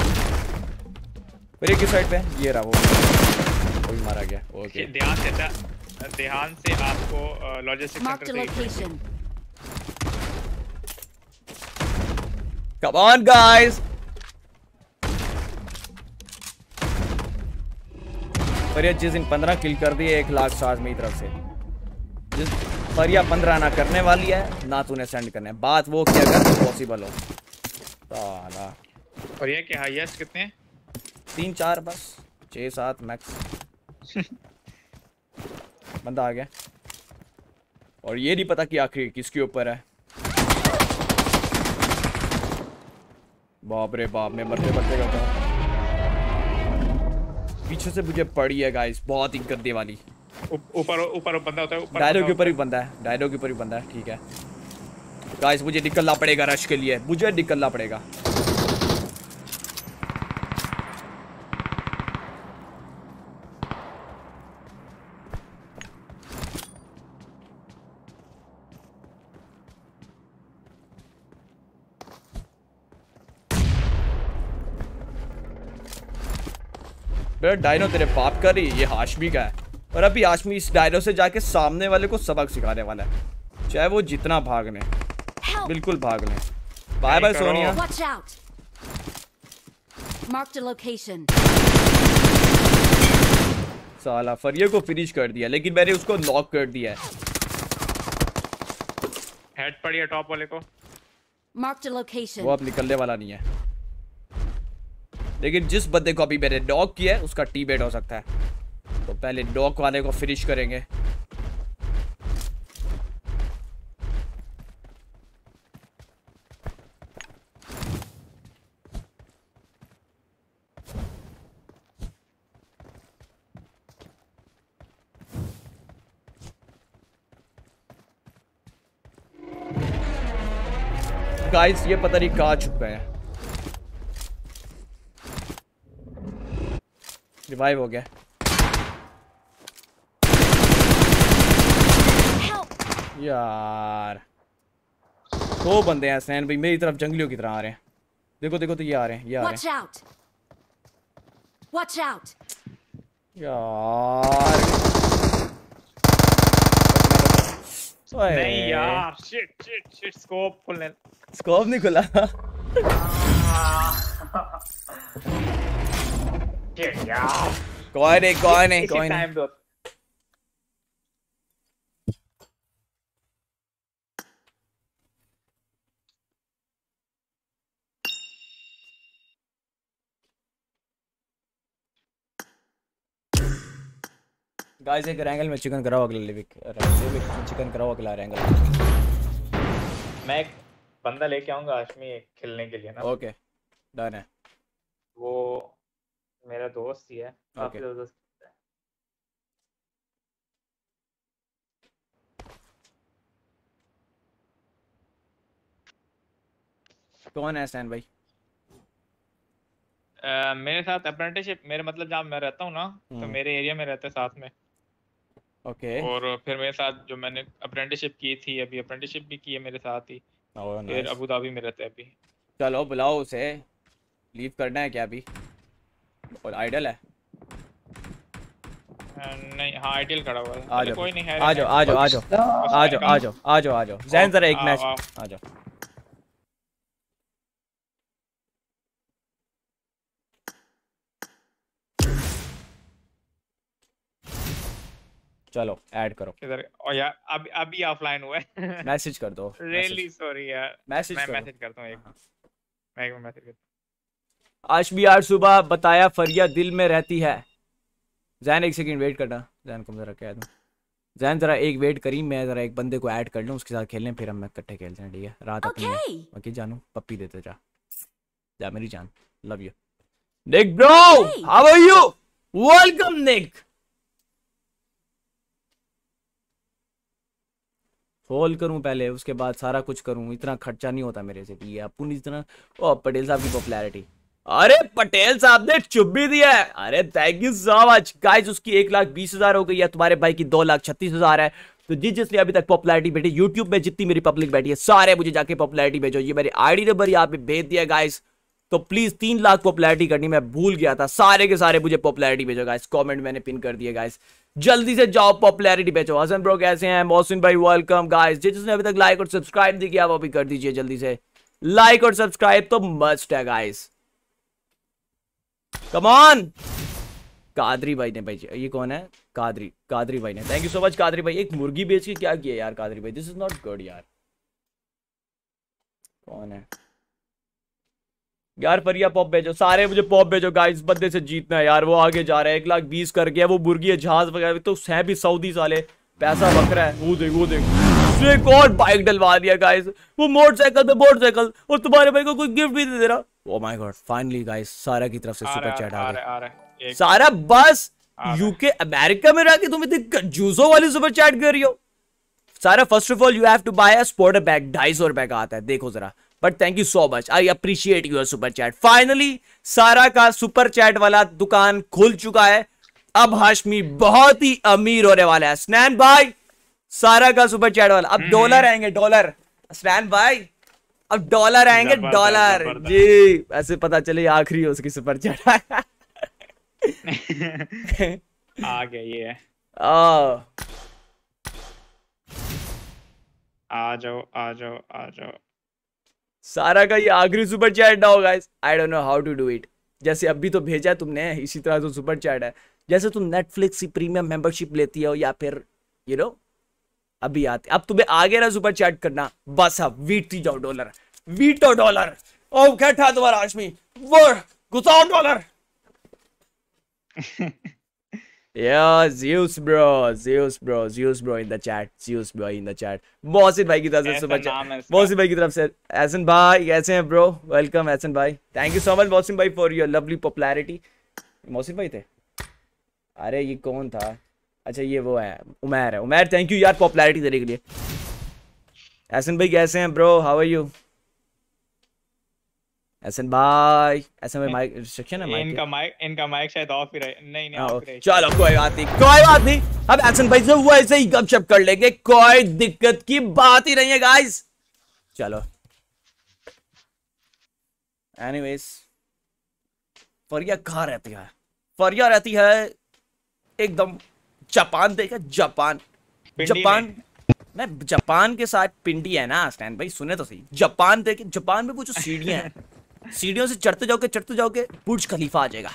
पर ये किस साइड पे है? ये रहा वो, वही मारा गया। ओके ध्यान से था, ध्यान से आपको logistic centre. Come on guys. Fariya जिस दिन पंद्रह किल कर दिए, एक लाख साज मेरी तरफ से। जिस फरिया पंद्रह ना करने वाली है ना तूने सेंड करने, बात वो क्या कर पॉसिबल हो साला। और ये क्या हाईएस्ट कितने हैं? तीन चार बस, छः सात मैक्स। बंदा आ गया और ये नहीं पता कि आखिर किसके ऊपर है। बाप रे बाप, मैं मरते मरते करता हूँ। पीछे से मुझे पड़ी है गाइस, बहुत ही गंदी वाली। ऊपर ऊपर बंदा होता है, ऊपर डायनो के ऊपर भी बंदा है, डायनो के ऊपर भी बंदा है। ठीक है गाइस, मुझे निकलना पड़ेगा रश के लिए, मुझे निकलना पड़ेगा। डायनो तेरे पाप कर रही, ये हाशमी का है। और अभी हाशमी इस डायनो से जाके सामने वाले को सबक सिखाने वाला है, चाहे वो जितना भाग ले, बिल्कुल भाग ले। Bye bye Sonia. साला फरिया को फिनिश कर दिया, लेकिन मैंने उसको नॉक कर दिया है। हेड पड़ी है टॉप वाले को। वो अब निकलने वाला नहीं है, लेकिन जिस बंदे को अभी मैंने डॉक किया है उसका टीमेट हो सकता है, तो पहले डॉक वाले को फिनिश करेंगे। गाइस ये पता नहीं कहाँ छुप गए हैं। रिवाइव हो गया। यार दो बंदे हैं सैन भाई, मेरी तरफ जंगलियों की तरह आ रहे हैं। देखो देखो तो ये आ रहे हैं, ये आ रहे हैं। Watch out! यार नहीं यार, शिट शिट शिट, स्कोप खुलने, स्कोप नहीं खुला। कोई नहीं कोई नहीं कोई नहीं। गाइस एक रैंगल में चिकन कराओ अगला लिविक, लिविक चिकन कराओ अगला रैंगल। मैं एक बंदा लेके आऊंगा हाशमी खेलने के लिए ना। ओके डन है। वो मेरा दोस्त ही है, काफी जबरदस्त है। कौन है सैन भाई? uh, मेरे साथ अप्रेंटिसशिप, मेरे मतलब जहाँ मैं रहता हूँ ना, तो मेरे एरिया में रहते हैं साथ में। Okay okay. और फिर मेरे साथ जो मैंने अप्रेंटिसशिप की थी, अभी अप्रेंटिसशिप भी की है मेरे साथ ही। oh, nice. फिर अबू धाबी में रहते हैं अभी। चलो बुलाओ उसे, लीव करना है क्या अभी? और आइडल है नहीं? हाँ आइडल खड़ा हुआ है। आ जाओ कोई नहीं है, आ जाओ आ जाओ आ जाओ आ जाओ आ जाओ आ जाओ आ जाओ जैन जरा एक मैच आ जाओ। चलो ऐड करो इधर। और यार अभी अभी ऑफलाइन हुआ है, मैसेज कर दो। रियली सॉरी यार, मैसेज मैं मैसेज करता हूँ, एक मैं एक मैसेज करता हूँ। आज भी यार सुबह बताया फरिया दिल में रहती है। जैन एक सेकंड वेट करना, जैन को जरा कह दूँ। जैन जरा एक वेट करी, मैं जरा एक बंदे को ऐड कर लूँ, उसके साथ खेलें, फिर हम इकट्ठे खेलते हैं। ठीक है रात अपनी okay. बाकी जानू पप्पी देते जा जा मेरी जान, love you Nick bro, how are you? Welcome Nick, होल करूं पहले, उसके बाद सारा कुछ करूं। इतना खर्चा नहीं होता मेरे से भी ये अपनी इतना। ओ पटेल साहब की पॉपुलैरिटी, अरे पटेल साहब ने चुप भी दिया है। अरे thank you so much guys, उसकी एक लाख बीस हजार हो गई है, तुम्हारे भाई की दो लाख छत्तीस हजार है। तो जी जिसने अभी तक पॉपुलैरिटी बैठी यूट्यूब में, जितनी मेरी पब्लिक बैठी है, सारे मुझे जाके पॉपुलैरिटी भेजो। ये मेरी आईडी नंबर यहाँ पे भेज दिया गाइस। तो प्लीज तीन लाख पॉपुलैरिटी करनी, मैं भूल गया था। सारे के सारे मुझे पॉपुलैरिटी भेजो गाइस, कमेंट मैंने पिन कर दिया गाइस, जल्दी से जाओ पॉपुलैरिटी भेजो। हसन ब्रो कैसे हैं? मोहसिन भाई वेलकम गाइस। जी जिसने अभी तक लाइक और सब्सक्राइब नहीं किया वो भी कर दीजिए जल्दी से, लाइक और सब्सक्राइब तो मस्ट है गाइस, कम ऑन। कादरी भाई ने भाई, ये कौन है? कादरी, कादरी भाई ने, thank you so much Qadri भाई। एक मुर्गी बेच के क्या किया यार कादरी भाई, दिस इज नॉट गुड यार। कौन है यार? फरिया पॉप भेजो, सारे मुझे पॉप भेजो गाइस, बंदे से जीतना है यार। वो आगे जा रहा है, एक लाख बीस कर गया। वो मुर्गी है, जहाज वगैरह तो है भी सऊदी, साले पैसा बकरा है। वो देख वो देख, एक और बाइक डलवा दिया गाइस। वो मोटरसाइकिल पे मोटरसाइकिल, और तुम्हारे भाई को कोई गिफ्ट भी नहीं दे रहा। Oh my god, finally guys Sara की तरफ से सुपर चैट आ गया। सारा बस यूके अमेरिका में रह के तुम इतनी कंजूसो वाली सुपर चैट कर रही हो। Sara first of all you have to buy a supporter bag, ढाई सौ रुपए का आता है, देखो जरा। But thank you so much, I appreciate your super chat. Finally Sara का सुपर चैट वाला दुकान खुल चुका है, अब हाशमी बहुत ही अमीर होने वाला है। स्नैन भाई सारा का सुपर चैट वाला अब डॉलर आएंगे, डॉलर स्नैन भाई अब डॉलर आएंगे, डॉलर जी, ऐसे पता चले आखिरी हो उसकी सुपर चैट आ गया। ये आ जाओ आ जाओ आ जाओ, सारा का ये आखिरी सुपर चैट ना हो guys. I don't know how to do it. जैसे अभी तो भेजा तुमने, इसी तरह तो सुपर चैट है। जैसे तुम नेटफ्लिक्स की प्रीमियम मेंबरशिप लेती हो या फिर यू नो अभी आते, अब तुम्हें आगे ना सुपर चैट करना बस। अब वीटी जाओ डॉलर, वीटो डॉलर। ओ क्या था तुम्हारा हाशमी, वो घुसाओ dollar. Yeah, Zeus bro, Zeus bro, Zeus bro in the chat, Zeus bro in the chat। Mohsin भाई की तरफ से सुपर चैट, मोहसिन भाई की तरफ से। एसन भाई कैसे हैं ब्रो, वेलकम एसन भाई, thank you so much Mohsin भाई for your lovely popularity. Mohsin भाई थे, अरे ये कौन था, अच्छा ये वो है उमैर है। उमैर थैंक यू यार पॉपुलैरिटी देने के लिए। एसन भाई कैसे हैं bro, how are you Ahsan भाई। एसन भाई माइक रिस्ट्रिक्शन है, माइक इनका माइक इनका माइक शायद ऑफ ही रहे। नहीं नहीं ऑफ रहे, चलो कोई बात नहीं कोई बात नहीं। अब एसन भाई से वैसे ही गपशप कर लेंगे, कोई दिक्कत की बात ही नहीं है गाइस। चलो एनीवेज, फरिया कहाँ रहती है? फरिया रहती है एकदम जापान, देखा जापान जापान मैं जापान के साथ पिंडी है ना स्टैन भाई, सुने तो सही। जापान देखे, जापान में वो जो सीढ़ियां हैं सीढ़ियों से चढ़ते जाओगे चढ़ते जाओगे बुर्ज खलीफा आ जाएगा।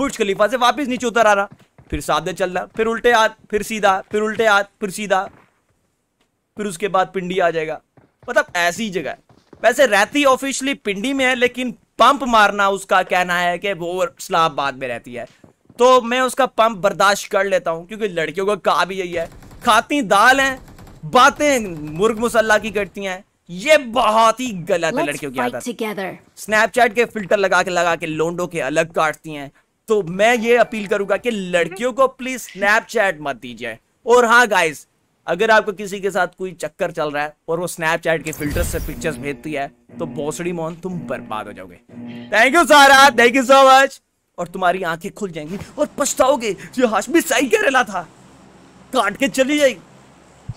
बुर्ज खलीफा से वापस नीचे उतर आ रहा, फिर सामने चल रहा, फिर उल्टे हाथ फिर सीधा, फिर उल्टे हाथ फिर सीधा, फिर उसके बाद पिंडी आ जाएगा। मतलब ऐसी जगह है। वैसे रहती ऑफिशियली पिंडी में है, लेकिन पंप मारना उसका कहना है कि वो इस्लामाबाद में रहती है, तो मैं उसका पंप बर्दाश्त कर लेता हूँ क्योंकि लड़कियों का काम यही है। खाती दाल है, बातें मुर्ग मुसल्ला की करती हैं, ये बहुत ही गलत है लड़कियों की आदत। स्नैपचैट के फिल्टर लगा के लगा के लोंडो के अलग काटती हैं। तो मैं ये अपील करूंगा कि लड़कियों को प्लीज स्नैपचैट मत दीजिए। और हाँ गाइस, अगर आपको किसी के साथ कोई चक्कर चल रहा है और वो स्नैपचैट के फिल्टर से पिक्चर्स भेजती है तो भोसड़ी मोहन तुम बर्बाद हो जाओगे। Thank you Sara, thank you so much. और तुम्हारी आंखें खुल जाएंगी और पछताओगे, ये हाशमी सही कह रहा था, काट के चली जाएगी।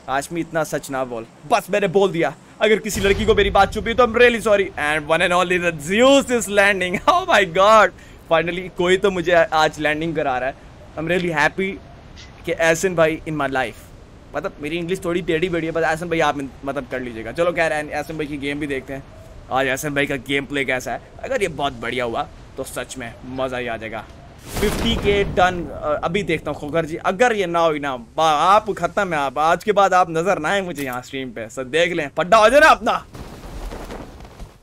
हाशमी इतना सच ना बोल, बस मैंने बोल दिया। अगर किसी लड़की को मेरी बात चुपी तो I'm really sorry and one and only the Zeus is landing. Oh my God! Finally कोई तो मुझे आज लैंडिंग करा रहा है। I'm really happy कि एहसन भाई in my life। मतलब मेरी इंग्लिश थोड़ी टेढ़ी बेढ़ी है, बस एहसन भाई आप मतलब कर लीजिएगा। चलो कह रहे हैं एहसन भाई की गेम भी देखते हैं, आज एहसन भाई का गेम प्ले कैसा है। अगर ये बहुत बढ़िया हुआ तो सच में मज़ा ही आ जाएगा। फिफ्टी के डन अभी देखता हूँ खोकर जी। अगर ये ना हो ना आप खत्म है, आप आज के बाद आप नजर ना आए मुझे यहाँ स्ट्रीम पे, सब देख लें पड्डा हो जाए ना अपना।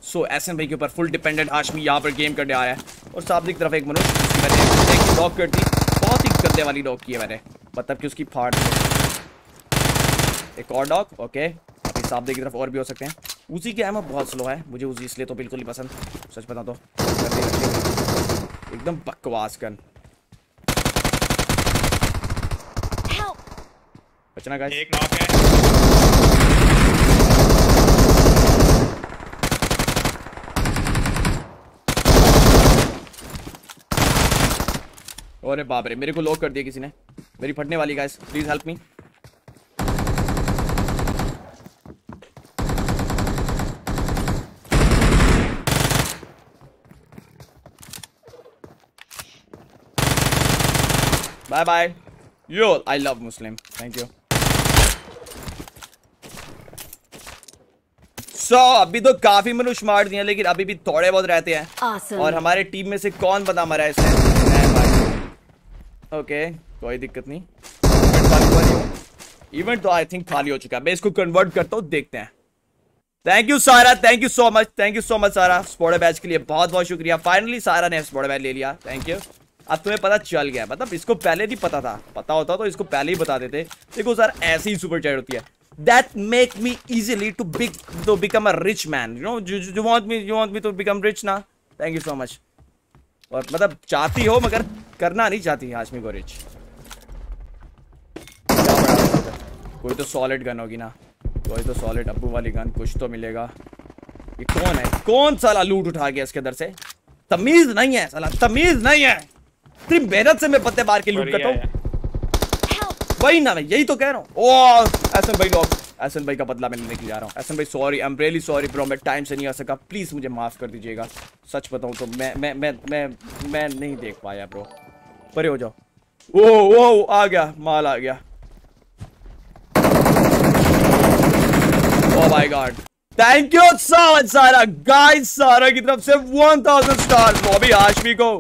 सो so, एस एम भाई के ऊपर फुल डिपेंडेंट हाशमी यहाँ पर गेम करने आया है। और सामने की तरफ एक मनुष्य मैंने लॉक कर दी, बहुत ही गंदे वाली लॉक की है मैंने, मतलब कि उसकी फाड़। एक और डॉक ओके, अभी सामने की तरफ और भी हो सकते हैं। उसी के एमो बहुत स्लो है, मुझे उसी इसलिए तो बिल्कुल ही पसंद, सच बता दो एकदम बकवास गन। बचना गाइस, एक नॉक है। अरे बाप रे, मेरे को लॉक कर दिया किसी ने, मेरी फटने वाली guys, please help me. Bye bye yo, I love Muslim, thank you. So अभी तो काफी मनुष्य मार दिए, लेकिन अभी भी थोड़े बहुत रहते हैं। awesome. और हमारे टीम में से कौन बता मरा है इसमें? ओके कोई दिक्कत नहीं, इवेंट तो आई थिंक खाली हो चुका है, मैं इसको कन्वर्ट करता हूँ, देखते हैं। Thank you Sara, thank you so much, thank you so much Sara support badge के लिए बहुत बहुत शुक्रिया। फाइनली सारा ने स्पोर्ट बैच ले लिया, थैंक यू। अब तुम्हें पता चल गया, मतलब इसको पहले नहीं पता था, पता होता तो इसको पहले ही बता देते। देखो सर ऐसी ही सुपर चैट होती है। That make me easily to big to become a rich man, you know, you want me you want me to become rich ना, थैंक यू सो मच। और मतलब चाहती हो मगर करना नहीं चाहती हाशमी गोरिच। कोई तो सॉलिड गन होगी ना, कोई तो सॉलिड अब्बू वाली गन, कुछ तो मिलेगा। ये कौन है, कौन साला लूट उठा गया इसके अंदर से? तमीज नहीं है साला, तमीज नहीं है। इतनी मेहनत से मैं पत्ते बार के लूट करता हूँ, वही ना मैं यही तो कह रहा हूँ। ओह एहसन भाई लोग, एहसन भाई का बदला मैं लेने के लिए जा रहा हूँ। एहसन भाई sorry, I am really sorry bro, मैं टाइम से नहीं आ सका, प्लीज़ मुझे माफ़ कर दीजिएगा। सच बताऊँ तो मैं मैं मैं मैं मैं नहीं देख पाया ब्रो, परे हो जाओ। ओह ओह आ गया माल, आ गया। Oh my god, thank you so much Sara guys, Sara की तरफ से one thousand star Bobby Hashmi को।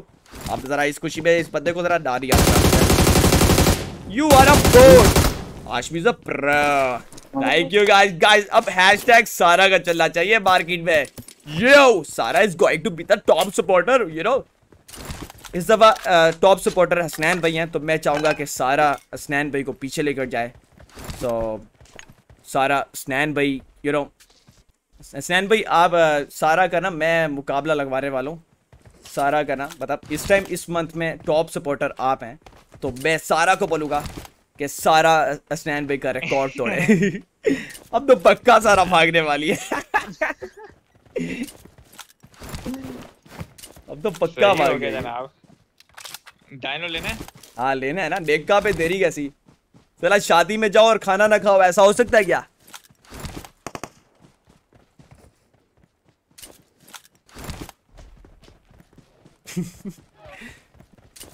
आप जरा इस खुशी में इस पत्ते को जरा डालिए। You are a pro Hashmi is a pro, thank you guys. Guys अब हैशटैग सारा का चलना चाहिए मार्केट में। Yo Sara is going to be the top supporter, you know. इस दफा टॉप सपोर्टर हसनैन भाई हैं, तो मैं चाहूंगा कि सारा हसनैन भाई को पीछे लेकर जाए। तो सारा हसनैन भाई, यू नो हसनैन भाई आप सारा का ना मैं मुकाबला लगवाने वाला हूँ। सारा का ना मतलब इस टाइम इस मंथ में टॉप सपोर्टर आप हैं, तो मैं सारा को बोलूँगा कि सारा हसनैन भाई का रिकॉर्ड तोड़े। अब तो पक्का सारा भागने वाली है। अब तो पक्का भाग गया जनाब। डायनो लेना है? हाँ लेना है ना, देखा पे देरी कैसी। चला शादी में जाओ और खाना ना खाओ, ऐसा हो सकता है क्या?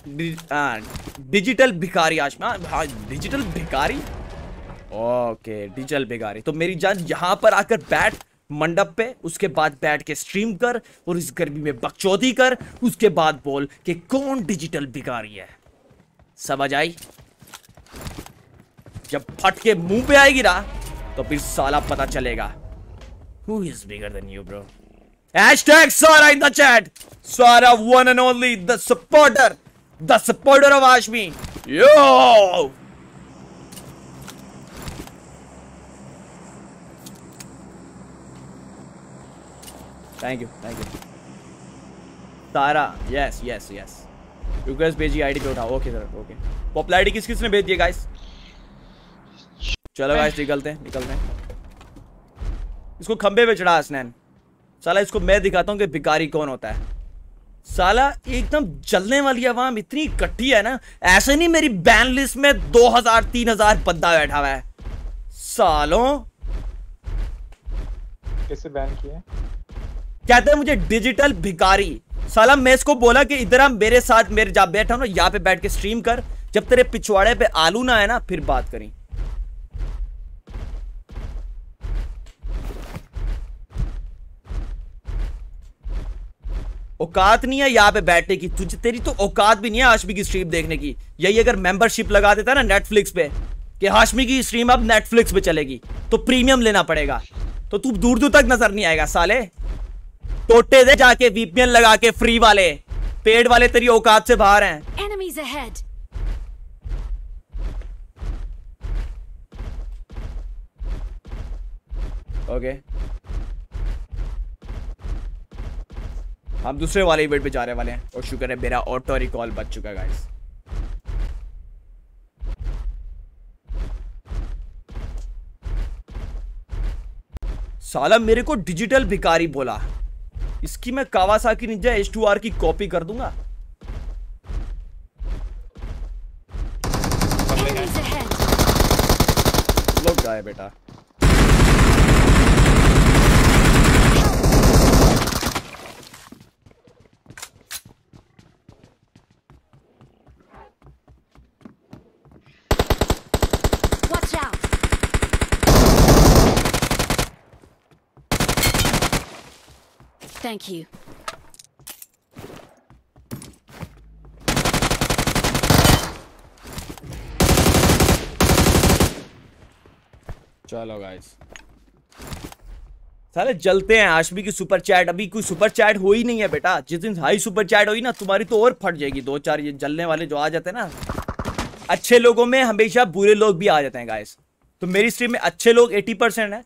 डि, आ, डिजिटल भिखारी आज में। हाँ डिजिटल भिखारी, ओके डिजिटल भिखारी। तो मेरी जान यहाँ पर आकर बैठ मंडप पे, उसके बाद बैठ के स्ट्रीम कर और इस गर्मी में बकचोदी कर, उसके बाद बोल कि कौन डिजिटल भिखारी है। समझ आई? जब फट के मुंह पे आएगी ना तो फिर साला पता चलेगा who is bigger than you bro. Hashtag Swara in the chat. Swara one and only, the supporter, the supporter of Hashmi. Yo. Thank you, thank you. Swara, yes, yes, yes. You guys भेजी ID पे उठाओ, okay sir, okay. Popularity किस किसने भेज दी है guys? चलो guys निकलते हैं, निकलते हैं। इसको खंबे पे चढ़ा हसनैन। साला इसको मैं दिखाता हूँ कि भिखारी कौन होता है। साला एकदम जलने वाली आवाम इतनी इकट्ठी है ना, ऐसे नहीं मेरी बैन लिस्ट में दो हज़ार तीन हज़ार बंदा बैठा हुआ है। सालों कैसे बैन किया? कहते हैं मुझे डिजिटल भिखारी। साला मैं इसको बोला कि इधर हम मेरे साथ मेरे जा बैठा हूँ ना, यहाँ पे बैठ के स्ट्रीम कर, जब तेरे पिछवाड़े पे आलू ना आए ना फिर बात करें। औकात नहीं है यहाँ पे बैठने की, तुझे तेरी तो औकात भी नहीं है हाशमी की स्ट्रीम देखने की। यही अगर मेंबरशिप लगा देता ना नेटफ्लिक्स पे कि हाशमी की स्ट्रीम अब नेटफ्लिक्स पे चलेगी, तो प्रीमियम लेना पड़ेगा, तो तू दूर दूर तक नजर नहीं आएगा। साले टोटे दे जाके वीपीएन लगा के, फ्री वाले पेड वाले तेरी औकात से बाहर है। ओके हम दूसरे वाले इवेंट पे जाने वाले हैं, और शुक्र है मेरा ऑटो रिकॉल बच चुका है गाइस। साला मेरे को डिजिटल भिखारी बोला, इसकी मैं Kawasaki Ninja H two R की कॉपी कर दूंगा। लोग गए बेटा, थैंक यू। चलो गाइस साले चलते हैं। हाशमी की सुपर चैट, अभी कोई सुपर चैट हो ही नहीं है बेटा। जिस दिन हाई सुपर चैट हुई ना तुम्हारी तो और फट जाएगी। दो चार ये जलने वाले जो आ जाते हैं ना, अच्छे लोगों में हमेशा बुरे लोग भी आ जाते हैं गाइस। तो मेरी स्ट्रीम में अच्छे लोग अस्सी परसेंट है,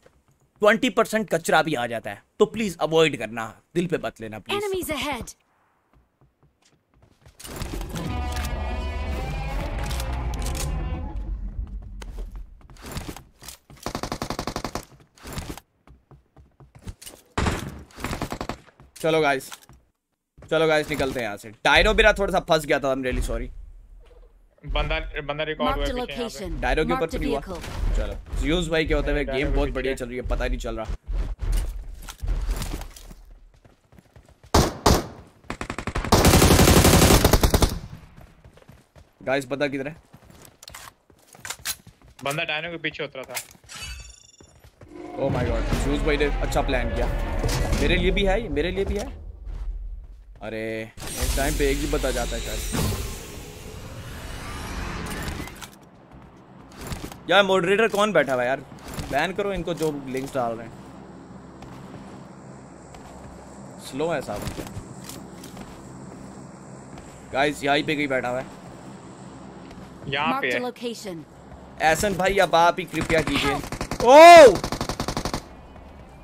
बीस परसेंट कचरा भी आ जाता है। तो प्लीज अवॉइड करना, दिल पे मत लेना प्लीज। Enemies ahead. चलो गाइस, चलो गाइस निकलते हैं यहाँ से। डायनो मेरा थोड़ा सा फंस गया था, I'm really sorry। बंदा बंदा रिकॉर्ड हुआ पीछे यहाँ पे। डायनो के ऊपर नहीं हुआ। चलो ज़्यूज़ भाई क्या होता है, गेम बहुत बढ़िया चल रही है, पता नहीं चल रहा। गाइस बंदा किधर है? बंदा डायनो के पीछे उतरा था। Oh my God, ज़्यूज़ भाई ने अच्छा प्लान किया। मेरे लिए भी है, मेरे लिए भी है। अरे इस टाइम पे एक ही बता जाता है शायद। यार मॉडरेटर कौन बैठा हुआ है यार, बैन करो इनको जो लिंक्स डाल रहे हैं। स्लो है साहब गाइस, यहीं पे कहीं बैठा हुआ है, यहाँ पे है। एसन भाई अब आप ही कृपया कीजिए। ओ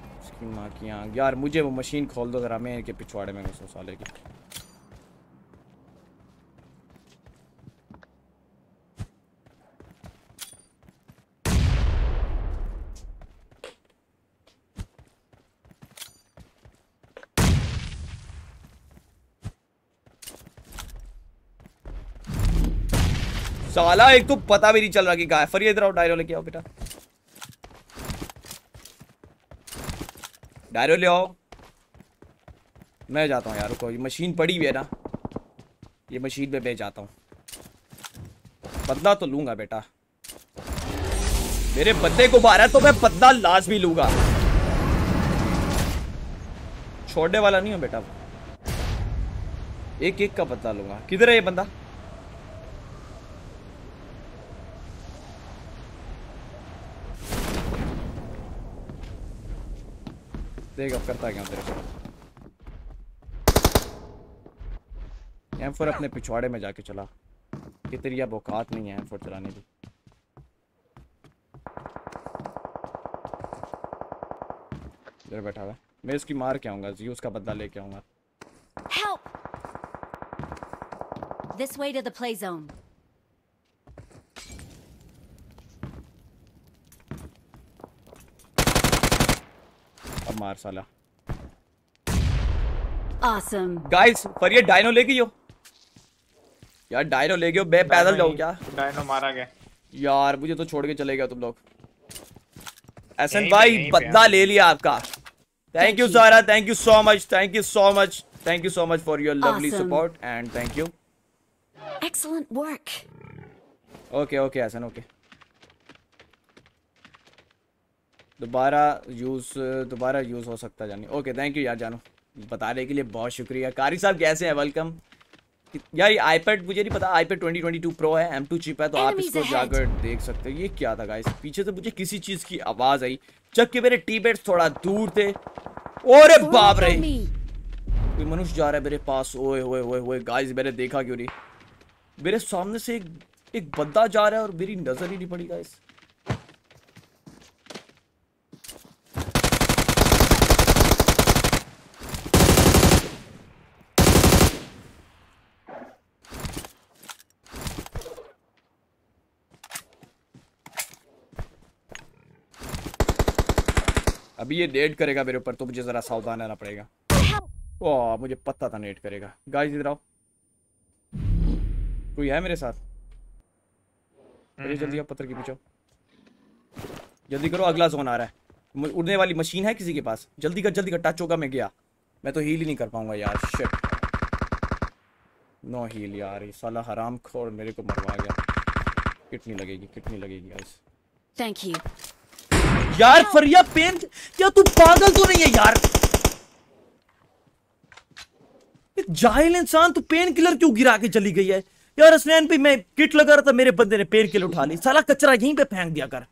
इसकी माँ की आँख, यार मुझे वो मशीन खोल दो जरा, मैं इनके पिछवाड़े में घुसो साले के। साला एक तो पता भी नहीं चल रहा कि कहाँ है। फरिया इधर आओ, डायरो लेके आओ बेटा, डायरो ले आओ। मैं जाता हूँ यार, कोई मशीन पड़ी हुई है ना, ये मशीन पे मैं जाता हूँ, बदला तो लूंगा बेटा। मेरे बंदे को मारा तो मैं बदला लाजमी लूंगा, छोड़ने वाला नहीं हूँ बेटा, एक एक का बदला लूंगा। किधर है ये बंदा? देख अब करता है क्या तेरे को। एम फोर अपने पिछवाड़े में जाके चला, कितनी अब औकात नहीं है एम फोर चलाने की। इधर बैठा हुआ, मैं इसकी मार के आऊंगा, जी उसका बदला लेके आऊंगा। Help this way to the play zone. मार साला। Awesome. Guys, पर ये डायनो ले गई हो। यार डायनो ले गई हो, मैं पैदल जाऊं क्या? डायनो मारा गया। यार मुझे तो छोड़ के चले गया तुम लोग। एसन भाई बदला ले लिया आपका। Thank you Sara, thank you so much, thank you so much, thank you so much for your lovely support and thank you. Excellent work. Okay okay essence okay. दोबारा यूज़ दोबारा यूज़ हो सकता है जानी। ओके थैंक यू यार जानू, बताने के लिए बहुत शुक्रिया। कारी साहब कैसे हैं, वेलकम। यार ये आईपैड मुझे नहीं पता, iPad twenty twenty two pro है, एम टू चिप है, तो आप इसको जाकर देख सकते हो। ये क्या था गाइस, पीछे से मुझे किसी चीज़ की आवाज़ आई, जबकि मेरे टीमेट्स थोड़ा दूर थे। ओरे बाप रे, कोई मनुष्य जा रहा है मेरे पास। ओए ओए ओए ओए गाइस, मैंने देखा क्यों नहीं, मेरे सामने से एक एक बंदा जा रहा है और मेरी नज़र ही नहीं पड़ी गाइस। अभी ये नेट करेगा मेरे ऊपर, तो मुझे जरा सावधान रहना पड़ेगा। ओह मुझे पता था नेट करेगा। गाइस इधर आओ, कोई है मेरे साथ? अरे जल्दी आप पत्थर के पीछे, जल्दी करो, अगला जोन आ रहा है। उड़ने वाली मशीन है किसी के पास, जल्दी कर जल्दी कर। टच होगा, मैं गया, मैं तो हील ही नहीं कर पाऊंगा यार। शिट, नो हील यार, ये साला हराम खोर मेरे को मरवा गया। कितनी लगेगी, कितनी लगेगी गाइस? थैंक यू यार। फरिया पेन, या तू पागल तो नहीं है यार? जाहिल इंसान, तू पेन किलर क्यों गिरा के चली गई है यार? असनैन पे मैं किट लगा रहा था, मेरे बंदे ने पेन किलर उठा ली। साला कचरा यहीं पे फेंक दिया कर,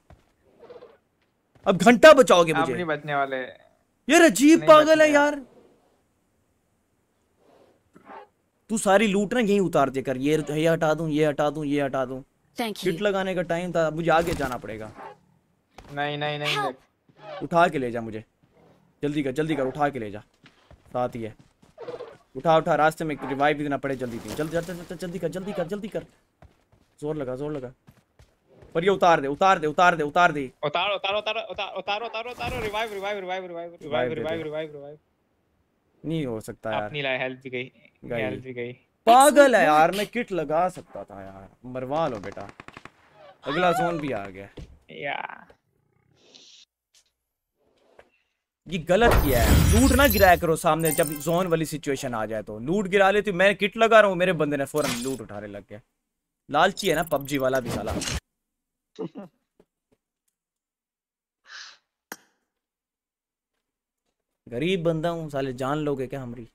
अब घंटा बचाओगे मुझे। आप नहीं बचने वाले यार, अजीब पागल है यार। तू सारी लूट ना यहीं उतार दे कर। ये हटा दूं, ये हटा दूं, ये हटा दूं। किट लगाने का टाइम था, मुझे आगे जाना पड़ेगा। नहीं नहीं नहीं, उठा के ले जा मुझे। जल्दी कर जल्दी कर, उठा के ले जा, साथ ही है। उठा उठा, रास्ते में रिवाइव भी देना पड़े, जल्दी थी जल्दी जल्दी जल्दी कर जल्दी कर जल्दी कर। जोर लगा जोर लगा। पर ये उतार दे उतार दे उतार दे उतार दे उतार उतार उतार उतार उतार उतार उतार। Revive revive revive revive revive revive revive revive. नहीं हो सकता यार, अपनी हेल्थ भी गई, हेल्थ भी गई। पागल है यार, मैं किट लगा सकता था यार। मरवा लो बेटा, अगला जोन भी आ गया यार। ये गलत किया है, लूट ना गिराया करो सामने जब जोन वाली सिचुएशन आ जाए तो। लूट गिरा लेती, मैं किट लगा रहा हूँ, मेरे बंदे ने फौरन लूट उठाने लग गया। लालची है ना पबजी वाला भी साला। गरीब बंदा हूँ साले, जान लोगे क्या हमरी।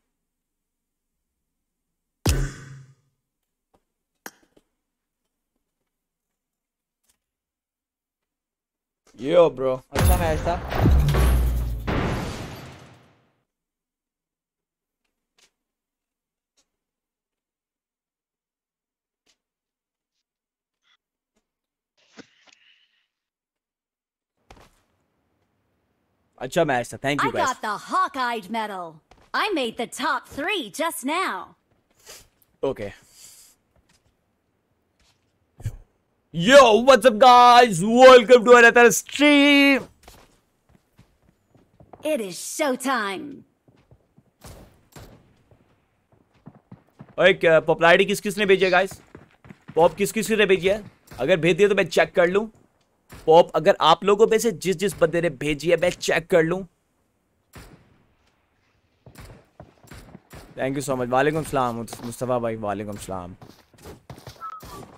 यो ब्रो, अच्छा मैच था। अच्छा मैच था, thank you guys. I got the Hawk-eyed medal. I made the top three just now. Okay. Yo, what's up guys? Welcome to another stream. It is showtime. एक पॉपुलैरिटी किस किसने भेजी है guys? Pop किस किस ने भेजी है? अगर भेज दिया तो मैं चेक कर लूं। पॉप अगर आप लोगों में से जिस जिस बंदे ने भेजी है मैं चेक कर लूं। Thank you so much. वालेकुम सलाम मुस्तफा भाई, वालेकुम सलाम।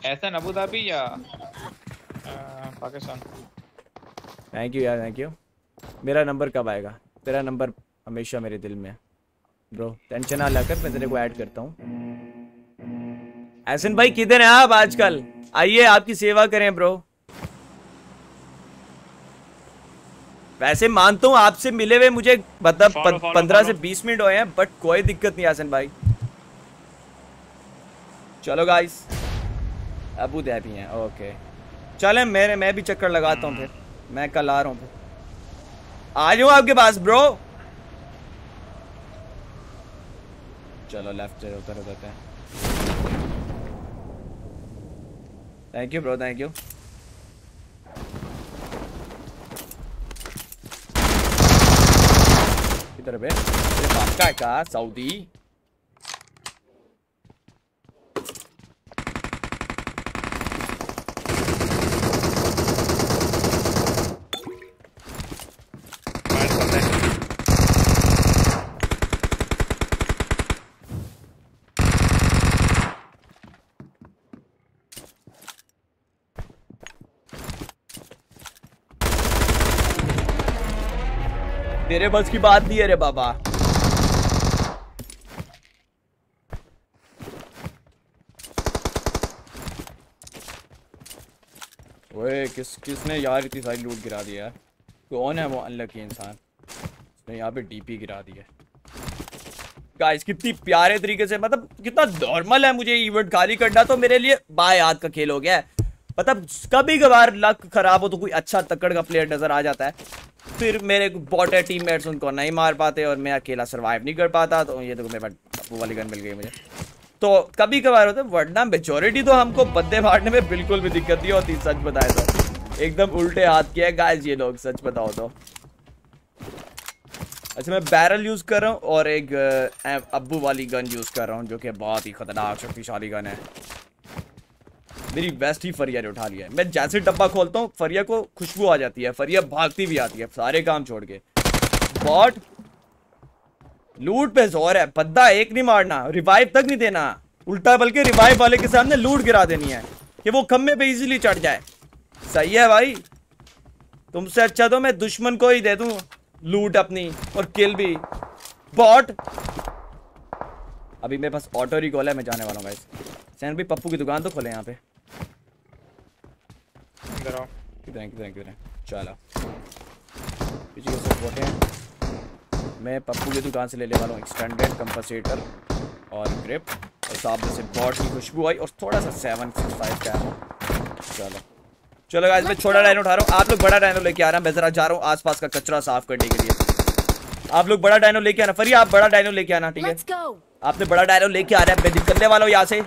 ऐसा अबू धाबी या पाकिस्तान। थैंक यू यार, थैंक यू। मेरा नंबर कब आएगा? तेरा नंबर हमेशा मेरे दिल में है ब्रो, टेंशन ना लेकर। मैं तेरे को ऐड करता हूँ। एहसन भाई किधर हैं आप आजकल? आइए आपकी सेवा करें ब्रो। वैसे मानता हूँ आपसे मिले हुए मुझे मतलब पंद्रह से बीस मिनट हुए हैं, बट कोई दिक्कत नहीं एहसन भाई। चलो गाइस, अबू धाबी हैं, ओके। चले मेरे मैं भी चक्कर लगाता हूँ, फिर मैं कल आ रहा हूँ। आ जाऊँ आपके पास ब्रो? चलो लेफ्ट उतर देते हैं। Thank you bro, thank you. इधर बे का का सऊदी। तेरे बस की बात नहीं है रे बाबा। ओए किस किसने यार इतनी सारी लूट गिरा दी है? कौन है वो अनलकी इंसान? उसने यहाँ पे डीपी गिरा दी है। गाइस कितनी प्यारे तरीके से, मतलब कितना नॉर्मल है। मुझे इवेंट खाली करना तो मेरे लिए बायात का खेल हो गया है। मतलब कभी कभार लक खराब हो तो कोई अच्छा तकड़ का प्लेयर नजर आ जाता है, फिर मेरे बॉटे टीममेट्स उनको नहीं मार पाते और मैं अकेला सर्वाइव नहीं कर पाता। तो ये तो मेरे पास वो वाली गन मिल गई मुझे, तो कभी कभार होता है, वरना मेजोरिटी तो हमको बंदे मारने में बिल्कुल भी दिक्कत नहीं होती। सच बताए तो एकदम उल्टे हाथ किया गाइस ये लोग, सच बताओ तो। अच्छा मैं बैरल यूज़ कर रहा हूँ और एक अब्बू वाली गन यूज़ कर रहा हूँ जो कि बहुत ही खतरनाक शक्तिशाली गन है। मेरी वेस्ट ही फरिया ने उठा लिया है। मैं जैसे डब्बा खोलता हूँ फरिया को खुशबू आ जाती है, फरिया भागती भी आती है सारे काम छोड़ के। बॉट लूट पे जोर है, बंदा एक नहीं मारना, रिवाइव तक नहीं देना, उल्टा बल्कि रिवाइव वाले के सामने लूट गिरा देनी है कि वो खम्मे पे इजीली चढ़ जाए। सही है भाई, तुमसे अच्छा तो मैं दुश्मन को ही दे दूं लूट अपनी और किल भी। बॉट अभी मेरे पास ऑटो रिकॉल है, मैं जाने वाला हूँ भाई। सैन भाई पप्पू की दुकान तो खोले यहाँ पे। इधर आओ, किधर हैं किधर हैं किधर हैं, चलो पीछे के सब बोटे हैं। मैं पप्पू की दुकान से ले लेने वाला हूँ एक्सटेंडेड कंपनसेटर और ग्रिप, और सामने से बॉट की खुशबू आई और थोड़ा सा सेवन सिक्स फाइव का। चलो चलो गाइस, मैं छोटा डायनो उठा रहा हूँ, आप लोग बड़ा डायनो लेके आ रहा हूँ। मैं ज़रा जा रहा हूँ आस पास का कचरा साफ करने के लिए। आप लोग बड़ा डायनो लेके आना। फरिया आप बड़ा डायनो लेके आना, ठीक है? आपने बड़ा डायनो लेके आ रहा है, मैं निकलने वाला हूँ यहाँ से।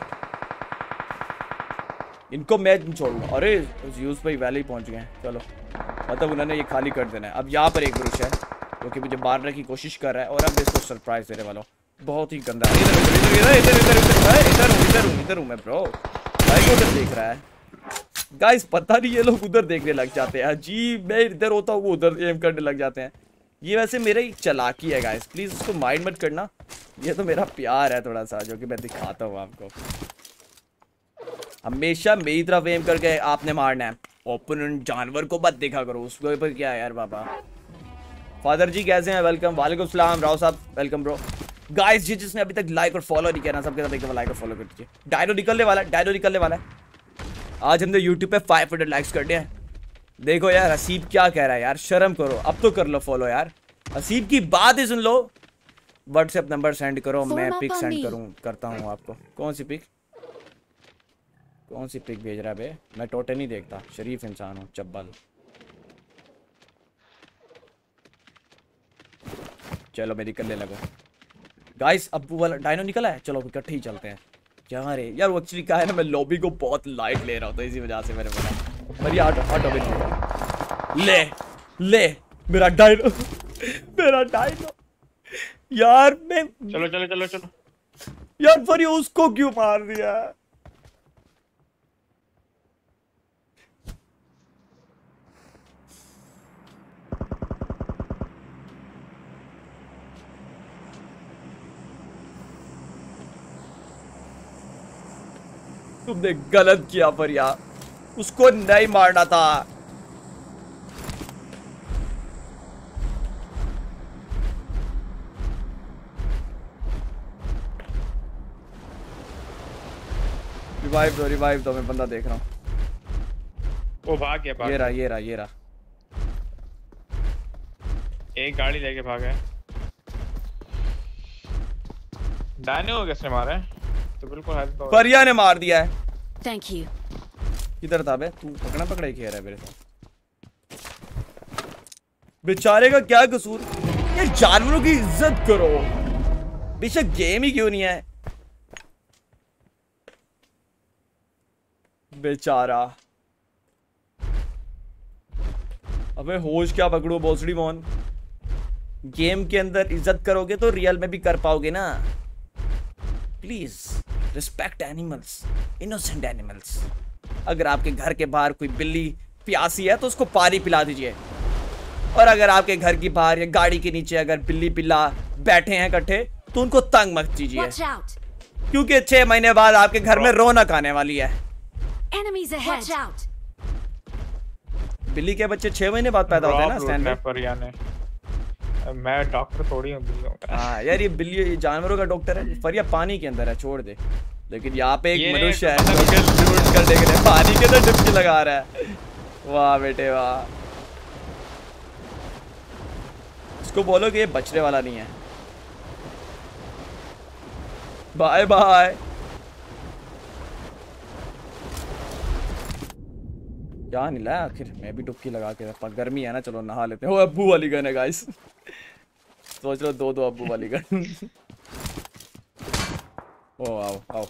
इनको मैं छोड़ूंगा। अरे यूज पर वैले ही पहुँच गए। चलो मतलब उन्होंने ये खाली कर देना है। अब यहाँ पर एक पुरुष है जो कि मुझे मारने की कोशिश कर रहा है और अब मैं इसको सरप्राइज देने वाला हूँ। बहुत ही गंदा। इधर इधर इधर इधर इधर इधर इधर हूँ मैं ब्रो। भाई उधर देख रहा है गाइस, पता नहीं ये लोग उधर देखने लग जाते हैं। जी मैं इधर होता हूँ वो उधर एम करने लग जाते हैं। ये वैसे मेरा ही चालाकी है गाइस, प्लीज़ उसको माइंड मत करना। ये तो मेरा प्यार है थोड़ा सा जो कि मैं दिखाता हूँ आपको। हमेशा मेरी तरफ एम करके आपने मारना है। ओपोनेंट जानवर को मत देखा करो, उसके ऊपर क्या है यार बाबा। फादर जी कैसे हैं? वेलकम। वालेकुम सलाम राव साहब, वेलकम ब्रो। गाइस जी जिसने अभी तक लाइक और फॉलो नहीं किया ना, सबके साथ एकदम लाइक और फॉलो कर दीजिए। डायनो निकलने वाला है, डायनो निकलने वाला है। आज हमने YouTube पे पाँच सौ लाइक्स करने हैं। देखो यार हसीब क्या कह रहा है यार, शर्म करो। अब तो कर लो फॉलो यार, हसीब की बात ही सुन लो। व्हाट्सएप नंबर सेंड करो, मैं पिक सेंड करूँ करता हूँ आपको। कौन सी पिक, कौन सी पिक भेज रहा है बे? मैं टोटे नहीं देखता, शरीफ इंसान हूँ चब्बल। चलो मैं निकलने लगा। गाइस अब्बू वाला डायनो निकला है, चलो इकट्ठे ही चलते हैं। यहाँ रे यार वो एक्चुअली क्या है ना, मैं लॉबी को बहुत लाइट ले रहा हूँ तो इसी वजह से मैंने बोला। मेरी ऑटो ऑटो भी ले ले मेरा डायनो मेरा डायनो यार मैं। चलो चलो चलो चलो यार, फरी उसको क्यों मार दिया? तुमने गलत किया फरिया, उसको नहीं मारना था। रिवाइव दो, रिवाइव दो, मैं बंदा देख रहा हूँ। वो भाग गया, भाग। ये रहा, ये रहा, ये रहा। एक गाड़ी लेके भागा है। डायनो को किसने मारा है? तो बिल्कुल परिया ने मार दिया है। Thank you. किधर था बे तू? पकड़ा पकड़ा ही खेल रहा है मेरे साथ। बेचारे का क्या कसूर? ये जानवरों की इज्जत करो, बेशक गेम ही क्यों नहीं है। बेचारा अबे होश क्या पकड़ो भोसड़ी मोहन। गेम के अंदर इज्जत करोगे तो रियल में भी कर पाओगे ना। Please respect animals, innocent animals. अगर आपके घर के बाहर कोई बिल्ली प्यासी है तो उसको पानी पिला दीजिए, और अगर आपके घर के बाहर या गाड़ी के नीचे अगर बिल्ली पिल्ला बैठे हैं इकट्ठे तो उनको तंग मत कीजिए, क्योंकि छह महीने बाद आपके घर में रौनक आने वाली है। बिल्ली के बच्चे छह महीने बाद पैदा होते हैं ना। स्टैंड मैं डॉक्टर थोड़ी हूँ बिल्लियों का। हाँ यार ये बिल्ली ये जानवरों का डॉक्टर है। फरिया पानी के अंदर है, छोड़ दे। लेकिन यहाँ पे एक मनुष्य है करने के लिए पानी के अंदर डुबकी लगा रहा है। वाह बेटे वाह। इसको बोलो कि ये बचने वाला नहीं है। Bye bye. क्या नहीं लाया आखिर, मैं भी डुबकी लगा के रखा। गर्मी है ना, चलो नहा लेते हैं। वो अब्बू वाली गन है गाइस, सोच लो दो दो अब्बू वाली गन। ओ आओ आओ।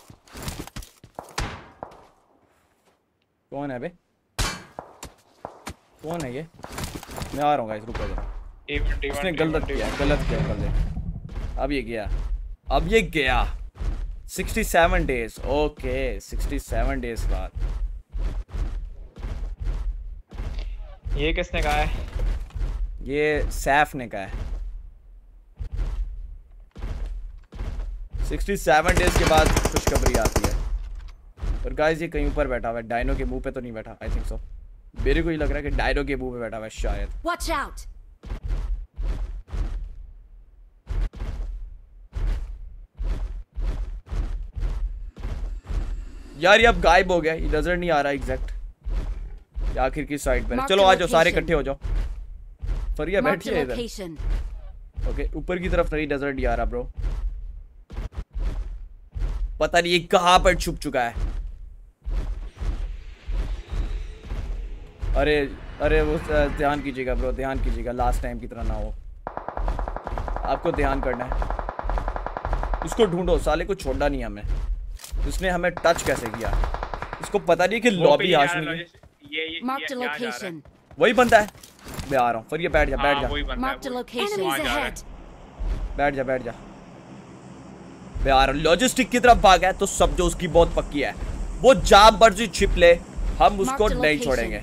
कौन है बे? कौन है ये? मैं आ रहा हूँ गाइस, रुको जरा। इसने गलत किया, गलत किया गलत। अब ये गया, अब ये गया। सड़सठ डेज, ओके सड़सठ डेज बाद। ये किसने कहा है? ये सैफ ने कहा है। सड़सठ डेज के बाद खुशखबरी आती है। और गाइस ये कहीं ऊपर बैठा हुआ है, डायनो के मुंह पे तो नहीं बैठा। आई थिंक सो, मेरे को ही लग रहा है कि डायनो के मुंह पे बैठा हुआ है शायद। Watch out! यार ये अब गायब हो गया, ये नजर नहीं आ रहा एग्जैक्ट आखिर किस साइड पर। चलो आ जाओ सारे इकट्ठे हो जाओ। फरिया बैठिए इधर। ओके ऊपर की तरफ नहीं नजर नहीं आ रहा ब्रो, पता नहीं ये कहाँ पर छुप चुका है। अरे अरे वो ध्यान कीजिएगा ब्रो, ध्यान कीजिएगा, लास्ट टाइम की तरह ना हो। आपको ध्यान करना है। उसको ढूंढो, साले को छोड़ना नहीं हमें। उसने हमें टच कैसे किया, इसको पता नहीं कि लॉबी हाशमी की वही बंदा है। मैं आ रहा हूँ, फरिया बैठ जा बैठ जा बैठ जा बैठ जा मैं आ रहा हूँ। लॉजिस्टिक की तरफ भागा है तो सब जो उसकी बहुत पक्की है, वो जा मर्जी छिप ले, हम उसको नहीं छोड़ेंगे।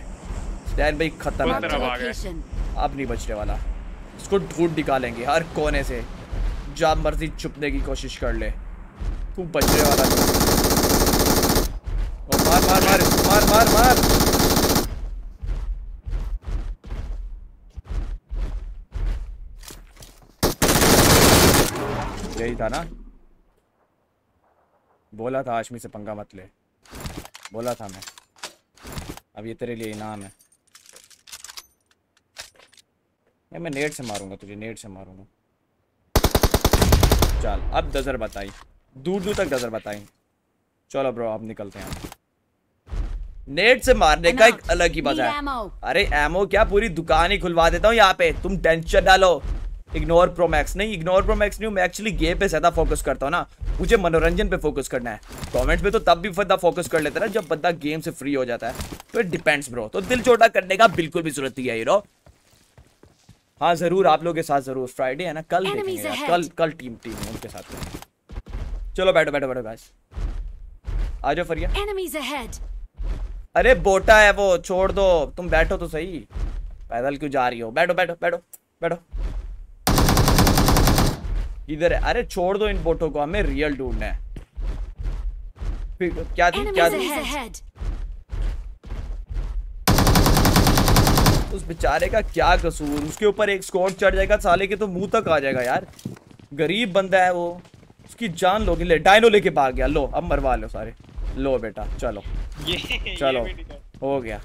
डैन भाई खत्म है, अब नहीं बचने वाला। उसको ढूंढ निकालेंगे हर कोने से, जा मर्जी छुपने की कोशिश कर ले, तू बचने वाला नहीं। मार मार मार मार मार मार यही था ना, बोला था हाशमी से पंगा मत ले, बोला था मैं। अब ये तेरे लिए इनाम है। मैं मैं नेट से मारूंगा तुझे, नेट से मारूंगा। चल अब डजर बताई, दूर दूर तक डजर बताई। चलो ब्रो अब निकलते हैं। नेट से मारने का एक अलग ही मजा है। अरे एमओ क्या, पूरी दुकान ही खुलवा देता हूँ यहाँ पे, तुम टेंशन डालो। इग्नोर प्रोमैक्स नहीं, इग्नोर प्रोमैक्स नहीं, मैं एक्चुअली गेम पे ज्यादा फोकस करता हूँ ना, मुझे मनोरंजन पे फोकस करना है। कमेंट्स पे तो तब भी बंदा फोकस कर लेता है ना जब बंदा गेम से फ्री हो जाता है। तो इट डिपेंड्स ब्रो, तो दिल छोटा करने का बिल्कुल भी जरूरत नहीं है। हीरो हाँ जरूर, आप लोगों के साथ जरूर। फ्राइडे है ना, कल देखेंगे, कल कल टीम टीम उनके साथ। चलो बैठो बैठो बैठो गाइस, आ जाओ फरिया। अरे बोटा है वो, छोड़ दो, तुम बैठो तो सही, पैदल क्यों जा रही हो? बैठो बैठो बैठो बैठो इधर है। अरे छोड़ दो इन बोटों को, हमें रियल ढूंढना है। क्या थी? क्या थी? उस बेचारे का क्या कसूर, उसके ऊपर एक स्क्वाड चढ़ जाएगा साले के तो मुंह तक आ जाएगा यार। गरीब बंदा है वो, उसकी जान लोगे। ले डायनो लेके भाग गया, लो अब मरवा लो सारे। लो बेटा चलो ये, चलो ये हो गया।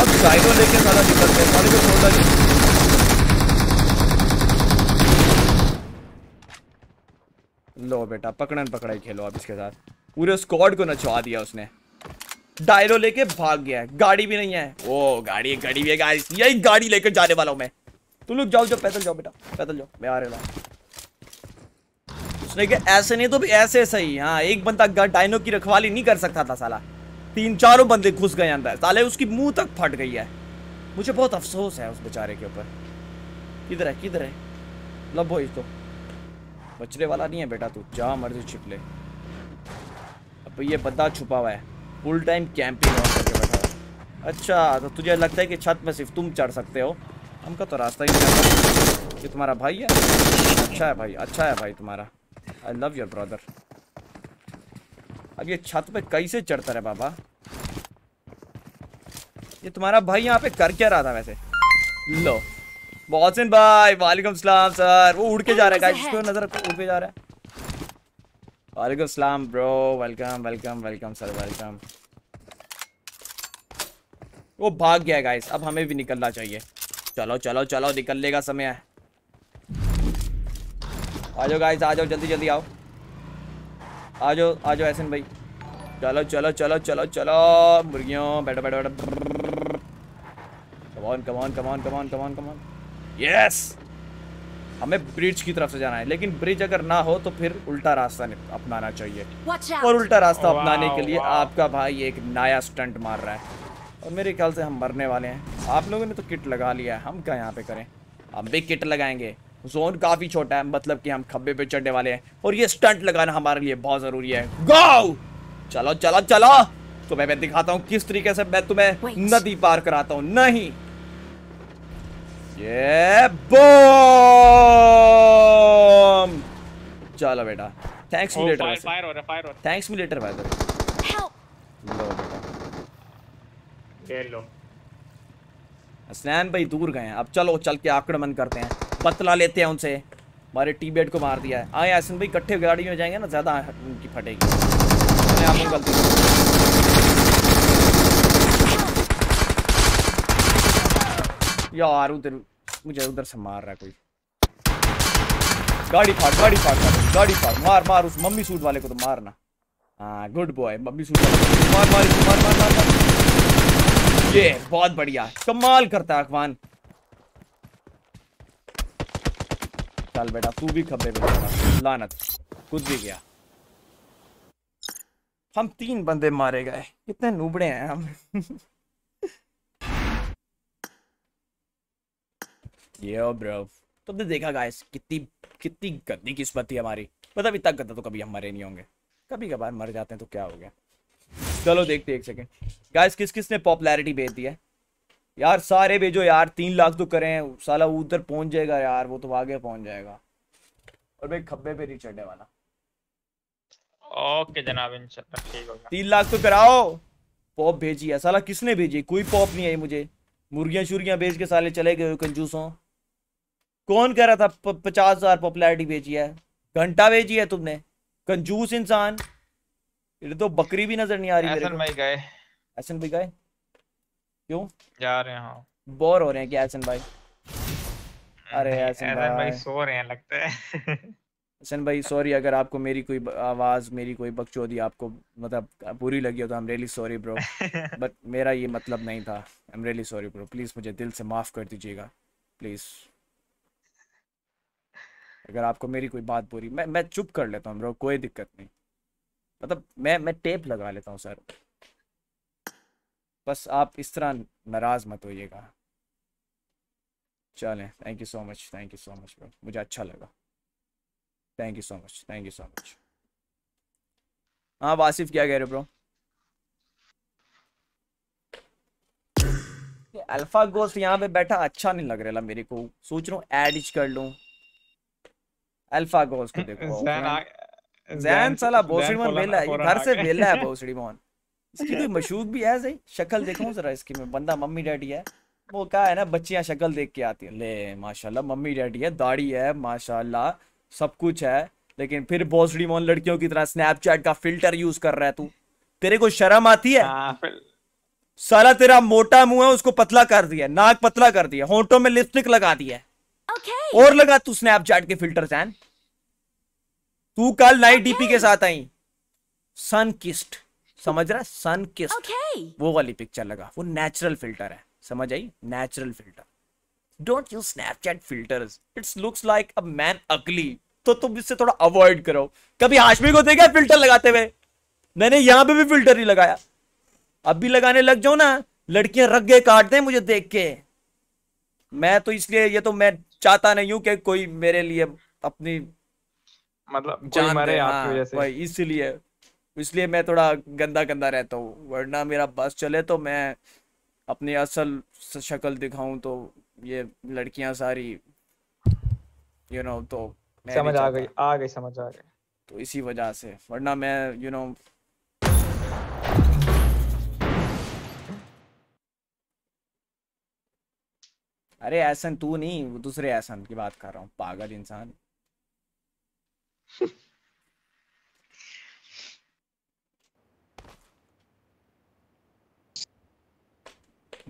अब डायनो लेके साला निकल गया, साले को छोड़ा नहीं। लो बेटा पकड़न पकड़ाई खेलो अब इसके साथ। पूरे स्क्वाड को नचवा दिया उसने, डायरो लेके भाग गया है। गाड़ी भी नहीं है, ओ गाड़ी गाड़ी भी है गाइस, यही गाड़ी लेकर जाने वाला हूं मैं। तुम लोग जाओ जाओ पैदल जाओ बेटा, पैदल जाओ, मैं आ रहा हूं। उसने कहा ऐसे नहीं तो भी ऐसे सही। हाँ एक बंदा डायनो की रखवाली नहीं कर सकता था साला, तीन चारों बंदे घुस गए अंदर साले, उसकी मुंह तक फट गई है। मुझे बहुत अफसोस है उस बेचारे के ऊपर। किधर है किधर है? लबो इसको, बचने वाला नहीं है बेटा तू, जा मर्जी छिप ले। अब ये बंदा छुपा हुआ है, फुल टाइम कैंपिंग ऑन करके बैठा है। अच्छा तो तुझे लगता है कि छत में सिर्फ तुम चढ़ सकते हो, हमका तो रास्ता ही नहीं। ये तुम्हारा भाई है? अच्छा है भाई, अच्छा है भाई तुम्हारा, आई लव योर ब्रदर। अब ये छत पे कैसे चढ़ता है बाबा? ये तुम्हारा भाई यहाँ पे कर क्या रहा था वैसे? लो मोहसिन भाई वालेकुम सलाम सर। वो उड़ के जा रहा है, नजर उड़ के जा रहा है। वालेकुम सलाम bro, welcome welcome welcome sir welcome. वो भाग गया गाइस, अब हमें भी निकलना चाहिए। चलो चलो चलो, निकलने का समय है। आ जाओ गाइस आ जाओ, जल्दी जल्दी आओ, आ जाओ आ जाओ एहसन भाई। चलो चलो चलो चलो चलो मुर्गियों, बैठो बैठो बैठो। Come on come on come on come on come on come on, yes. हमें ब्रिज की तरफ से जाना है, लेकिन ब्रिज अगर ना हो तो फिर उल्टा रास्ता अपनाना चाहिए। और उल्टा रास्ता अपनाने के लिए आपका भाई एक नया स्टंट मार रहा है, और मेरे ख्याल से हम मरने वाले हैं। आप लोगों ने तो किट लगा लिया है, हम क्या यहाँ पे करें? हम भी किट लगाएंगे। जोन काफी छोटा है, मतलब कि हम खब्बे पे चढ़ने वाले हैं, और ये स्टंट लगाना हमारे लिए बहुत जरूरी है। गो चलो चलो चलो, तुम्हें मैं दिखाता हूँ किस तरीके से मैं तुम्हें नदी पार कराता हूँ। नहीं ये बम। चलो बेटा थैंक्स मी लेटर, फायर हो रहा फायर हो रहा थैंक्स मी लेटर भाई। लो बेटा लो, असनान भाई दूर गए हैं। अब चलो चल के आक्रमण करते हैं, पतला लेते हैं उनसे। हमारे टीबेट को मार दिया है। आए आसन भाई इकट्ठे गाड़ी में जाएंगे ना, ज्यादा उनकी फटेगी। मैंने आपको गलती यार, उधर मुझे उधर से मार रहा है कोई। गाड़ी फाड़ गाड़ी फाड़ गाड़ी फाड़, मार मार उस मम्मी सूट वाले को तो मारना। हाँ गुड बॉय मम्मी सूट वाले, मार मार मार मार मार मार। ये बहुत बढ़िया, कमाल करता है अखवान। साल बेटा, तू भी खब्बे बेटा, लानत खुद भी गया। हम तीन बंदे मारे गए, कितने नूबड़े हैं हम। यो ब्रो, तुमने देखा गाइस कितनी कितनी गंदी किस्मत थी हमारी, मतलब इतना गंदा तो कभी हम मरे नहीं होंगे, कभी कभार मर जाते हैं तो क्या हो गया। चलो देखते एक सेकेंड गाइस, किस किस ने पॉपुलैरिटी भेज दी है यार, सारे भेजो यार। तीन लाख तो करें, साला उधर पहुंच जाएगा यार, वो तो आगे पहुंच जाएगा। और भाई खब्बे पे नहीं चढ़ने वाला। ओके जनाब, इंशाल्लाह ठीक होगा। तीन लाख तो कराओ। पॉप भेजी है, साला किसने भेजी, कोई पॉप नहीं आई मुझे। मुर्गियां शुर्गियां बेच के साले चले गए कंजूसों। कौन कह रहा था पचास हजार पॉपुलैरिटी भेजी है, घंटा भेजी है तुमने, कंजूस इंसान। ये तो बकरी भी नजर नहीं आ रही। एसन भाई गए, एसन भाई गए, क्यों जा रहे हैं, बोर हो रहे हैं क्या एसन भाई? अरे एसन भाई, भाई सो रहे हैं लगता है। एसन भाई सॉरी, अगर आपको मेरी कोई आवाज, मेरी कोई बकचोदी आपको मतलब बुरी लगी हो तो I am really sorry bro, but मेरा ये मतलब नहीं था। I am really sorry bro, please मुझे दिल से माफ कर दीजिएगा प्लीज। अगर आपको मेरी कोई बात बुरी, मैं मैं चुप कर लेता हूँ ब्रो, कोई दिक्कत नहीं, मतलब मैं मैं टेप लगा लेता हूँ सर, बस आप इस तरह नाराज मत होइएगा। चलें, thank you so much, thank you so much bro, मुझे अच्छा लगा, thank you so much, thank you so much. हाँ वासिफ क्या कह रहे हो ब्रो? ये अल्फा गोस्ट यहाँ पे बैठा अच्छा नहीं लग रहा मेरे को, सोच रहा हूँ एडिज कर लूँ अल्फा गोस्ट को। देखो जैन साला भोसड़ी मोहन बेला है, घर से बेला है भोसड़ी मोहन। इसकी कोई मशूक भी है, सही शक्ल देखूं जरा इसकी मैं, बंदा मम्मी डैडी है। वो क्या है ना, बच्चियां शक्ल देख के आती है, ले माशाल्लाह मम्मी डैडी है, दाढ़ी है माशाल्लाह, सब कुछ है, लेकिन फिर भोसड़ी मोहन लड़कियों की तरह स्नैपचैट का फिल्टर यूज कर रहा है तू, तेरे को शर्म आती है? साला तेरा मोटा मुंह है उसको पतला कर दिया, नाक पतला कर दिया, होंठों में लिपस्टिक लगा दी है और लगा तू स्नैपचैट के फिल्टर। सैन तू कल नई डीपी के साथ आई, सनकिस्ट, समझ रहा है, सनकिस्ट okay. वो वाली पिक्चर लगा, वो नेचुरल फिल्टर है, समझ आई, natural filter. Don't use Snapchat filters, it's looks like a man ugly, तो तुम इससे थोड़ा अवॉइड करो। कभी हाशमी को देखा फिल्टर लगाते हुए? मैंने यहाँ पे भी फिल्टर नहीं लगाया, अब भी लगाने लग जाओ ना, लड़कियां रग्गे काटते हैं मुझे देख के। मैं तो इसलिए, ये तो मैं चाहता नहीं हूँ कि कोई मेरे लिए अपनी मतलब जान मरे आपकी वजह से भाई, इसलिए इसलिए मैं थोड़ा गंदा गंदा रहता हूँ, वरना मेरा बस चले तो मैं अपनी असल शक्ल दिखाऊं तो ये लड़कियां सारी यू you नो know, तो समझ आ गई आ गई समझ आ गई, तो इसी वजह से, वरना मैं यू you नो know, अरे एहसन तू नहीं, दूसरे एहसन की बात कर रहा हूँ, पागल इंसान।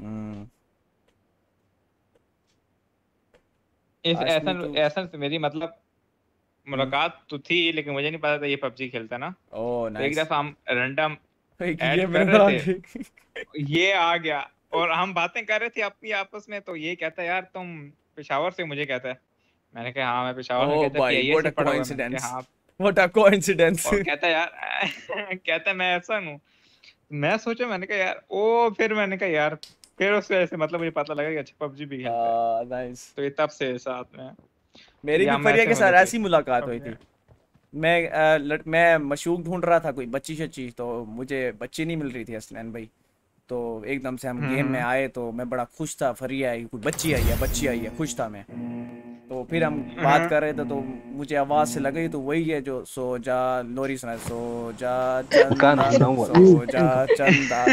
हम्म इस एहसन एहसन से मेरी मतलब मुलाकात तो थी, लेकिन मुझे नहीं पता था ये पबजी खेलता ना। ओ नाइस, एक दफा हम रैंडम ऐड कर रहे थे, ये आ गया और हम बातें कर रहे थे अपनी आपस में, तो ये कहता है यार तुम पेशावर से, मुझे कहता है, मैंने कहा हाँ मैं पेशावर से, कहता है ये what a coincidence, what a coincidence, और कहता है यार कहता है मैं ऐसा हूं, मैं सोचा मैंने कहा यार ओ, फिर मैंने कहा यार, फिर उससे ऐसे मतलब मुझे पता लगा कि अच्छा पबजी भी खेलता है। नाइस, तो ये तब से साथ में मेरी भी फरिया के साथ ऐसी मुलाकात हुई थी। मैं मैं मशूक ढूंढ रहा था कोई बच्ची शच्ची, तो मुझे बच्ची नहीं मिल रही थी असनैन भाई, तो एकदम से हम गेम में आए, तो मैं बड़ा खुश था, फरिया आई, कोई बच्ची आई है, बच्ची आई है, खुश था मैं। तो फिर हम बात कर रहे थे तो मुझे आवाज से लगी, तो वही है जो सो जा लोरी सुना, सो जा चंदा, सो जा चंदा,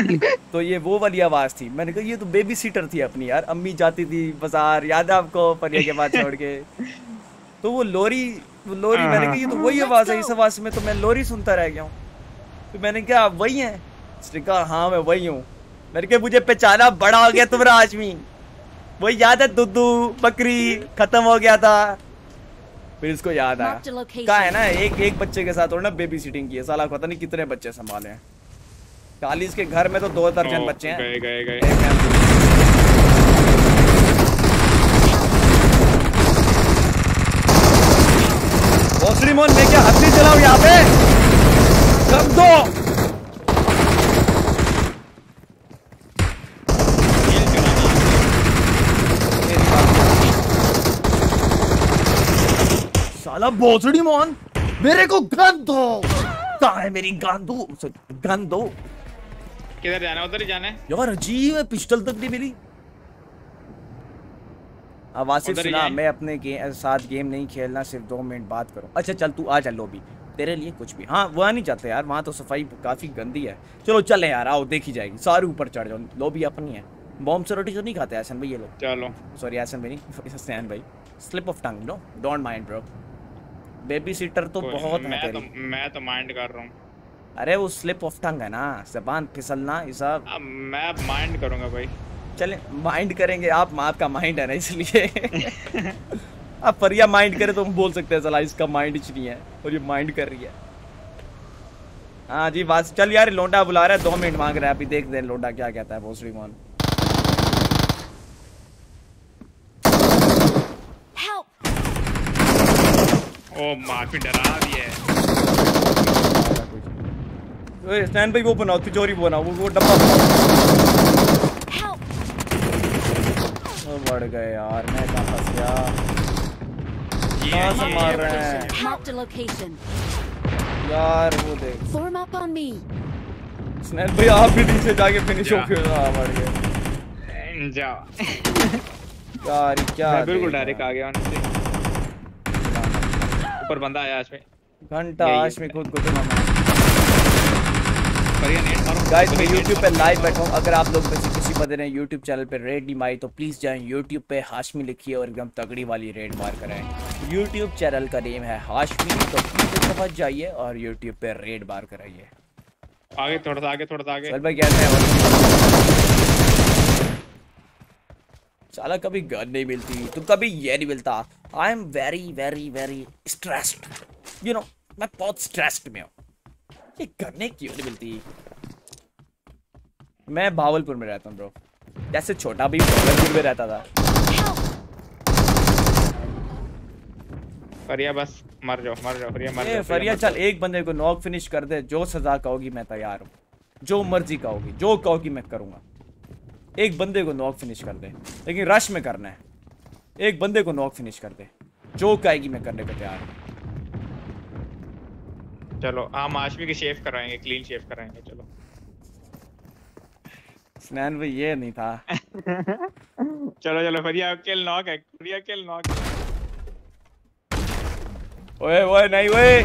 तो ये वो वाली आवाज थी। मैंने कहा ये तो बेबी सीटर थी अपनी यार, अम्मी जाती थी बाजार, याद है आपको, फरिया के बाद छोड़ के, तो वो लोरी लोरी मैंने कहा ये तो वही आवाज है, इस आवाज में तो मैं लोरी सुनता रह गया हूँ। तो मैंने कहा आप वही है? उसने कहा हाँ मैं वही हूँ। मेरे के मुझे पहचाना, बड़ा हो गया तुम्हारा हाशमी, वो याद है दुद्दू बकरी खत्म हो गया था, फिर इसको याद आया। कहा है ना एक एक बच्चे के साथ और ना बेबी सिटिंग की है, साला पता नहीं कितने बच्चे संभाले हैं, चालीस के घर में तो दो दर्जन बच्चे हैं। गए, गए, गए। श्रीमोहन मैं क्या हथनी चलाऊं यहाँ पे? सब दो साला भोसड़ी मोहन, मेरे को गन दो। कहाँ है मेरी गन दो? गन दो। किधर जाना? उधर ही जाना है यार। अजीब है, पिस्टल तक नहीं मिली। अब आसिफ सुना, मैं अपने गे, साथ गेम नहीं खेलना, सिर्फ दो मिनट बात करो। अच्छा चल तू आ जा लोबी, तेरे लिए कुछ भी। हाँ वहाँ नहीं जाते यार, वहाँ तो सफाई काफ़ी गंदी है। चलो चले यार, आओ देखी जाएगी। सारे ऊपर चढ़ जाओ, लोबी अपनी है। बॉम्ब से रोटी तो नहीं खाते हसन भाई ये लोग। चलो सॉरी हसन भाई नहीं, हसनैन भाई। Slip of tongue no, don't mind bro. Baby sitter तो बहुत मैं तो, मैं तो माइंड कर रहा हूँ। अरे वो स्लिप ऑफ टंग है ना, जबान फिसलना ये सब। मैं माइंड करूँगा भाई। चले माइंड करेंगे आप, आपका माइंड है ना इसलिए। अब फरिया माइंड करे तो हम बोल सकते हैं साला इसका माइंड ही नहीं है और ये माइंड कर रही है। हाँ जी बात। चल यार लोंडा बुला रहा है, दो मिनट मांग रहा है, अभी देख दे लोंडा क्या कहता है। भोसड़ी मोहन ओ माफी डरा भी है। स्टैंड पे वो बनाओ, तिजोरी बनाओ, वो वो डब्बा बढ़ गए यार। मैं कहां फंस गया? कहां से मार रहे हैं यार? वो देख form up on me snap भाई, आप भी नीचे जाके फिनिश हो गए। हां बढ़ गए जा यार। क्या मैं बिल्कुल डायरेक्ट आ गया उनसे। ऊपर बंदा आया इसमें घंटा आश में खुद को तो मार। गाइस मैं YouTube पे लाइव बैठा हूँ, अगर आप लोग किसी किसी बंदे ने YouTube चैनल पे रेड नहीं मारी तो प्लीज़ जाएं YouTube पे हाशमी लिखिए और एकदम तगड़ी वाली रेड मार कराएं। YouTube चैनल का नेम है हाशमी, तो समझ जाइए और YouTube पे रेड मार कराइए। आगे थोड़ा सा आगे, थोड़ा सा आगे। चल भाई कहते हैं साला कभी गन नहीं मिलती तो कभी ये नहीं मिलता। I am very very very stressed you know, मैं बहुत स्ट्रेस्ड में हूँ। ये करने क्यों नहीं मिलती? मैं भावलपुर में रहता हूँ ब्रो, जैसे छोटा भी भावलपुर में रहता था। फरिया बस मर जाओ, मर जाओ फरिया, मर जाओ फरिया। चल एक बंदे को नॉक फिनिश कर दे, जो सजा कहोगी मैं तैयार हूँ, जो मर्जी कहोगी, जो कहोगी मैं करूँगा। एक बंदे को नॉक फिनिश कर दे, लेकिन रश में करना है। एक बंदे को नॉक फिनिश कर दे, जो कहेगी मैं करने को तैयार हूँ। चलो हम आशमी की शेव कराएंगे, क्लीन शेव कराएंगे। चलो स्नैन भाई ये नहीं था। चलो चलो फरिया किल नॉक है, फरिया किल नॉक। ओए ओए नहीं ओए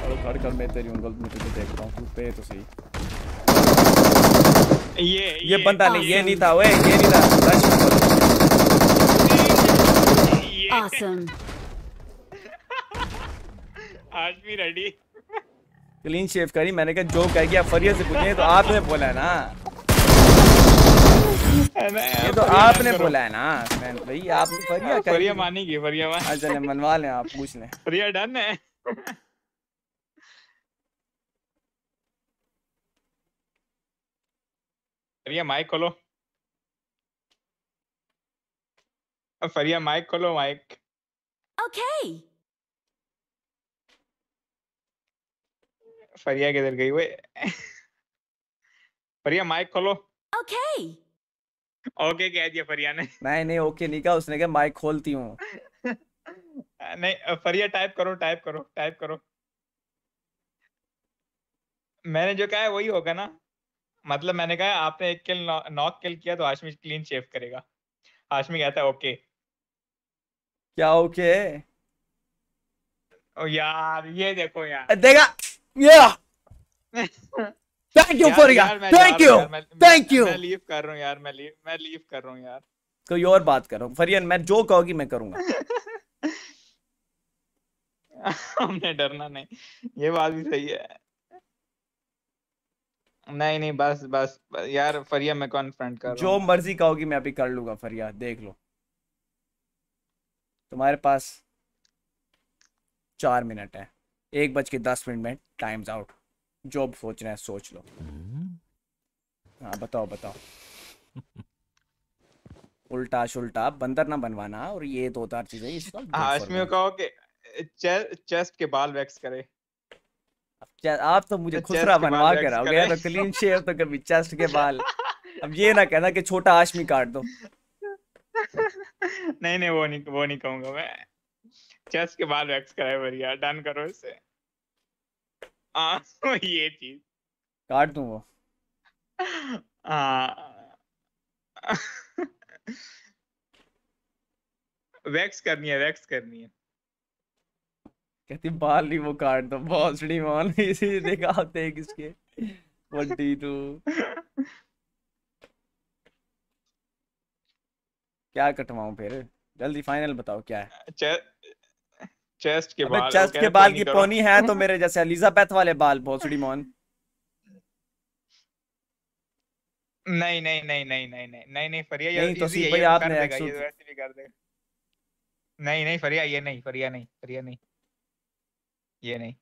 चलो खड़ खड़ मैं तेरी उंगल में तुझे देखता हूं, तू पे तो सही। ये ये बंदा नहीं, ये नहीं था ओए, ये नहीं था। ऑसम आज भी रेडी। क्लीन शेव करी मैंने, कहा जो कह गया फरिया से पूछे तो आपने बोला है ना, ये तो आपने बोला है ना भाई। आप फरिया फरिया मानेगी, फरिया मान। अच्छा ले मनवा लें आप, पूछ लें। फरिया डन है। फरिया माइक खोलो, फरिया माइक खोलो, माइक। ओके फरिया किधर गई वे? फरिया माइक खोलो। ओके ओके कह दिया फरिया ने। नहीं नहीं ओके नहीं कहा उसने, कहा माइक खोलती हूँ। नहीं फरिया टाइप करो, टाइप करो, टाइप करो। मैंने जो कहा है वही होगा ना, मतलब मैंने कहा आपने एक किल नॉक नौ, किल किया तो हाशमी क्लीन शेव करेगा। हाशमी कहता है ओके। क्या ओके? ओ यार ये देखो यार, देखा Yeah. Thank you for यार, यार, Thank you. यार, मैं, Thank you. मैं लीव कर रहा हूं यार, मैं लीव मैं लीव कर रहा हूं यार। कोई और बात करो फरियन, मैं जो कहोगी मैं करूंगा। हमने डरना नहीं, ये बात भी सही है। नहीं नहीं बस बस यार फरिया मैं कॉन्फ्रंट कर रहा हूं, जो मर्जी कहोगी मैं अभी कर लूंगा। फरिया देख लो तुम्हारे पास चार मिनट है, एक बज के दस मिनट में टाइम्स आउट। जो सोच रहे हैं सोच लो। हाँ बताओ बताओ। उल्टा शुल्टा बंदर ना बनवाना और ये दो चार चीजें। हाशमी को कहो कि चेस्ट के बाल वैक्स करे। आप तो मुझे खुसरा बनवा के रहोगे यार, क्लीन शेव तो कभी चेस्ट के बाल। अब ये ना कहना कि छोटा हाशमी काट दो। नहीं नहीं वो नहीं वो नहीं कहूंगा मैं। चेस्ट के बाल वैक्स कराए बढ़िया, डन करो इसे। आ, ये चीज काट दूं वो। वैक्स करनी है, वैक्स करनी है। कहती बाल नहीं वो काट दो, भोसड़ी मान इसी देखा होते हैं किसके बंटी तू। क्या कटवाऊं फिर, जल्दी फाइनल बताओ क्या है। चे, चेस्ट के बाल, चेस्ट के बाल की पोनी है तो मेरे जैसे एलिजाबेथ वाले बाल, भोसड़ी मान। नहीं नहीं नहीं नहीं नहीं नहीं नहीं नहीं फरिया ये नहीं, तो इजी है, आपने ये वैसे भी कर देगा। नहीं नहीं फरिया ये नहीं, फरिया नहीं, फरिया नहीं ये नहीं।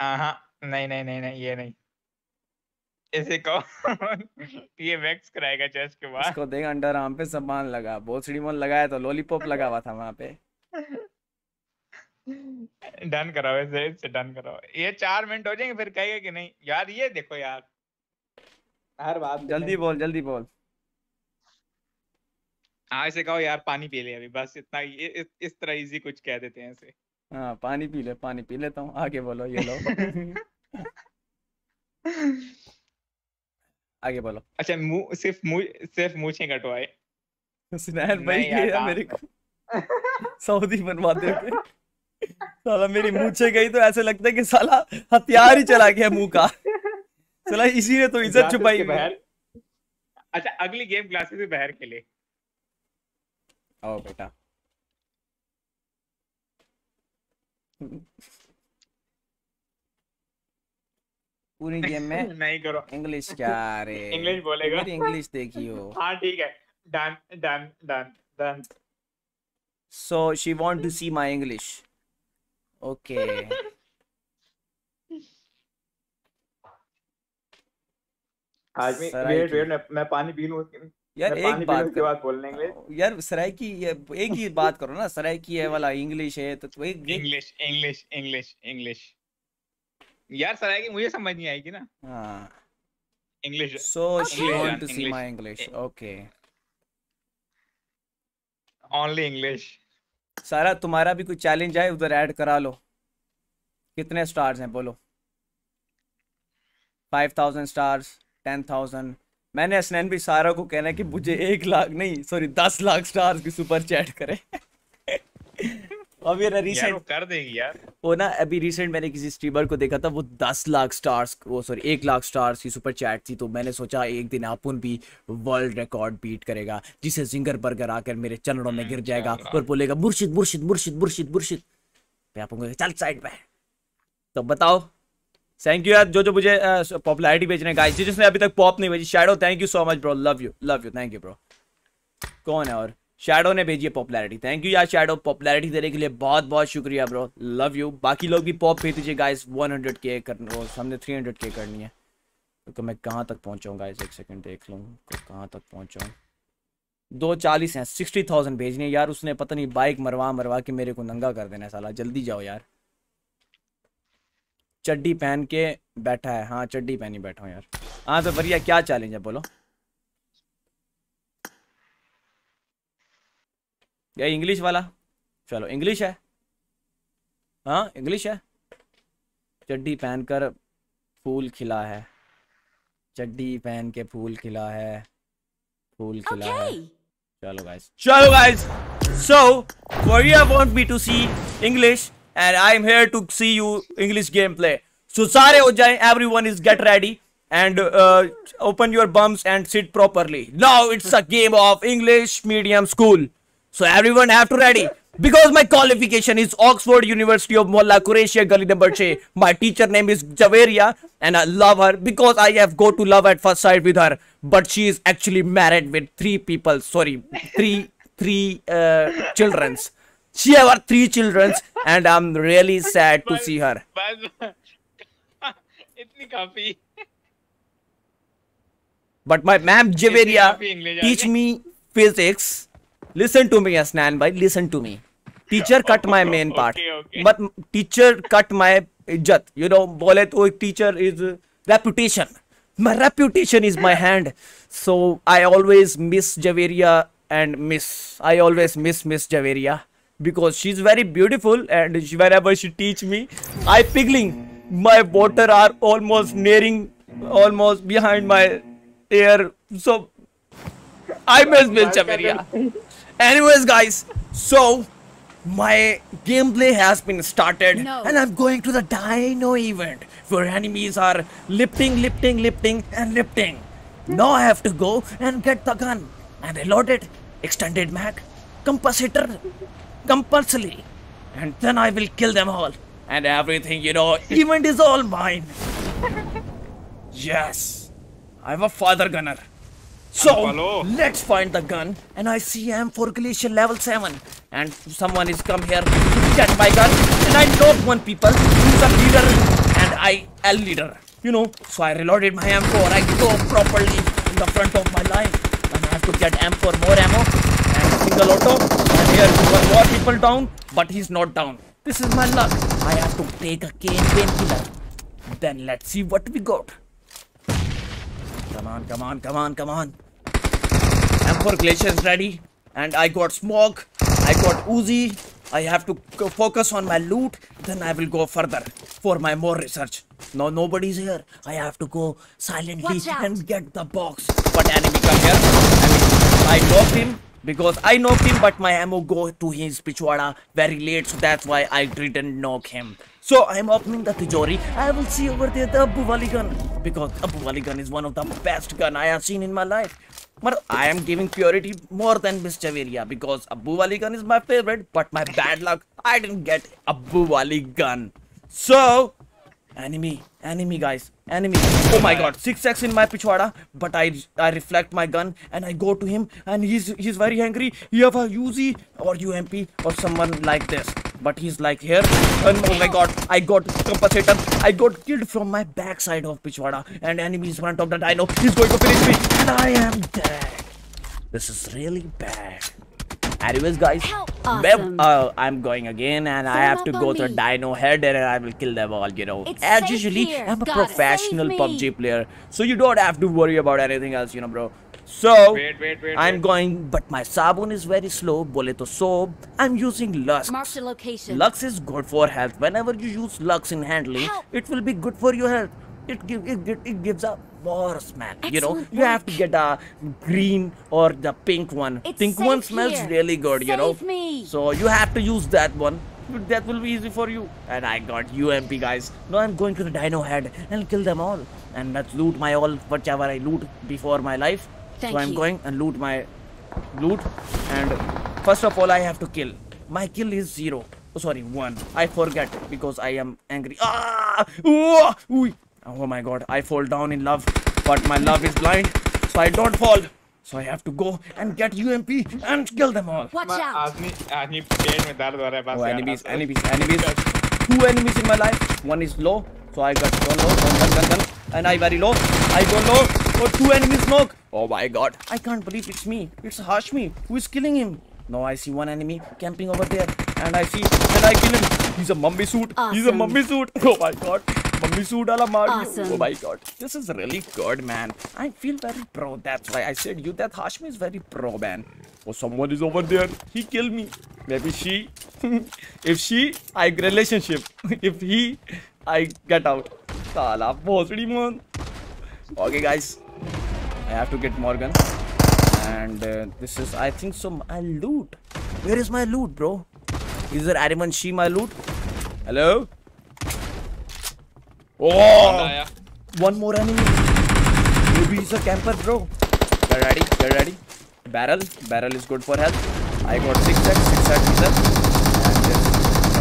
आहा नहीं नहीं नहीं नहीं ये नहीं। इसे कौन ये वैक्स कराएगा चेस्ट के बाद। इसको देख अंडर आर्म पे सामान लगा, बहुत सीडीमोन लगाया तो लॉलीपॉप लगा हुआ था वहां पे। डन कराओ इसे, इसे डन कराओ। ये चार मिनट हो जाएंगे फिर कहेगा कि नहीं यार। ये देखो यार हर बात जल्दी बोल जल्दी बोल। हाँ इसे कहो यार पानी पी ले अभी, बस इतना इस, इस तरह इजी कुछ कह देते हैं इसे। हाँ पानी पी ले, पानी पी लेता हूँ। आगे बोलो ये लो। आगे बोलो। अच्छा मुँह सिर्फ मुँह सिर्फ मूछें कटवाए सुनैन भाई यार मेरे को। सऊदी बनवाते थे साला, मेरी मूछें गई तो ऐसे लगता है कि साला हथियार ही चला गया मुँह का साला, इसी ने तो इज्जत छुपाई बाहर। अच्छा अगली गेम क्लासेस से बाहर खेले। आओ बेटा पूरी गेम में नहीं करो इंग्लिश। क्या रे इंग्लिश बोलेगा, इंग्लिश देखियो। हाँ ठीक है done done done done. So she want to see my English. Okay आज में वेट वेट मैं पानी पी लूं यार। एक बात कर... बात बोलने इंग्लिश यार सरायकी, एक ही बात करो ना सरायकी है वाला इंग्लिश है तो तो एक इंग्लिश इंग्लिश इंग्लिश इंग्लिश यार सरायकी मुझे समझ नहीं आएगी ना। हां English. So she want to see my English. Okay only English. सारा तुम्हारा भी कोई चैलेंज आए उधर ऐड करा लो। कितने स्टार्स हैं बोलो। पाँच हज़ार स्टार्स, दस हज़ार। मैंने असनैन भी सारा को कहना है कि मुझे एक लाख नहीं सॉरी दस लाख स्टार्स की सुपर चैट करे। अभी ना रिसेंट कर देगी यार वो ना। अभी रिसेंट मैंने किसी स्ट्रीमर को देखा था वो दस लाख स्टार्स वो सॉरी एक लाख स्टार्स की सुपर चैट थी, तो मैंने सोचा एक दिन आपुन भी वर्ल्ड रिकॉर्ड बीट करेगा जिसे जिंगर बर्गर आकर मेरे चरणों में गिर जाएगा और बोलेगा मुर्शिद मुर्शिद मुर्शिद मुर्शिद मुर्शिद। मैं आपुन चल साइड पे। तो बताओ थैंक यू यार जो जो मुझे पॉपुलैरिटी भेजने का, जिसने अभी तक पॉप नहीं भेजी। Shadow thank you so much bro, love you love you thank you bro. कौन है और शैडो ने भेजी है पॉपुलैरिटी। थैंक यू यार शैडो पॉपुलैरिटी देने के लिए बहुत बहुत शुक्रिया ब्रो, लव यू। बाकी लोग भी पॉप भेज दीजिए गाइस। वन हंड्रेड के करना, हमने थ्री हंड्रेड के करनी है। तो मैं कहाँ तक पहुँचाऊँ गाइस, एक सेकेंड देख लूँ कहाँ तक पहुँचाऊँ। दो चालीस हैं, सिक्सटी थाउजेंड भेजनी है यार। उसने पता नहीं बाइक मरवा मरवा के मेरे को नंगा कर देना है साला। जल्दी जाओ यार। चड्डी पहन के बैठा है। हाँ चड्डी पहनी बैठा हूँ यार। हाँ तो बढ़िया क्या चैलेंज है बोलो। ये इंग्लिश वाला चलो इंग्लिश है। हाँ इंग्लिश है। चड्डी पहनकर फूल खिला है, चड्डी पहन के फूल खिला है, फूल खिला okay. है। चलो गाइस चलो guys. So Fariya want me to see English and I'm here to see you English gameplay. So सारे हो जाए, everyone is get ready and uh, open your bums and sit properly. Now it's a game of English medium school. So everyone have to ready because my qualification is Oxford University of Molla Qureshi Gully number six. My teacher name is Javeria and I love her because I have go to love at first sight with her. But she is actually married with three people. Sorry, three three uh, childrens. She have our three children and I'm really sad to see her. But my ma'am Javeria teach me physics. Listen to me Asnan bhai, listen to me. Teacher cut my main part, but teacher cut my इज्जत, you know, बोले तो teacher is reputation, my reputation is my hand, so I always miss Javeria and miss I always miss miss Javeria because she's very beautiful and whenever she teach me I piggling, my water are almost nearing almost behind my ear, so I miss Miss Javeria. Anyways guys, so my gameplay has been started no. and I'm going to the Dino event where enemies are lifting lifting lifting and lifting. Now I have to go and get the gun and reload it, extended mag, compensator compulsory, and then I will kill them all and everything, you know. Event is all mine. Yes, I have a father gunner, so let's find the gun. And I see M four Glacier level seven and someone is come here to get my gun and I knocked one people who's a leader and I L leader, you know. So I reloaded my M four, I go properly in the front of my line and I have to get M four more ammo. Single auto, and here one more people down, but he's not down. This is my luck. I have to take a cane painkiller. Then let's see what we got. Come on, come on, come on, come on. M four Glacier is ready, and I got smoke. I got U Z I. I have to focus on my loot. Then I will go further for my more research. No, nobody's here. I have to go silently and get the box. But enemy come here. I mean, I knocked him. Because I knocked him, but my ammo go to his pichwada very late, so that's why I didn't knock him. So I'm opening the tijori. I will see over there the Abu Wali gun, because Abu Wali gun is one of the best gun I have seen in my life. But I am giving priority more than Miss Javeria because Abu Wali gun is my favorite. But my bad luck, I didn't get Abu Wali gun. So enemy, enemy guys, enemy. Oh my god, six X in my pichwada, but I I reflect my gun and I go to him and he's he's very angry. He have a U Z I or U M P or someone like this. But he's like here and oh my god, I got compensator. I got killed from my backside of pichwada and enemy is front of the Dino. He's going to finish me and I am dead. This is really bad. Anyways guys, awesome. uh, I'm going again and Someone I have to go to the Dino head and I will kill them all, you know. It's As usually, here. I'm a God professional P U B G player, so you don't have to worry about anything else, you know, bro. So, wait, wait, wait, I'm wait. going, but my sabun is very slow, bole to soap. I'm using Lux. Lux is good for health. Whenever you use Lux in handling, Help. it will be good for your health. It, give, it, it, it gives up. More smell, Excellent you know. Work. You have to get a green or the pink one. It's pink one smells here. really good, save you know. Me. So you have to use that one. That will be easy for you. And I got U M P guys. Now I'm going to the Dino head and kill them all. And let's loot my all whatever I loot before my life. Thank so I'm you. going and loot my loot. And first of all, I have to kill. My kill is zero. Oh, sorry, one. I forget because I am angry. Ah! Ooh! Oh my god, I fall down in love, but my love is blind, so I don't fall. So I have to go and get U M P and kill them all. Watch out! Oh, enemies, enemies, enemies. Two enemies in my life. One is low, so I got one low, one, one, one, one. And I very low. I go low. Oh, two enemies knock. Oh my god. I can't believe it's me. It's Hashmi who is killing him. Now I see one enemy camping over there. And I see, and I kill him. He's a mummy suit. Awesome. He's a mummy suit. Oh my god. Awesome. Oh my god, this is really good, man. I feel very pro. That's why I said you that Hashmi is very pro, man. Oh, someone is over there. He killed me. Maybe she. If she, I relationship. If he, I get out. Okay, guys. I have to get Morgan. And uh, this is, I think, so my loot. Where is my loot, bro? Is there anyone she my loot? Hello? Oh, one more enemy. Maybe he's a camper, bro. Get ready, get ready. Barrel, barrel is good for health. I got six X, six X,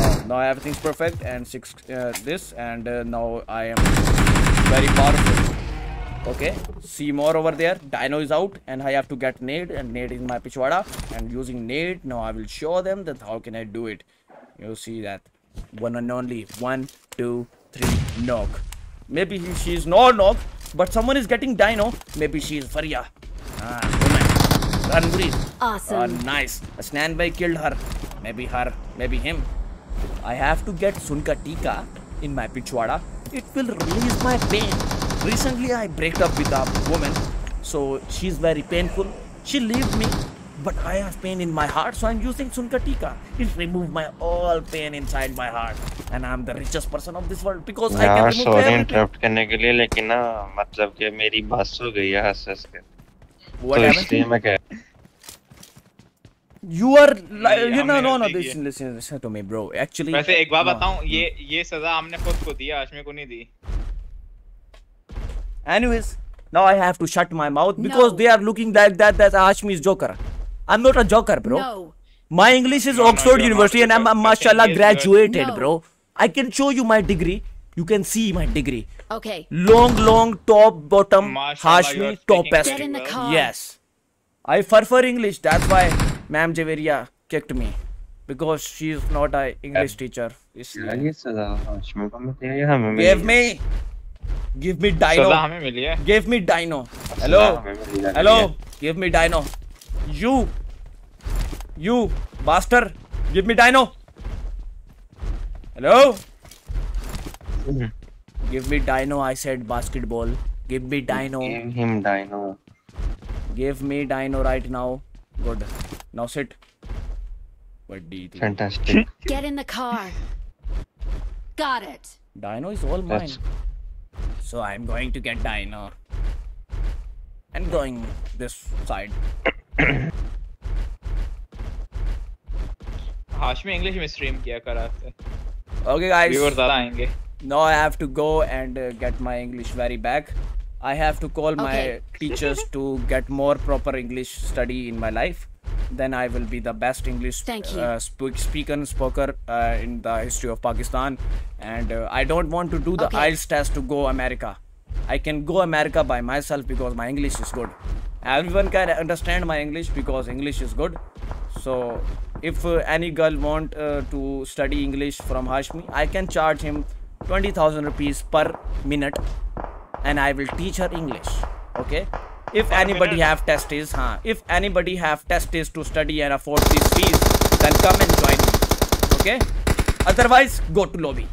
and now everything's perfect. And six, uh, this, and uh, now I am very powerful. Okay, see more over there. Dino is out, and I have to get nade, and nade is my pichwada. And using nade, now I will show them that how can I do it. You see that one and only one, two. Three knock. Maybe he, she is no knock, but someone is getting Dino. Maybe she is Faria. Ah, woman. Run, breathe. Awesome. Uh, nice. Asnan bhai killed her. Maybe her, maybe him. I have to get Sunkatiika in my Pichwada. It will release my pain. Recently I break up with a woman, so she's very painful. She leaves me, but I have pain in my heart, so I'm using Sunkatiika. It removes my all pain inside my heart, and I'm the richest person of this world because I can remove sorry interrupt करने के लिए, लेकिन ना मतलब कि मेरी बस हो गई है हंस-हंस के. तो इसलिए मैं कह You are like, you know, no, no, listen, listen, listen to me, bro. Actually, वैसे एक बात बताऊं, ये ये सजा हमने खुद को दी, हाशमी को नहीं दी. Anyways, now I have to shut my mouth because no. they are looking that that that Hashmi is joker. I'm not a joker, bro. No. My English is no, Oxford no, University, and I'm mashallah graduated, no. bro. I can show you my degree. You can see my degree. Okay. Long, long, top, bottom. Hashmi, topest. Yes. I prefer English. That's why. Ma'am Javeria kicked me because she is not an English teacher. Give me, give me Dino. Give me Dino. Hello, hello. Give me Dino. You, you bastard. Give me Dino. Hello. Give me Dino. I said basketball. Give me Dino. Give him Dino. Give me Dino right now. Good. Now sit. What do you think? Fantastic. Get in the car. Got it. Dino is all mine. That's... So I'm going to get Dino. I'm going this side. Hashmi English में stream किया कर आते. Okay guys. Viewers ज़्यादा आएंगे. Now I have to go and uh, get my English very back. I have to call okay. my teachers to get more proper English study in my life. Then I will be the best English uh, sp speaker and spoker uh, in the history of Pakistan. And uh, I don't want to do the okay. I E L T S test to go America. I can go America by myself because my English is good. Everyone can understand my English because English is good. So if uh, any girl want uh, to study English from Hashmi, I can charge him twenty thousand rupees per minute. And I will teach her English, okay? If anybody have test is, huh? If anybody have test is to study and afford these fees, then come and join me, okay? Otherwise, go to lobby,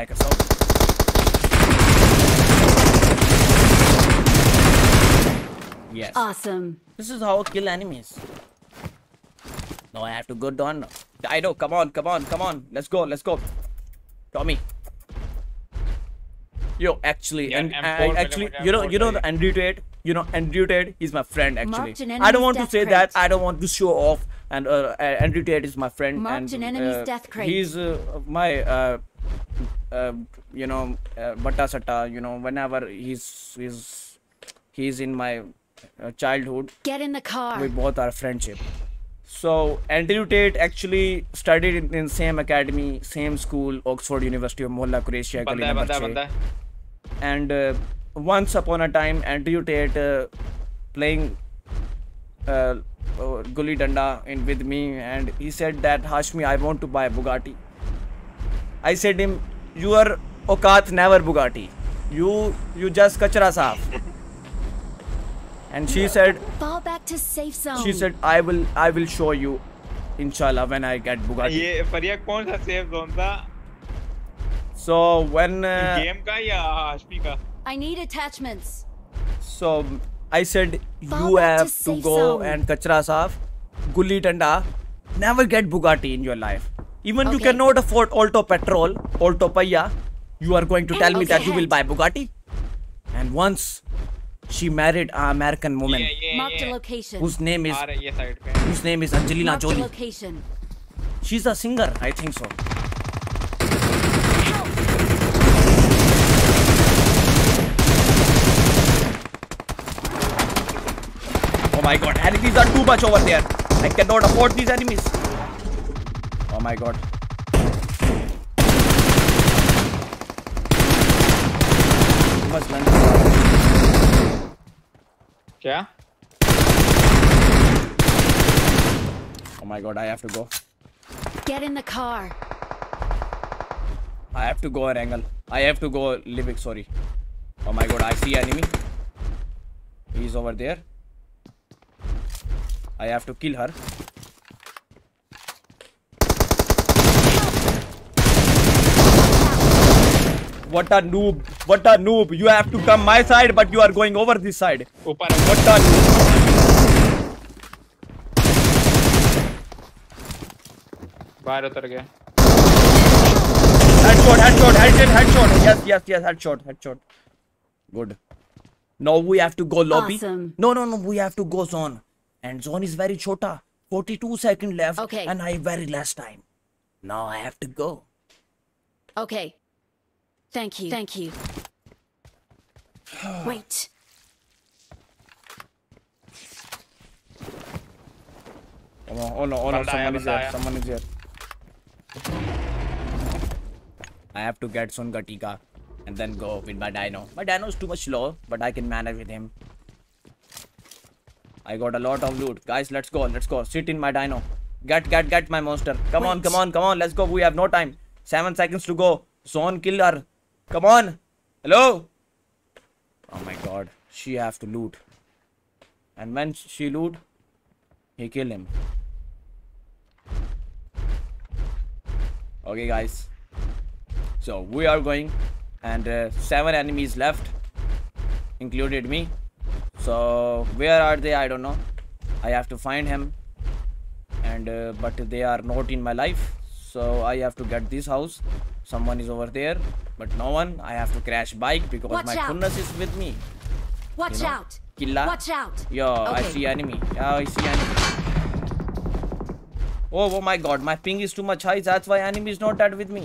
like a soul. Yes. Awesome. This is how I kill enemies. Now I have to go down. Dino, come on, come on, come on. Let's go, let's go. Tommy. Yo, actually, yeah, and M four, actually, M four, you know, M four, you know, the Andrew Tate, you know, Andrew Tate is my friend. Actually, I don't want to say crate. that. I don't want to show off. And uh, Andrew Tate is my friend. Marked and an uh, death crate. He's uh, my, uh, uh, you know, uh, batta satta. You know, whenever he's he's he's in my uh, childhood. Get in the car. We both are friendship. So Andrew Tate actually studied in, in same academy, same school, Oxford University of Mohalla Croatia. Banda hai, banda hai, banda hai. And uh, once upon a time, Andrew Tate uh, playing uh, Gulli Danda in with me, and he said that Hashmi, I want to buy Bugatti. I said him, your Okat never Bugatti. You you just kachra saaf. And she said, fall back to safe zone. She said, I will I will show you, inshallah, when I get Bugatti. ये फरिया कौन सा safe zone था? So when uh, game ka ya Hashmi ka? I need attachments. So I said Fall you have to, to go zone. and kachra saaf, gulli danda. Never get Bugatti in your life. Even okay. you cannot afford Alto petrol, Alto paya. You are going to tell okay. me that you will buy Bugatti. And once she married an American woman. Yeah, yeah, yeah. Marked a location. Whose name is whose name is Angelina Jolie. She's a singer, I think so. Oh my god, enemies are too much over there. I cannot afford these enemies. Oh my god. Must land. Yeah. Oh my god, I have to go. Get in the car. I have to go Rangle. I have to go Livik, sorry. Oh my god, I see enemy. He's over there. I have to kill her. What a noob! What a noob! You have to come my side, but you are going over this side. What a noob! बाहर उतर गया. Headshot! Headshot! Headshot! Headshot! Yes! Yes! Yes! Headshot! Headshot! Good. Now we have to go lobby. Awesome. No! No! No! We have to go zone. And zone is very chota. forty-two seconds left. Okay. And I very last time. Now I have to go. Okay. Thank you. Thank you. Wait. Oh no, oh no, oh no, someone is here. Someone is here. I have to get Sunkatiika and then go with my Dino. My Dino is too much slow, but I can manage with him. I got a lot of loot. Guys, let's go. Let's go. Sit in my Dino. Get, get, get my monster. Come Wait. on, come on, come on. Let's go. We have no time. Seven seconds to go. Zone killer. Come on. Hello. Oh my god. She have to loot. And when she loot, he kill him. Okay guys. So we are going. And uh, seven enemies left. Included me. So where are they? I don't know. I have to find him. And uh, but they are not in my life. So I have to get this house. Someone is over there, but no one. I have to crash bike because Watch my goodness is with me. Watch you know? out! Killa. Watch out! Yo, okay. I see enemy. Yeah, I see enemy. Oh, oh my god, my ping is too much high. That's why enemy is not that with me.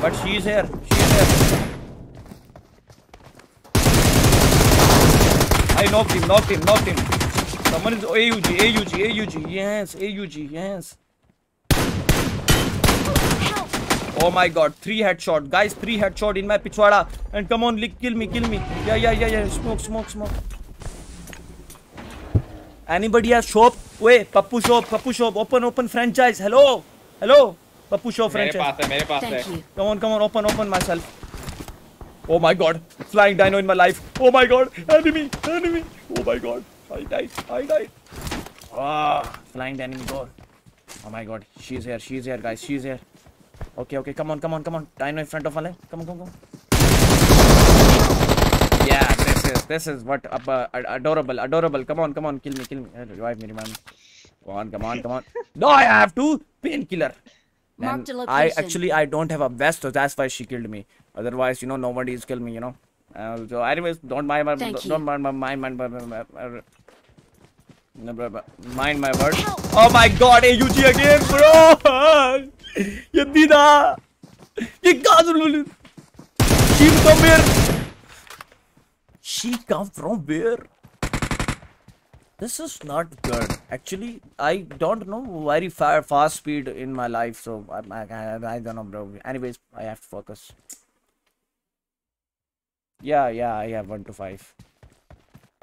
But she is here. She is here. I knocked him. Knocked him. Knocked him. Someone is A U G. A U G. A U G. Yes. A U G. Yes. Oh my god, three headshot. Guys, three headshot in my pichwada. And come on, kill me, kill me. Yeah, yeah, yeah, yeah. Smoke, smoke, smoke. Anybody has shop? Wait, Pappoo shop, Pappoo shop. Open, open franchise. Hello. Hello. Pappoo shop franchise. Thank you. Come on, come on. Open, open myself. Oh my god. Flying Dino in my life. Oh my god. Enemy, enemy. Oh my god. I died, I died. Ah, flying enemy door. Oh my god. She's here, she's here, guys. She's here. Okay, okay, come on, come on, come on. Dino in front of Ale. Come on, come on, come on. Yeah, this is, this is what, uh, adorable, adorable. Come on, come on, kill me, kill me. Revive me, revive me. Come on, come on, come on. No, I have to. Painkiller. And I actually, I don't have a vest, so that's why she killed me. Otherwise, you know, nobody is killing me, you know. Uh, so anyways, don't mind my, Thank don't mind my, mind, mind, mind, mind my words. Oh my god, A U G again, bro. ये दीदा ये Kajal she come here she come from where this is not good actually I don't know very fast speed in my life so I, I, I don't know bro anyways I have to focus yeah yeah I have one to five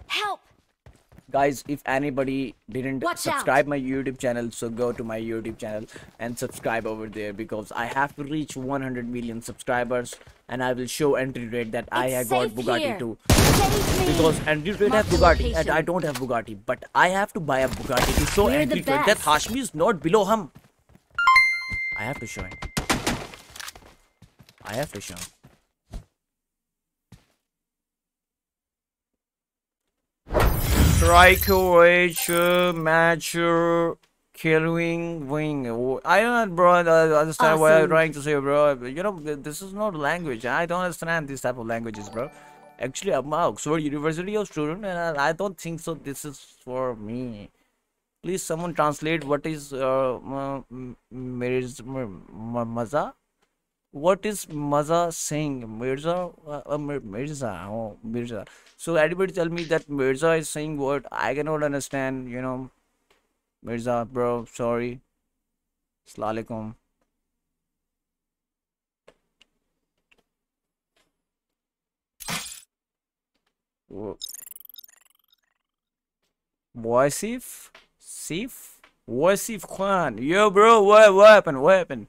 help Guys, if anybody didn't Watch subscribe out. my YouTube channel, so go to my YouTube channel and subscribe over there because I have to reach one hundred million subscribers and I will show Andrew Tate that it's I have got Bugatti here. too. Because Andrew Tate has Bugatti and I don't have Bugatti, but I have to buy a Bugatti to show Andrew Tate that Hashmi is not below him. I have to show him. I have to show him. Strike which match killing wing. I don't bro understand awesome. what I'm trying to say, bro. You know, this is not language. I don't understand this type of languages, bro. Actually, I'm an Oxford University of student, and I don't think so. This is for me. Please, someone translate. What is uh, Mirza? What is Mirza saying? Mirza, uh, Mirza, oh, Mirza. So anybody tell me that Mirza is saying what I cannot understand. You know, Mirza, bro. Sorry. Assalamu alaikum. Wasif, Sif, Wasif Khan. Yo, bro. What, what happened? What happened?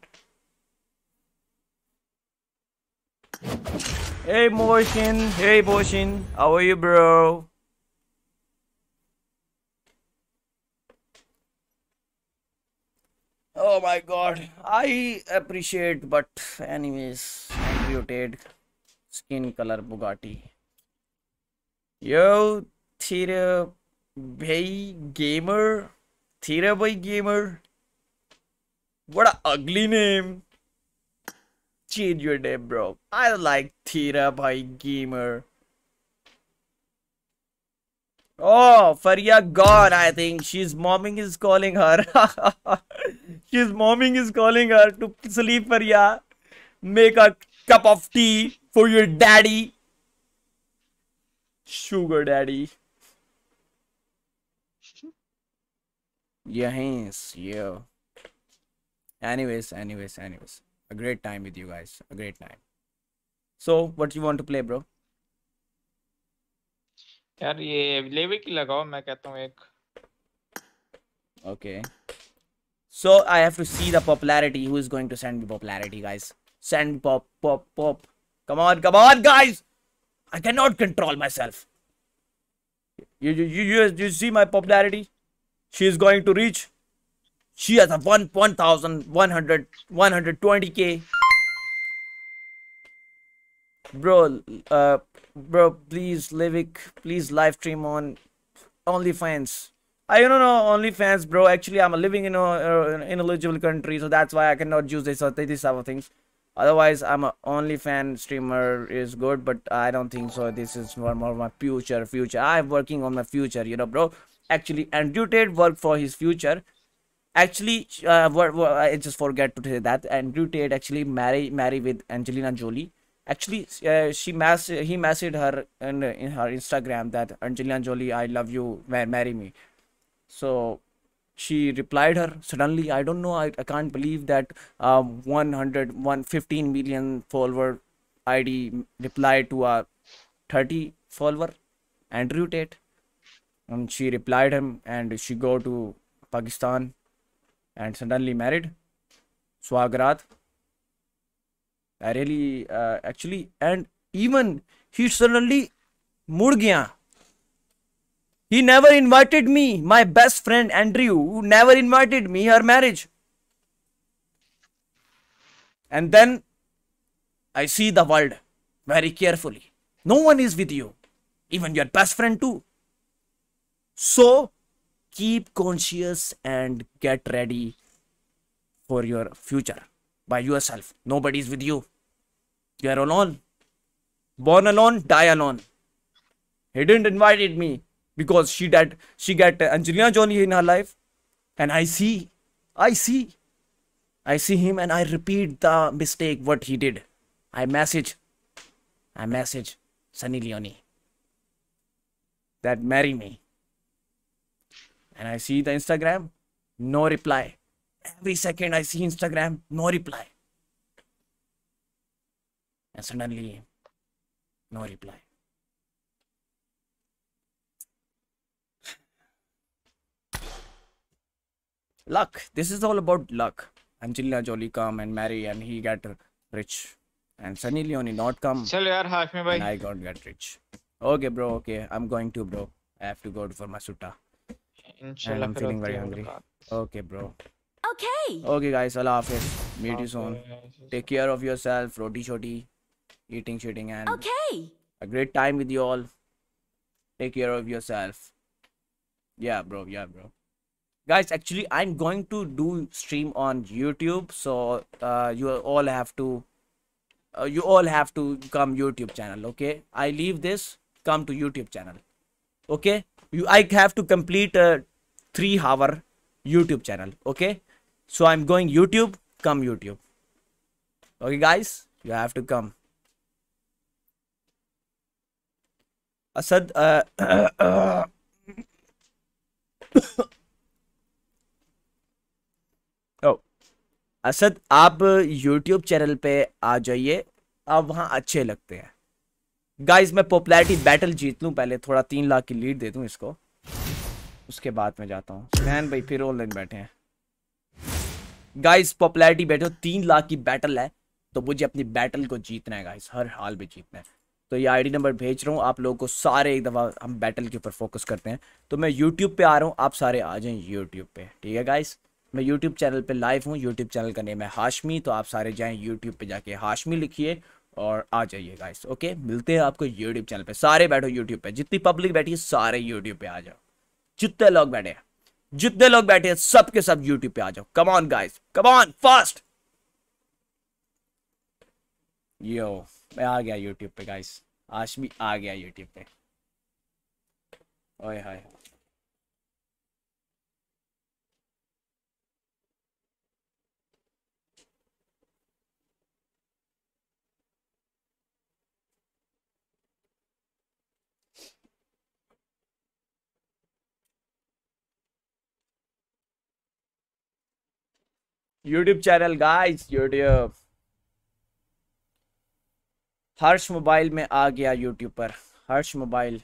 Hey Boshin, hey Boshin, how are you, bro? Oh my god, I appreciate, but anyways, Andrew Tate skin colour Bugatti. Yo थीरे भाई gamer, थीरे भाई gamer, बड़ा ugly name. Change your name, bro. I don't like Thira bhai gamer. Oh, Faria gone. I think she's momming is calling her. She's momming is calling her to sleep. Faria, make a cup of tea for your daddy, sugar daddy. Yes, yeah. Anyways, anyways, anyways. A great time with you guys. A great time. So, what you want to play, bro? यार ये लिविक लगाओ, मैं कहता हूँ एक. Okay. So I have to see the popularity. Who is going to send me popularity, guys? Send pop, pop, pop. Come on, come on, guys! I cannot control myself. You, you, you, you see my popularity? She is going to reach. She has a one one thousand one hundred one hundred twenty k. Bro, uh, bro, please, Livik, please live stream on OnlyFans. I don't know OnlyFans, bro. Actually, I'm living in a uh, in ineligible country, so that's why I cannot use this or these type of things. Otherwise, I'm a OnlyFans streamer is good, but I don't think so. This is more more my future, future. I'm working on my future, you know, bro. Actually, Andrew Tate worked for his future. Actually, uh, I just forget to say that Andrew Tate actually marry marry with Angelina Jolie. Actually, uh, she mass he messaged her in, in her Instagram that Angelina Jolie, I love you, marry me. So she replied her suddenly. I don't know. I, I can't believe that uh, one hundred fifteen million follower I D replied to a thirty follower Andrew Tate, and she replied him, and she go to Pakistan. And suddenly married, Swagarat. I really, uh, actually, and even he suddenly mud gaya. He never invited me, my best friend Andrew, who never invited me her marriage. And then I see the world very carefully. No one is with you, even your best friend too. So keep conscious and get ready for your future by yourself. Nobody's with you. You are alone. Born alone, die alone. He didn't invite me because she did. She got Angelina Jolie in her life, and I see, I see, I see him, and I repeat the mistake what he did. I message, I message Sunny Leone that marry me. And I see the Instagram, no reply. Every second I see Instagram, no reply. And suddenly, no reply. Luck. This is all about luck. Angelina Jolie come and marry and he got rich. And Sunny Leone not come and I got get rich. Okay, bro. Okay. I'm going to, bro. I have to go for my sutta. Inshallah, I'm feeling very hungry. Okay, bro. Okay. Okay, guys. Allah Hafiz. Meet you soon. Take care of yourself. Roti shoti, eating, shitting, and okay. A great time with you all. Take care of yourself. Yeah, bro. Yeah, bro. Guys, actually, I'm going to do stream on YouTube, so uh, you all have to, uh, you all have to come YouTube channel. Okay, I leave this. Come to YouTube channel. Okay. You, I have to complete a three hour YouTube channel, okay? So I'm going YouTube, come YouTube. Okay, guys, you have to come. Asad, uh, uh, uh. Oh, Asad, आप YouTube channel पे आ जाइए, आप वहाँ अच्छे लगते हैं. Guys मैं पॉपुलैरिटी बैटल जीत लूँ पहले, थोड़ा तीन लाख की लीड दे दूँ इसको, उसके बाद मैं जाता हूँ. मैन भाई फिर ऑनलाइन बैठे हैं. गाइज पॉपुलैरिटी बैठे हो, तीन लाख की बैटल है, तो मुझे अपनी बैटल को जीतना है गाइज, हर हाल में जीतना है. तो ये आईडी नंबर भेज रहा हूँ आप लोगों को सारे, एक दफ़ा हम बैटल के ऊपर फोकस करते हैं. तो मैं यूट्यूब पर आ रहा हूँ, आप सारे आ जाएँ यूट्यूब पर, ठीक है गाइज? मैं यूट्यूब चैनल पर लाइव हूँ, यूट्यूब चैनल का नेम है हाशमी, तो आप सारे जाएँ यूट्यूब पर, जाके हाशमी लिखिए और आ जाइए गाइस। ओके, मिलते हैं आपको यूट्यूब चैनल पे। सारे बैठो यूट्यूब पे, जितनी पब्लिक बैठी है सारे यूट्यूब पे आ जाओ। जितने लोग बैठे हैं जितने लोग बैठे हैं सब के सब यूट्यूब पे आ जाओ। Come on guys, come on fast. Yo मैं आ गया यूट्यूब पे गाइस, हाशमी आ गया यूट्यूब पे। ओए hi YouTube channel guys, YouTube. Harsh mobile में आ गया यूट्यूब पर। हर्ष मोबाइल,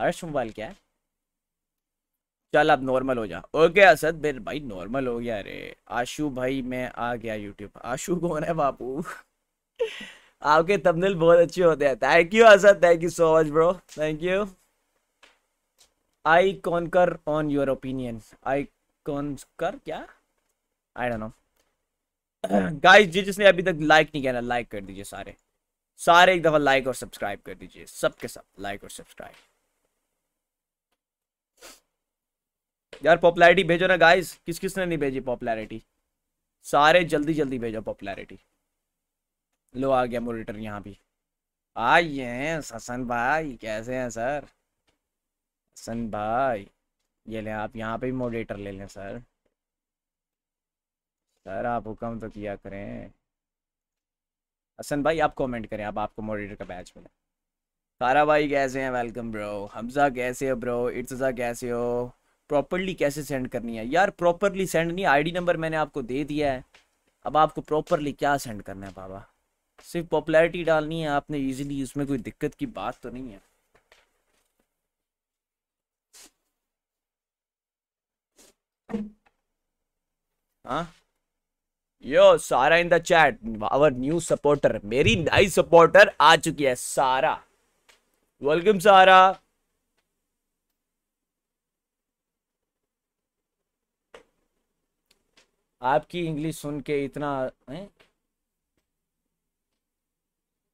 हर्ष मोबाइल क्या है? चल अब नॉर्मल हो जा। ओके असद मेरे भाई नॉर्मल हो गया। अरे आशू भाई मैं आ गया यूट्यूब। आशू कौन है बापू? आपके थंबनेल बहुत अच्छे होते हैं। Thank you Asad, thank you so much bro, thank you. I concur on your opinion. I concur क्या? I don't know guys. जी जिसने अभी तक लाइक नहीं किया ना, लाइक कर दीजिए सारे सारे एक दफा लाइक और सब्सक्राइब कर दीजिए, सबके सब लाइक और सब्सक्राइब। यार पॉपुलैरिटी भेजो ना गाइस, किस किस ने नहीं भेजी पॉपुलैरिटी? सारे जल्दी जल्दी भेजो पॉपुलैरिटी। लो आ गया मॉनिटर यहाँ भी। आइए हैं हसन भाई, कैसे हैं सर? हसन भाई ये लें, आप यहाँ पे भी मॉडरेटर ले लें सर। सर आप हुक्म तो किया करें। हसन भाई आप कमेंट करें, अब आप, आपको मॉडरेटर का बैच मिला। सारा भाई कैसे हैं? Welcome bro. हमजा कैसे हो ब्रो? इट्सजा कैसे हो? प्रॉपरली कैसे सेंड करनी है यार? प्रॉपरली सेंड नहीं, आईडी नंबर मैंने आपको दे दिया है, अब आपको प्रॉपरली क्या सेंड करना है बाबा? सिर्फ पॉपुलैरिटी डालनी है आपने ईजिली, उसमें कोई दिक्कत की बात तो नहीं है। हाँ yo Sara in the chat, our new supporter, मेरी नई सपोर्टर आ चुकी है सारा। वेलकम सारा। आपकी इंग्लिश सुन के इतना है?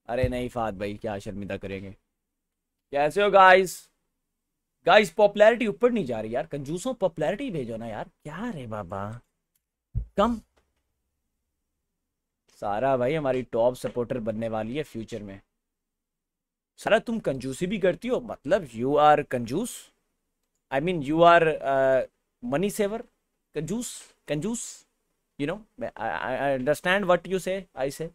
अरे नहीं फाद भाई, क्या शर्मिंदा करेंगे। कैसे हो गाइस? गाइस पॉपुलैरिटी ऊपर नहीं जा रही यार, कंजूसों पॉपुलैरिटी भेजो ना यार, क्या रे बाबा कम। सारा भाई हमारी टॉप सपोर्टर बनने वाली है फ्यूचर में। सारा तुम कंजूसी भी करती हो, मतलब यू आर कंजूस, I mean you are money saver, कंजूस कंजूस, you know I understand what you say. I से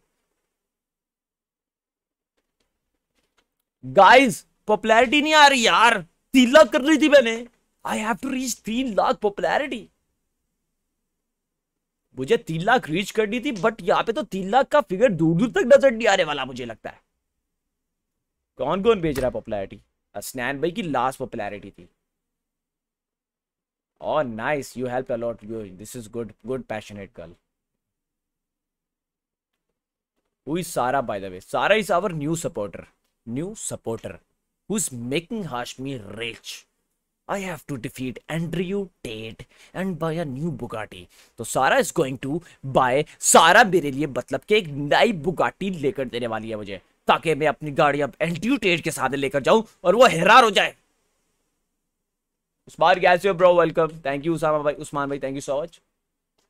गाइस पॉपुलैरिटी नहीं आ रही यार, तीन लाख कर रही थी मैंने। आई हैव टू रीच तीन लाख पॉपुलैरिटी। मुझे तीन लाख रीच करनी थी, बट यहाँ पे तो तीन लाख का फिगर दूर दूर तक नजर नहीं आने वाला मुझे लगता है। कौन कौन भेज रहा है पॉपुलैरिटी? असनान भाई की लास्ट पॉपुलैरिटी थी। Oh nice, you help a lot, you this is good, good passionate girl. Who is Sara by the way? Sara is our new supporter, new supporter who is making Hashmi rich. I have to defeat Andrew Tate and buy a new Bugatti. तो सारा is going to buy, सारा मेरे लिए मतलब कि एक नई Bugatti लेकर देने वाली है मुझे, ताकि मैं अपनी गाड़ी अब Andrew Tate के साथ लेकर जाऊं और वो हैरान हो जाए। उस्मान कैसे हो bro? Welcome, thank you Usama भाई, उस्मान भाई थैंक यू सो मच।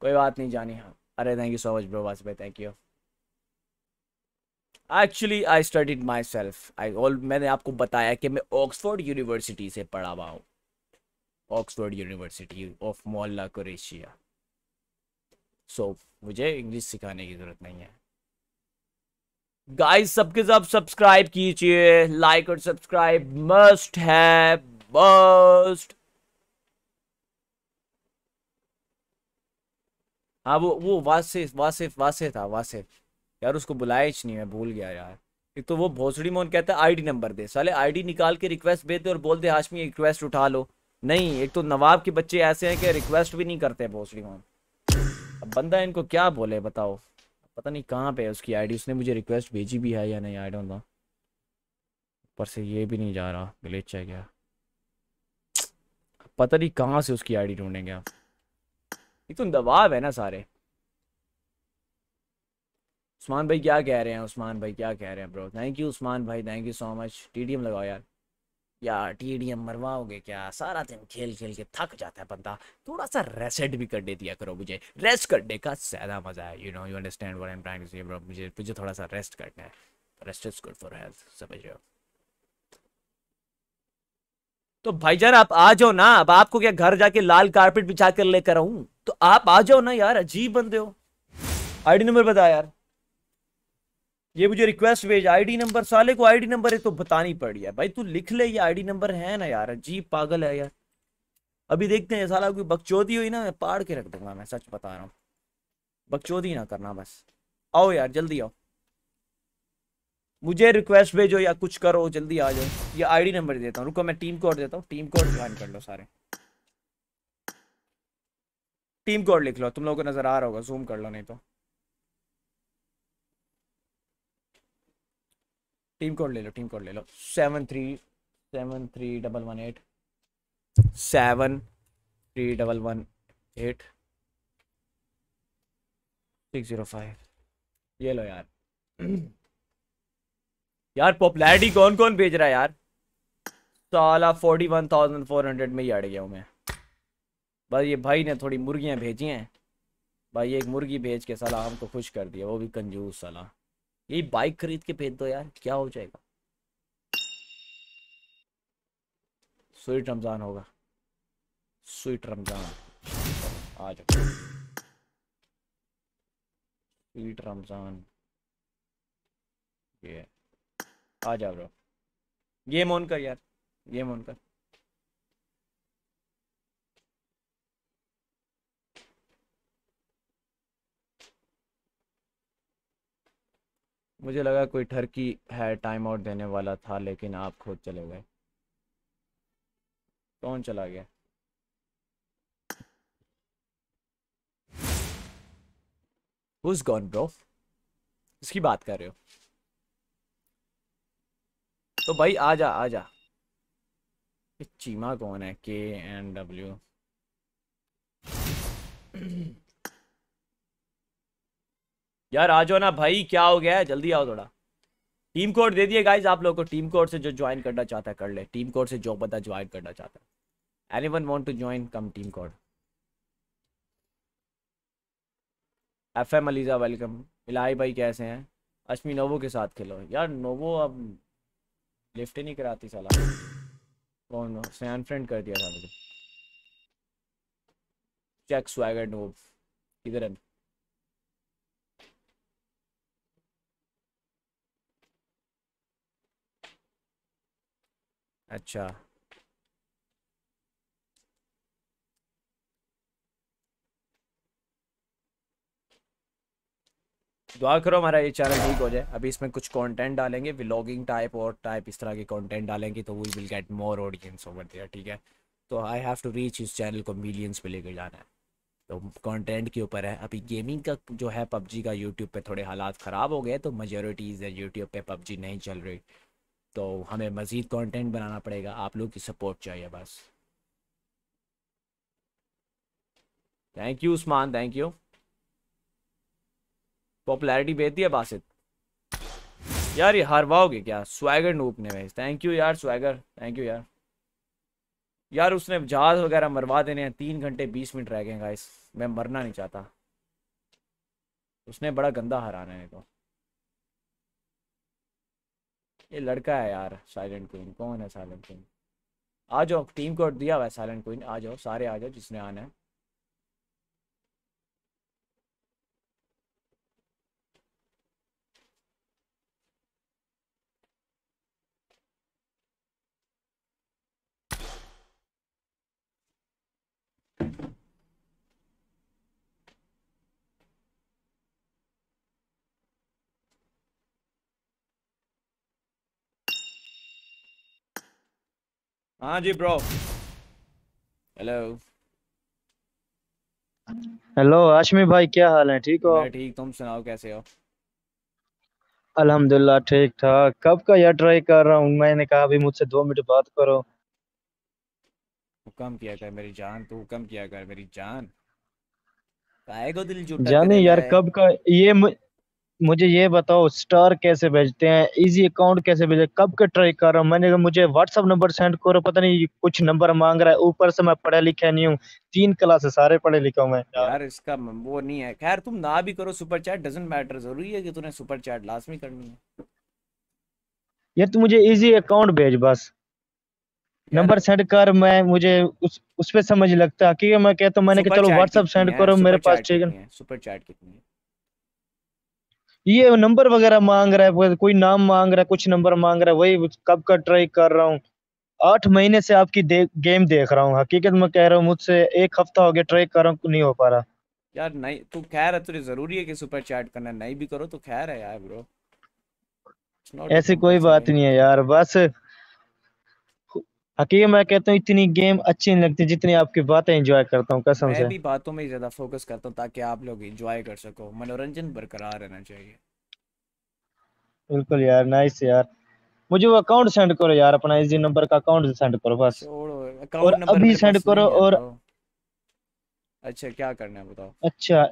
कोई बात नहीं जानी, हाँ अरे thank you so much bro वास भाई, thank you. Actually I studied myself, I all मैंने आपको बताया कि मैं ऑक्सफोर्ड यूनिवर्सिटी से पढ़ा हुआ हूँ, ऑक्सफोर्ड यूनिवर्सिटी ऑफ मोहल्ला कुरेशिया। सो मुझे इंग्लिश सिखाने की जरूरत नहीं है। गाइस सबके सब सब्सक्राइब कीजिए, लाइक और सब्सक्राइब मस्ट है, मस्ट। हाँ वो वो वासिफ वासिफ वासिफ था, वासिफ यार उसको बुलाया ही नहीं, मैं भूल गया यार। एक तो वो भोसड़ी मोहन कहता है आईडी नंबर दे, साले आईडी निकाल के रिक्वेस्ट भेज दे और बोल दे हाशमी रिक्वेस्ट उठा लो। नहीं, एक तो नवाब के बच्चे ऐसे हैं कि रिक्वेस्ट भी नहीं करते भोसड़ी मोहन। अब बंदा इनको क्या बोले बताओ? पता नहीं कहाँ पे है उसकी आईडी, उसने मुझे रिक्वेस्ट भेजी भी है या नहीं आई डोंट नो। ऊपर से ये भी नहीं जा रहा, ग्लिच है क्या? पता नहीं कहाँ से उसकी आईडी ढूंढेंगे आप। एक तो नवाब है ना सारे। उस्मान भाई क्या कह रहे हैं, उस्मान भाई क्या कह रहे हैं ब्रो। थैंक यू उस्मान भाई, thank you so much. TDM लगाओ यार, यार टीडीएम मरवाओगे क्या, सारा दिन खेल खेल के थक जाता है बंदा, थोड़ा सा रेसेट भी कर दे दिया करो। मुझे रेस्ट करने का ज़्यादा मज़ा है, you know you understand what I am trying to say bro. मुझे मुझे थोड़ा सा रेस्ट करना है, rest is good for health, समझ रहे हो। तो भाईजान आप आ जाओ ना, अब आपको क्या घर जाके लाल कारपेट बिछा कर लेकर आऊं, तो आप आ जाओ ना यार, अजीब बंदे हो। आईडी नंबर बता यार, ये मुझे रिक्वेस्ट भेज आईडी नंबर, साले को आईडी नंबर है तो बतानी पड़ी है भाई, तू लिख ले ये आईडी नंबर है ना यार, अजीब पागल है यार। अभी देखते हैं साला कोई बकचोदी हुई ना मैं पाड़ के रख दूंगा, मैं सच बता रहा हूँ, बकचोदी ना करना बस। आओ यार जल्दी आओ, मुझे रिक्वेस्ट भेजो या कुछ करो, जल्दी आ जाओ। ये आईडी नंबर देता हूँ, रुको मैं टीम कोड देता हूँ, टीम कोड ज्वाइन कर लो सारे, टीम कोड लिख लो, तुम लोगों को नजर आ रहा होगा, जूम कर लो नहीं तो। टीम कोड ले लो, टीम कोड ले लो, seven three seven three double one eight seven three double one eight six zero five. ये लो यार यार पॉपुलैरिटी कौन कौन भेज रहा है यार, साला forty one thousand four hundred में ही अड़ गया हूँ मैं। भाई ये भाई ने थोड़ी मुर्गियाँ भेजी हैं भाई, एक मुर्गी भेज के साला हमको खुश कर दिया, वो भी कंजूस साला। यही बाइक खरीद के भेज दो यार, क्या हो जाएगा, स्वीट रमजान होगा, स्वीट रमजान आ जाओ, स्वीट रमजान ये yeah. आ जा ब्रो, गेम ऑन कर यार, गेम ऑन कर। मुझे लगा कोई ठरकी है टाइम आउट देने वाला था, लेकिन आप खुद चले गए। कौन चला गया? Who's gone bro? इसकी बात कर रहे हो? तो भाई आजा आजा। चीमा कौन है? के एंड डब्ल्यू। यार आ जाओ ना भाई, क्या हो गया है, जल्दी आओ थोड़ा। टीम कोड दे दिए गाइज आप लोगों को, टीम कोड से जो ज्वाइन करना चाहता है कर ले, टीम कोड से जो बंदा ज्वाइन करना चाहता है। Anyone want to join come team code. F M Aliza welcome. इलाही भाई कैसे हैं? अश्मी नोवो के साथ खेलो यार, नोवो अब लिफ्ट ही नहीं कराती साला, कौन उसने अनफ्रेंड कर दिया था मुझे। चेक स्वैगर नोब किधर है? अच्छा दुआ करो हमारा ये चैनल ठीक हो जाए। अभी इसमें कुछ कंटेंट डालेंगे, व्लॉगिंग टाइप और टाइप इस तरह के कंटेंट डालेंगे, तो we will get more audience over there, ठीक है। तो आई हैव टू रीच इस चैनल को मिलियंस पे लेकर जाना है, तो कंटेंट के ऊपर है। अभी गेमिंग का जो है पबजी का यूट्यूब पे थोड़े हालात ख़राब हो गए, तो मेजोरिटी इज यूट्यूब पे पबजी नहीं चल रही, तो हमें मज़ीद कॉन्टेंट बनाना पड़ेगा, आप लोग की सपोर्ट चाहिए बस। Thank you Usman, thank you. Popularity बेहती है बासित यार, ये हरवाओगे क्या? स्वैगर नूप ने भेज, थैंक यू यार स्वैगर, थैंक यू यार। यार उसने जहाज वगैरह मरवा देने हैं, तीन घंटे बीस मिनट रह गए गाइस, मैं मरना नहीं चाहता, उसने बड़ा गंदा हराना है मेरे को। ये लड़का है यार साइलेंट क्वीन, कौन है साइलेंट क्वीन? आ जाओ, टीम कोड दिया हुआ है साइलेंट क्वीन, आ जाओ सारे आ जाओ जिसने आना है। हाँ जी ब्रो, हेलो हेलो। हाशमी भाई क्या हाल है? ठीक हो? मैं ठीक, तुम सुनाओ कैसे हो? अल्हम्दुलिल्लाह ठीक ठाक। कब का यार ट्राई कर रहा हूँ, मैंने कहा अभी मुझसे दो मिनट बात करो। हुक्म किया कर मेरी जान, तू हुक्म किया कर मेरी जान, काहे को दिल झूठा जाने यार। कब का ये म... मुझे ये बताओ स्टार कैसे भेजते हैं, इजी अकाउंट कैसे भेजे, कब के ट्राई कर रहा हूँ मैंने कहा मुझे व्हाट्सअप नंबर सेंड करो, पता नहीं कुछ नंबर मांग रहा है। ऊपर से मैं पढ़ा लिखा नहीं हूँ, तीन क्लास सारे पढ़े लिखा हूँ मैं यार, इसका वो नहीं है। खैर तुम ना भी करो सुपर चैट डजंट मैटर, जरूरी है कि तूने सुपर चैट लाजमी करनी है। ये तू मुझे इजी अकाउंट भेज बस, नंबर सेंड कर, मैं मुझे उस उस पे समझ लगता है। मैं कहता हूँ मैंने कहा चलो व्हाट्सअप सेंड करो मेरे पास, ठीक है सुपर चैट कितनी है, ये नंबर वगैरह मांग रहा है, कोई नाम मांग रहा है, कुछ नंबर मांग रहा है, वही कब का ट्राई कर रहा हूँ। आठ महीने से आपकी दे, गेम देख रहा हूँ, हकीकत में कह रहा हूँ, मुझसे एक हफ्ता हो गया ट्राई कर रहा हूँ, नहीं हो पा रहा यार। नहीं तू खैर है, तुझे जरूरी है कि सुपर चैट करना, नहीं भी करो तो खैर है यार ब्रो, ऐसी कोई बात नहीं है यार। बस हकीकत मैं कहता हूँ इतनी गेम अच्छी नहीं लगती जितनी आपकी बातें एंजॉय करता हूँ कसम से। मैं भी बातों में ज़्यादा फोकस करता हूँ ताकि आप लोग एंजॉय कर सको, मनोरंजन बरकरार रहना चाहिए। बिल्कुल यार, नाइस यार। मुझे वो अकाउंट सेंड करो यार, अपना इसी नंबर का अकाउंट सेंड करो बस, और अभी सेंड करो। और अच्छा क्या करना है बताओ। अच्छा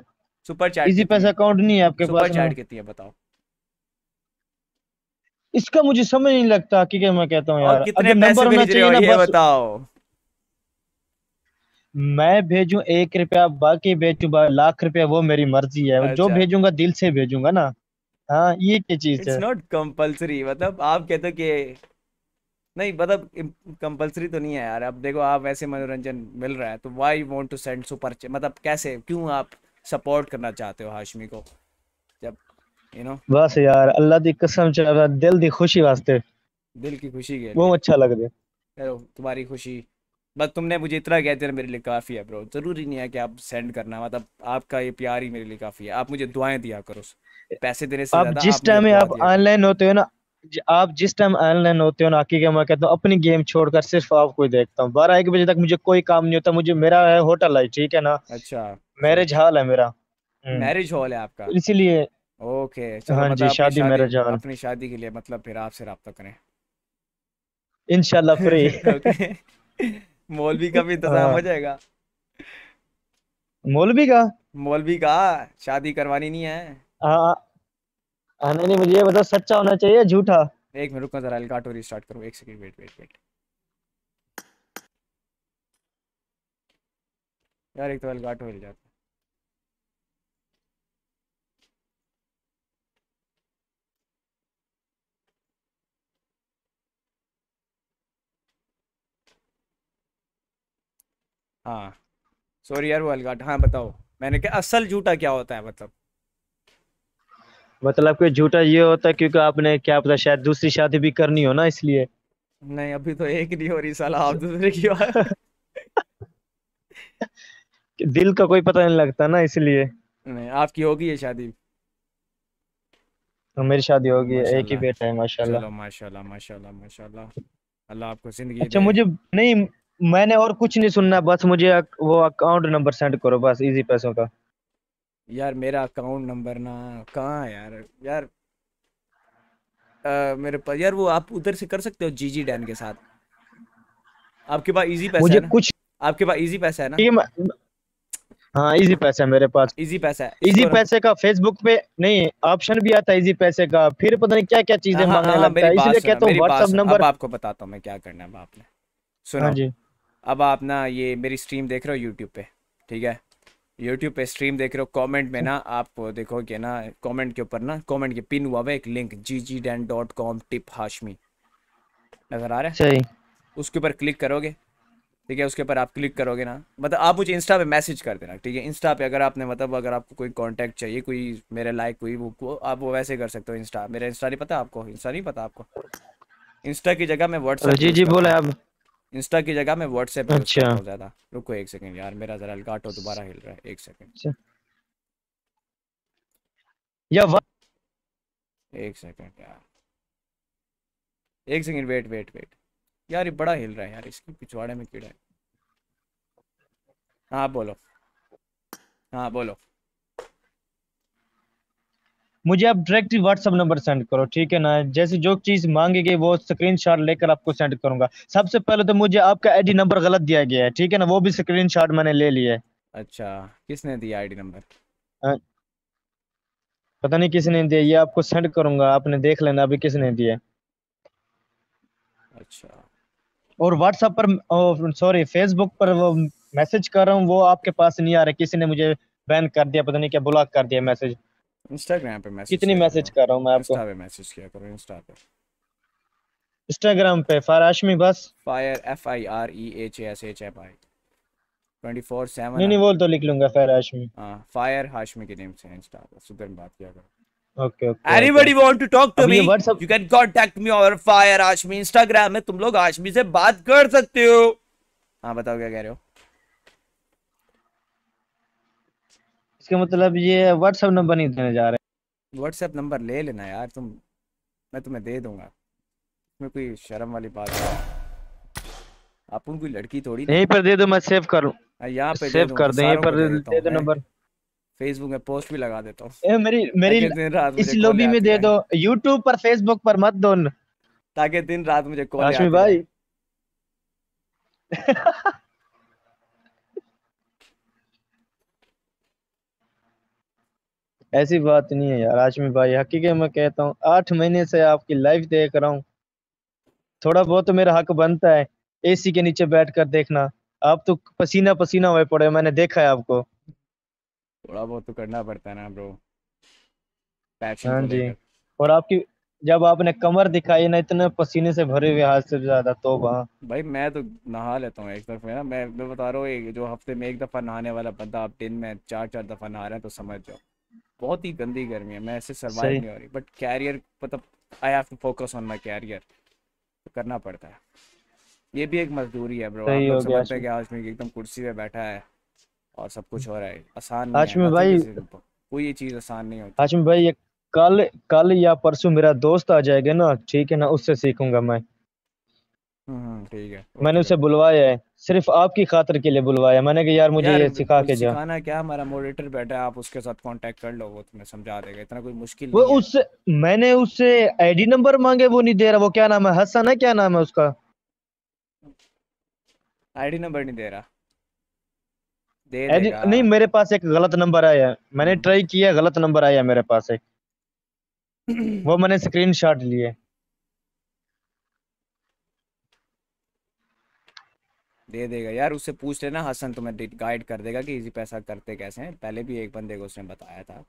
सुपर चैट, इसी पैसा अकाउंट नहीं है आपके पास, सुपर चैट कितनी है बताओ। इसका मुझे समझ नहीं लगता कि क्या मैं कहता हूँ यार, कितने नंबर होना चाहिए ना ये बताओ। मैं भेजूं एक रुपया, बाकी भेजूं लाख रुपया, वो मेरी मर्जी है। अच्छा। जो भेजूंगा दिल से भेजूंगा ना। हाँ ये क्या चीज है, इट्स नॉट कंपल्सरी, मतलब आप कहते हो कि नहीं, मतलब कंपल्सरी तो नहीं है यार। अब देखो आप वैसे मनोरंजन मिल रहा है तो why you want to send super, मतलब कैसे क्यों आप सपोर्ट करना चाहते हो हाशमी को जब You know? बस यार अल्लाह दी कसम चल रहा, दिल दी खुशी वास्ते, दिल की खुशी के वो अच्छा लग दे। चलो तुम्हारी खुशी, बस तुमने मुझे इतना कह दिया मेरे लिए काफ़ी है ब्रो। ज़रूरी नहीं है कि आप सेंड करना, मतलब आपका ये प्यार ही मेरे लिए काफ़ी है। आप मुझे दुआएं दिया करो, पैसे देने से ज़्यादा आप जिस टाइम आप ऑनलाइन होते हो ना, आप जिस टाइम ऑनलाइन होते हो ना हकीकत में कहता हूँ अपनी गेम छोड़कर सिर्फ आपको ही देखता हूँ। बारह एक बजे तक मुझे कोई काम नहीं होता, मुझे मेरा है होटल है, ठीक है ना। अच्छा मैरिज हॉल है मेरा, मैरिज हॉल है आपका, इसीलिए ओके okay, हाँ जी शादी मेरा जान। अपनी शादी के लिए मतलब फिर आपसे राब्ता करें इंशाल्लाह फ्री ओके। मौलवी का भी इंतजाम हो जाएगा, मौलवी का मौलवी का शादी करवानी नहीं है। हाँ नहीं नहीं, मुझे ये बताओ सच्चा होना चाहिए झूठा। एक मिनट रुको जरा, एलकाटो रिस्टार्ट करो, एक सेकंड वेट वेट वेट यार, एक तो एलकाटो हिल जाता। हाँ सॉरी यार वो अलगाट। हाँ बताओ, मैंने कहा असल झूठा क्या होता है, मतलब मतलब कि झूठा ये होता है क्योंकि आपने क्या पता शायद दूसरी शादी भी करनी हो ना, इसलिए। नहीं अभी तो एक नहीं हो रही साला, आप दूसरे की दिल का कोई पता नहीं लगता ना, इसलिए। नहीं आपकी होगी ये शादी? तो मेरी शादी होगी, एक ही बेटा है माशाल्लाह। चलो माशाल्लाह माशाल्लाह माशाल्लाह, अल्लाह आपको जिंदगी। अच्छा मुझे नहीं, मैंने और कुछ नहीं सुनना, बस मुझे वो अकाउंट नंबर सेंड करो बस, इजी पैसों का। यार मेरा अकाउंट नंबर ना कहाँ है यार, यार आ, मेरे पास यार वो आप उधर से कर सकते हो जीजी डैन के साथ। आपके पास इजी पैसा मुझे है ना? कुछ आपके पास इजी पैसा है ना? हाँ इजी पैसा है मेरे पास, इजी पैसा है। इजी पैसे का फेसबुक पे नहीं ऑप्शन भी आता है इजी पैसे का, फिर पता नहीं क्या क्या चीजें मांगने लगता है, इसलिए कहता हूँ व्हाट्सएप नंबर। आपको बताता हूँ मैं क्या करना है आपने सुना जी। अब आप ना ये मेरी स्ट्रीम देख रहे हो यूट्यूब पे, ठीक है यूट्यूब पे स्ट्रीम देख रहे हो, कमेंट में ना आप देखो कि ना कमेंट के ऊपर ना कमेंट के पिन हुआ हुआ एक link G G Dan dot com tip Hashmi नज़र आ रहा है सही, उसके ऊपर क्लिक करोगे ठीक है। उसके ऊपर आप क्लिक करोगे ना, मतलब आप मुझे इंस्टा पे मैसेज कर देना ठीक है। इंस्टा पे अगर आपने मतलब अगर आपको कोई कांटेक्ट चाहिए, कोई मेरे लाइक कोई वो को, आप वो वैसे कर सकते हो। इंस्टा मेरा इंस्टा नहीं पता आपको, इंस्टा नहीं पता आपको, इंस्टा की जगह मैं व्हाट्सएप। जी जी बोला आप, इंस्टा की जगह मैं व्हाट्सएप पे अच्छा हो ज्यादा। रुको एक सेकंड यार, मेरा जरा अलगाटो दोबारा हिल रहा है, एक सेकंड या वा... एक सेकंड यार, एक सेकंड वेट वेट वेट यार, ये बड़ा हिल रहा है यार, इसके पिछवाड़े में कीड़ा है। हाँ बोलो हाँ बोलो, मुझे आप डायरेक्टली व्हाट्सएप नंबर सेंड करो ठीक है ना। जैसे जो चीज़ मांगेगी वो स्क्रीनशॉट लेकर आपको सेंड करूंगा। सबसे पहले तो मुझे आपका आईडी नंबर गलत दिया गया है ठीक है ना, वो भी स्क्रीनशॉट मैंने ले लिया है। अच्छा किसने दिया आईडी नंबर? पता नहीं किसने दिया, ये आपको सेंड करूंगा, आपने देख लेना अभी किसने दिया। अच्छा। और व्हाट्सएप पर, सॉरी फेसबुक पर वो मैसेज कर रहा हूँ, वो आपके पास नहीं आ रहा, किसी ने मुझे बैन कर दिया, पता नहीं क्या ब्लॉक कर दिया मैसेज। इंस्टाग्राम पे मैसेज कितनी मैसेज कर रहा हूँ मैं आपको, इंस्टा पे मैसेज किया करो, इंस्टा पे, इंस्टाग्राम पे फायर हाशमी, बस fire F I R E H S H F I twenty four seven. नहीं नहीं वो तो लिख लूंगा फायर हाशमी। हां फायर हाशमी के नेम से इंस्टा पे सुधर बात किया करो। Okay okay. Anybody want to talk to me, you can contact me और फायर हाशमी इंस्टाग्राम में, तुम लोग हाशमी से बात कर सकते हो। हां बताओ क्या कह रहे हो? इसका मतलब ये व्हाट्सएप नंबर नहीं देने जा रहे। व्हाट्सएप नंबर ले लेना यार तुम, मैं तुम्हें दे दूंगा, इसमें कोई शर्म वाली बात नहीं। अपन कोई लड़की थोड़ी, यहीं पर दे दो, मैं सेव कर लूं, यहां पे सेव कर दे, यहीं पर दे दो नंबर, फेसबुक में पोस्ट भी लगा देता हूं। ए मेरी मेरी इस लॉबी में दे दो, यूट्यूब पर फेसबुक पर मत दो, ताकि दिन रात मुझे कॉल आए। हाशमी भाई ऐसी बात नहीं है यार हाशमी भाई, हकीकत में कहता हूँ आठ महीने से आपकी लाइव देख रहा हूँ, थोड़ा बहुत तो मेरा हक बनता है एसी के नीचे बैठकर देखना। आप तो पसीना पसीना हुए पड़े, मैंने देखा है आपको, थोड़ा बहुत तो करना पड़ता है ना ब्रो। हाँ जी, और आपकी जब आपने कमर दिखाई ना, इतने पसीने से भरे हुए हाथ से ज्यादा, तो वहाँ भाई मैं तो नहा लेता हूँ एक दफे ना, मैं मैं बता रहा हूँ, जो हफ्ते में एक दफा नहाने वाला बंदा आप दिन में चार चार दफा नहा रहे हैं, तो समझ जाओ बहुत ही गंदी गर्मी है, मैं ऐसे सर्वाइव नहीं हो रही। बट कैरियर मतलब I have to focus on my career, करना पड़ता है, ये भी एक मजदूरी है ब्रो। आप समझते हैं कि हाशमी एकदम कुर्सी पे बैठा है और सब कुछ हो रहा है, आसान नहीं है हाशमी भाई, कोई ये चीज आसान नहीं होती हाशमी भाई। कल कल या परसों मेरा दोस्त आ जाएगा ना, ठीक है ना, उससे सीखूंगा मैं। हम्म ठीक है, मैंने उसे बुलवाया है, सिर्फ आपकी खातिर के लिए बुलवाया, मैंने कहा यार मुझे यार, ये सिखा के जा। सिखाना क्या, हमारा मॉडरेटर बैठा है, आप उसके साथ कांटेक्ट कर लो, वो तुम्हें समझा देगा, इतना कोई मुश्किल नहीं। वो उससे मैंने उससे आईडी नंबर मांगे, वो नहीं दे रहा। वो क्या नाम है, हसन है क्या नाम है उसका, आईडी नंबर नहीं दे रहा। दे देगा नहीं, मेरे पास एक गलत नंबर आया, मैंने ट्राई किया, गलत नंबर आया मेरे पास एक, वो मैंने स्क्रीनशॉट लिए, दे देगा यार, उससे पूछ लेना, हसन तुम्हें गाइड कर देगा कि इजी पैसा करते कैसे हैं। पहले भी एक बंदे को उसने बताया था,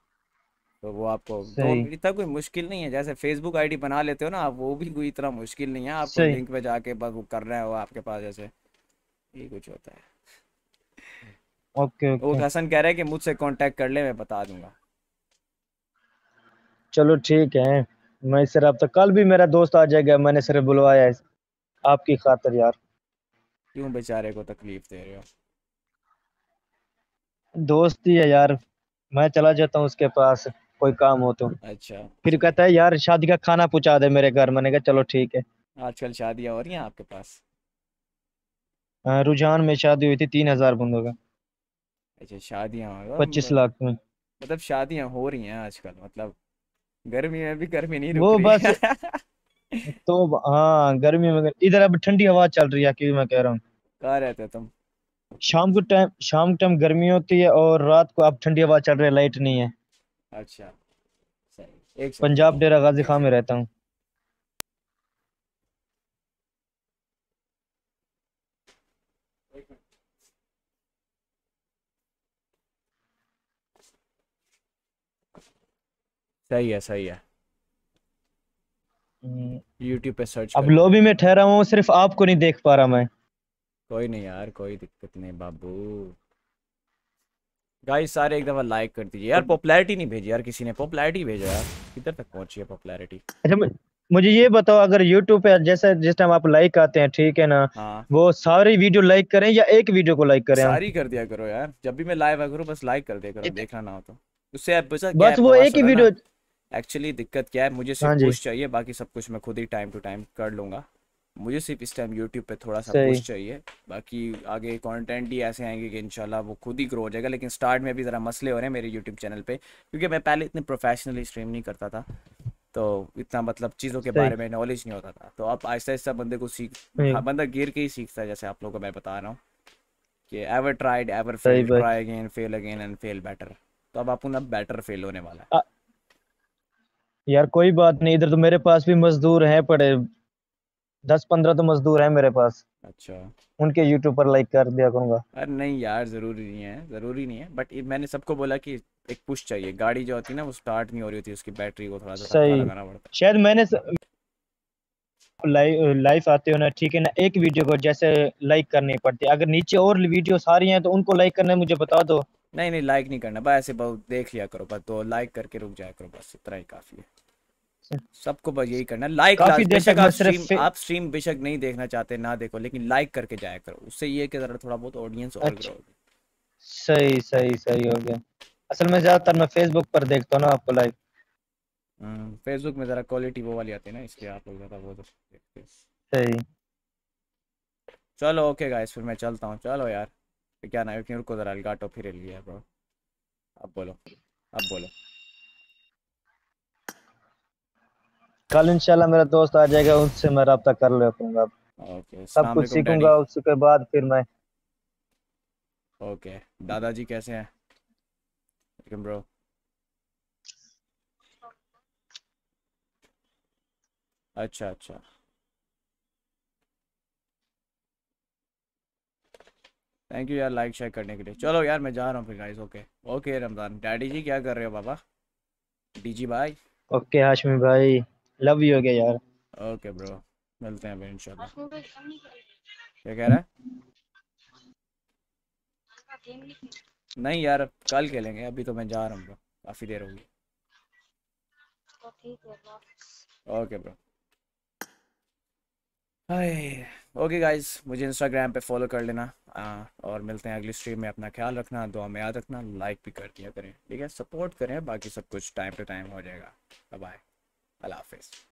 तो वो आपको इतना कोई मुश्किल नहीं है, जैसे फेसबुक आईडी बना लेते हो ना आप, वो भी कोई इतना मुश्किल नहीं है, आप लिंक पे जाके बस वो कर रहे हो, आपके पास जैसे ये कुछ होता है। ओके ओके, वो हसन कह रहा है कि मुझसे कांटेक्ट कर ले, मैं बता दूंगा। चलो ठीक है, मैं इससे रब्ता, कल भी मेरा दोस्त आ जाएगा, मैंने सिर्फ बुलवाया है आपकी खातिर यार, क्यों बेचारे को तकलीफ दे रहे हो। दोस्ती है यार, मैं चला जाता हूँ उसके पास, कोई काम हो तो। अच्छा, फिर कहता है यार शादी का खाना पहुँचा दे मेरे घर, मैंने कहा चलो ठीक है। आजकल शादियाँ हो रही हैं आपके पास? हाँ, रुझान में शादी हुई थी तीन हजार बंदों का। अच्छा, शादियाँ पच्चीस लाख में, मतलब शादियाँ हो रही हैं आजकल, मतलब गर्मी में भी गर्मी नहीं रुक रही है। तो हाँ गर्मी में, इधर अब ठंडी हवा चल रही है, क्यों मैं कह रहा हूँ। कहाँ रहते हो तुम? शाम को टाइम, शाम के टाइम गर्मी होती है और रात को अब ठंडी हवा चल रही है, लाइट नहीं है। अच्छा सही, एक पंजाब डेरा गाजी खान में रहता हूँ। सही है सही है, YouTube पे सर्च। अब लॉबी में ठहरा हूँ, सिर्फ आपको नहीं देख पा रहा मैं। कोई नहीं यार, कोई दिक्कत नहीं बाबू। गाइस सारे एक दफा लाइक कर दीजिए यार, पॉपुलैरिटी नहीं भेजी यार किसी ने, पॉपुलैरिटी भेजा यार, किधर तक पहुंची है पॉपुलैरिटी। अच्छा मुझे ये बताओ, अगर YouTube पे जैसे जिस टाइम आप लाइक आते हैं, ठीक है ना, हाँ। वो सारी वीडियो लाइक करें या एक वीडियो को लाइक करें? सारी कर दिया करो यार, जब भी मैं लाइव आ करूँ बस लाइक कर दिया करो, देखना ना हो तो, उससे बस वो एक ही वीडियो। एक्चुअली दिक्कत क्या है, मुझे सिर्फ पुश चाहिए, बाकी सब कुछ मैं खुद ही टाइम टू टाइम कर लूँगा। मुझे सिर्फ इस टाइम यूट्यूब पे थोड़ा सा पुश चाहिए, बाकी आगे कंटेंट ही ऐसे आएंगे कि इंशाल्लाह वो खुद ही ग्रो हो जाएगा। लेकिन स्टार्ट में भी ज़रा मसले हो रहे हैं मेरे यूट्यूब चैनल पे, क्योंकि मैं पहले इतने प्रोफेशनली स्ट्रीम नहीं करता था, तो इतना मतलब चीज़ों के बारे में नॉलेज नहीं होता था। तो आप आहिस्ता आहिस्ता बंदे को सीख, बंदा गिर के ही सीखता है, जैसे आप लोगों को मैं बता रहा हूँ कि ever tried ever fail, try again fail again and fail better. तो अब आप बेटर फेल होने वाला है। यार कोई बात नहीं, इधर तो मेरे पास भी मजदूर हैं पड़े, दस पंद्रह तो मजदूर हैं मेरे पास। अच्छा, उनके यूट्यूब पर लाइक कर दिया करूंगा। अरे नहीं यार, जरूरी नहीं है, जरूरी नहीं है। बट मैंने सबको बोला कि एक पुश चाहिए। गाड़ी जो होती है ना वो स्टार्ट नहीं हो रही होती, उसकी बैटरी को थोड़ा सा लगाना पड़ता है। शायद मैंने लाइफ आते हो ना, ठीक है ना, एक वीडियो को जैसे लाइक करनी पड़ती है। अगर नीचे और वीडियो सारी हैं तो उनको लाइक करना है, मुझे बता दो। नहीं नहीं, लाइक नहीं करना, बस ऐसे बहुत देख लिया करो, बस तो लाइक करके रुक जाया करो, बस इतना ही काफी है। सबको बस यही करना, लाइक बेशक आप स्ट्रीम, आप स्ट्रीम बेशक नहीं देखना चाहते ना देखो, लेकिन लाइक करके जाया करो। उससे ये कि जरा थोड़ा बहुत ऑडियंस और ग्रो होगी। सही सही सही हो गया। असल में ज्यादातर मैं फेसबुक पर देखता हूं ना आपको लाइक। हम्म, फेसबुक में जरा क्वालिटी वो वाली आती है ना, इसलिए आप लोग ज्यादा वो देखते हैं। सही, चलो ओके गाइस, फिर मैं चलता हूं। चलो यार, क्या नाम है, क्यों को जरा अलगाटो फिर लिया ब्रो। अब बोलो, अब बोलो। कल इंशाल्लाह मेरा दोस्त आ जाएगा, उससे मैं राब्ता कर लूंगा। ओके, सब कुछ सीखूंगा, उसके बाद फिर मैं। ओके, दादाजी कैसे हैं? Welcome bro. अच्छा अच्छा, थैंक यू यार लाइक शेयर करने के लिए। चलो यार मैं जा रहा हूँ फिर guys. Okay okay Ramzan daddy ji क्या कर रहे हो बाबा? डीजी भाई। ओके हाशमी भाई, लव यू। हो गया यार, ओके ब्रो, मिलते हैं फिर इंशाल्लाह। क्या कह रहा है? नहीं यार, अब कल खेलेंगे, अभी तो मैं जा रहा हूँ, काफी देर होगी। Okay bro, hi. Okay guys, मुझे इंस्टाग्राम पे फॉलो कर लेना, आ, और मिलते हैं अगली स्ट्रीम में। अपना ख्याल रखना, दुआ में याद रखना, लाइक भी कर दिया करें, ठीक है, सपोर्ट करें, बाकी सब कुछ टाइम टू टाइम हो जाएगा। बाय बाय, अल्लाह हाफिज़।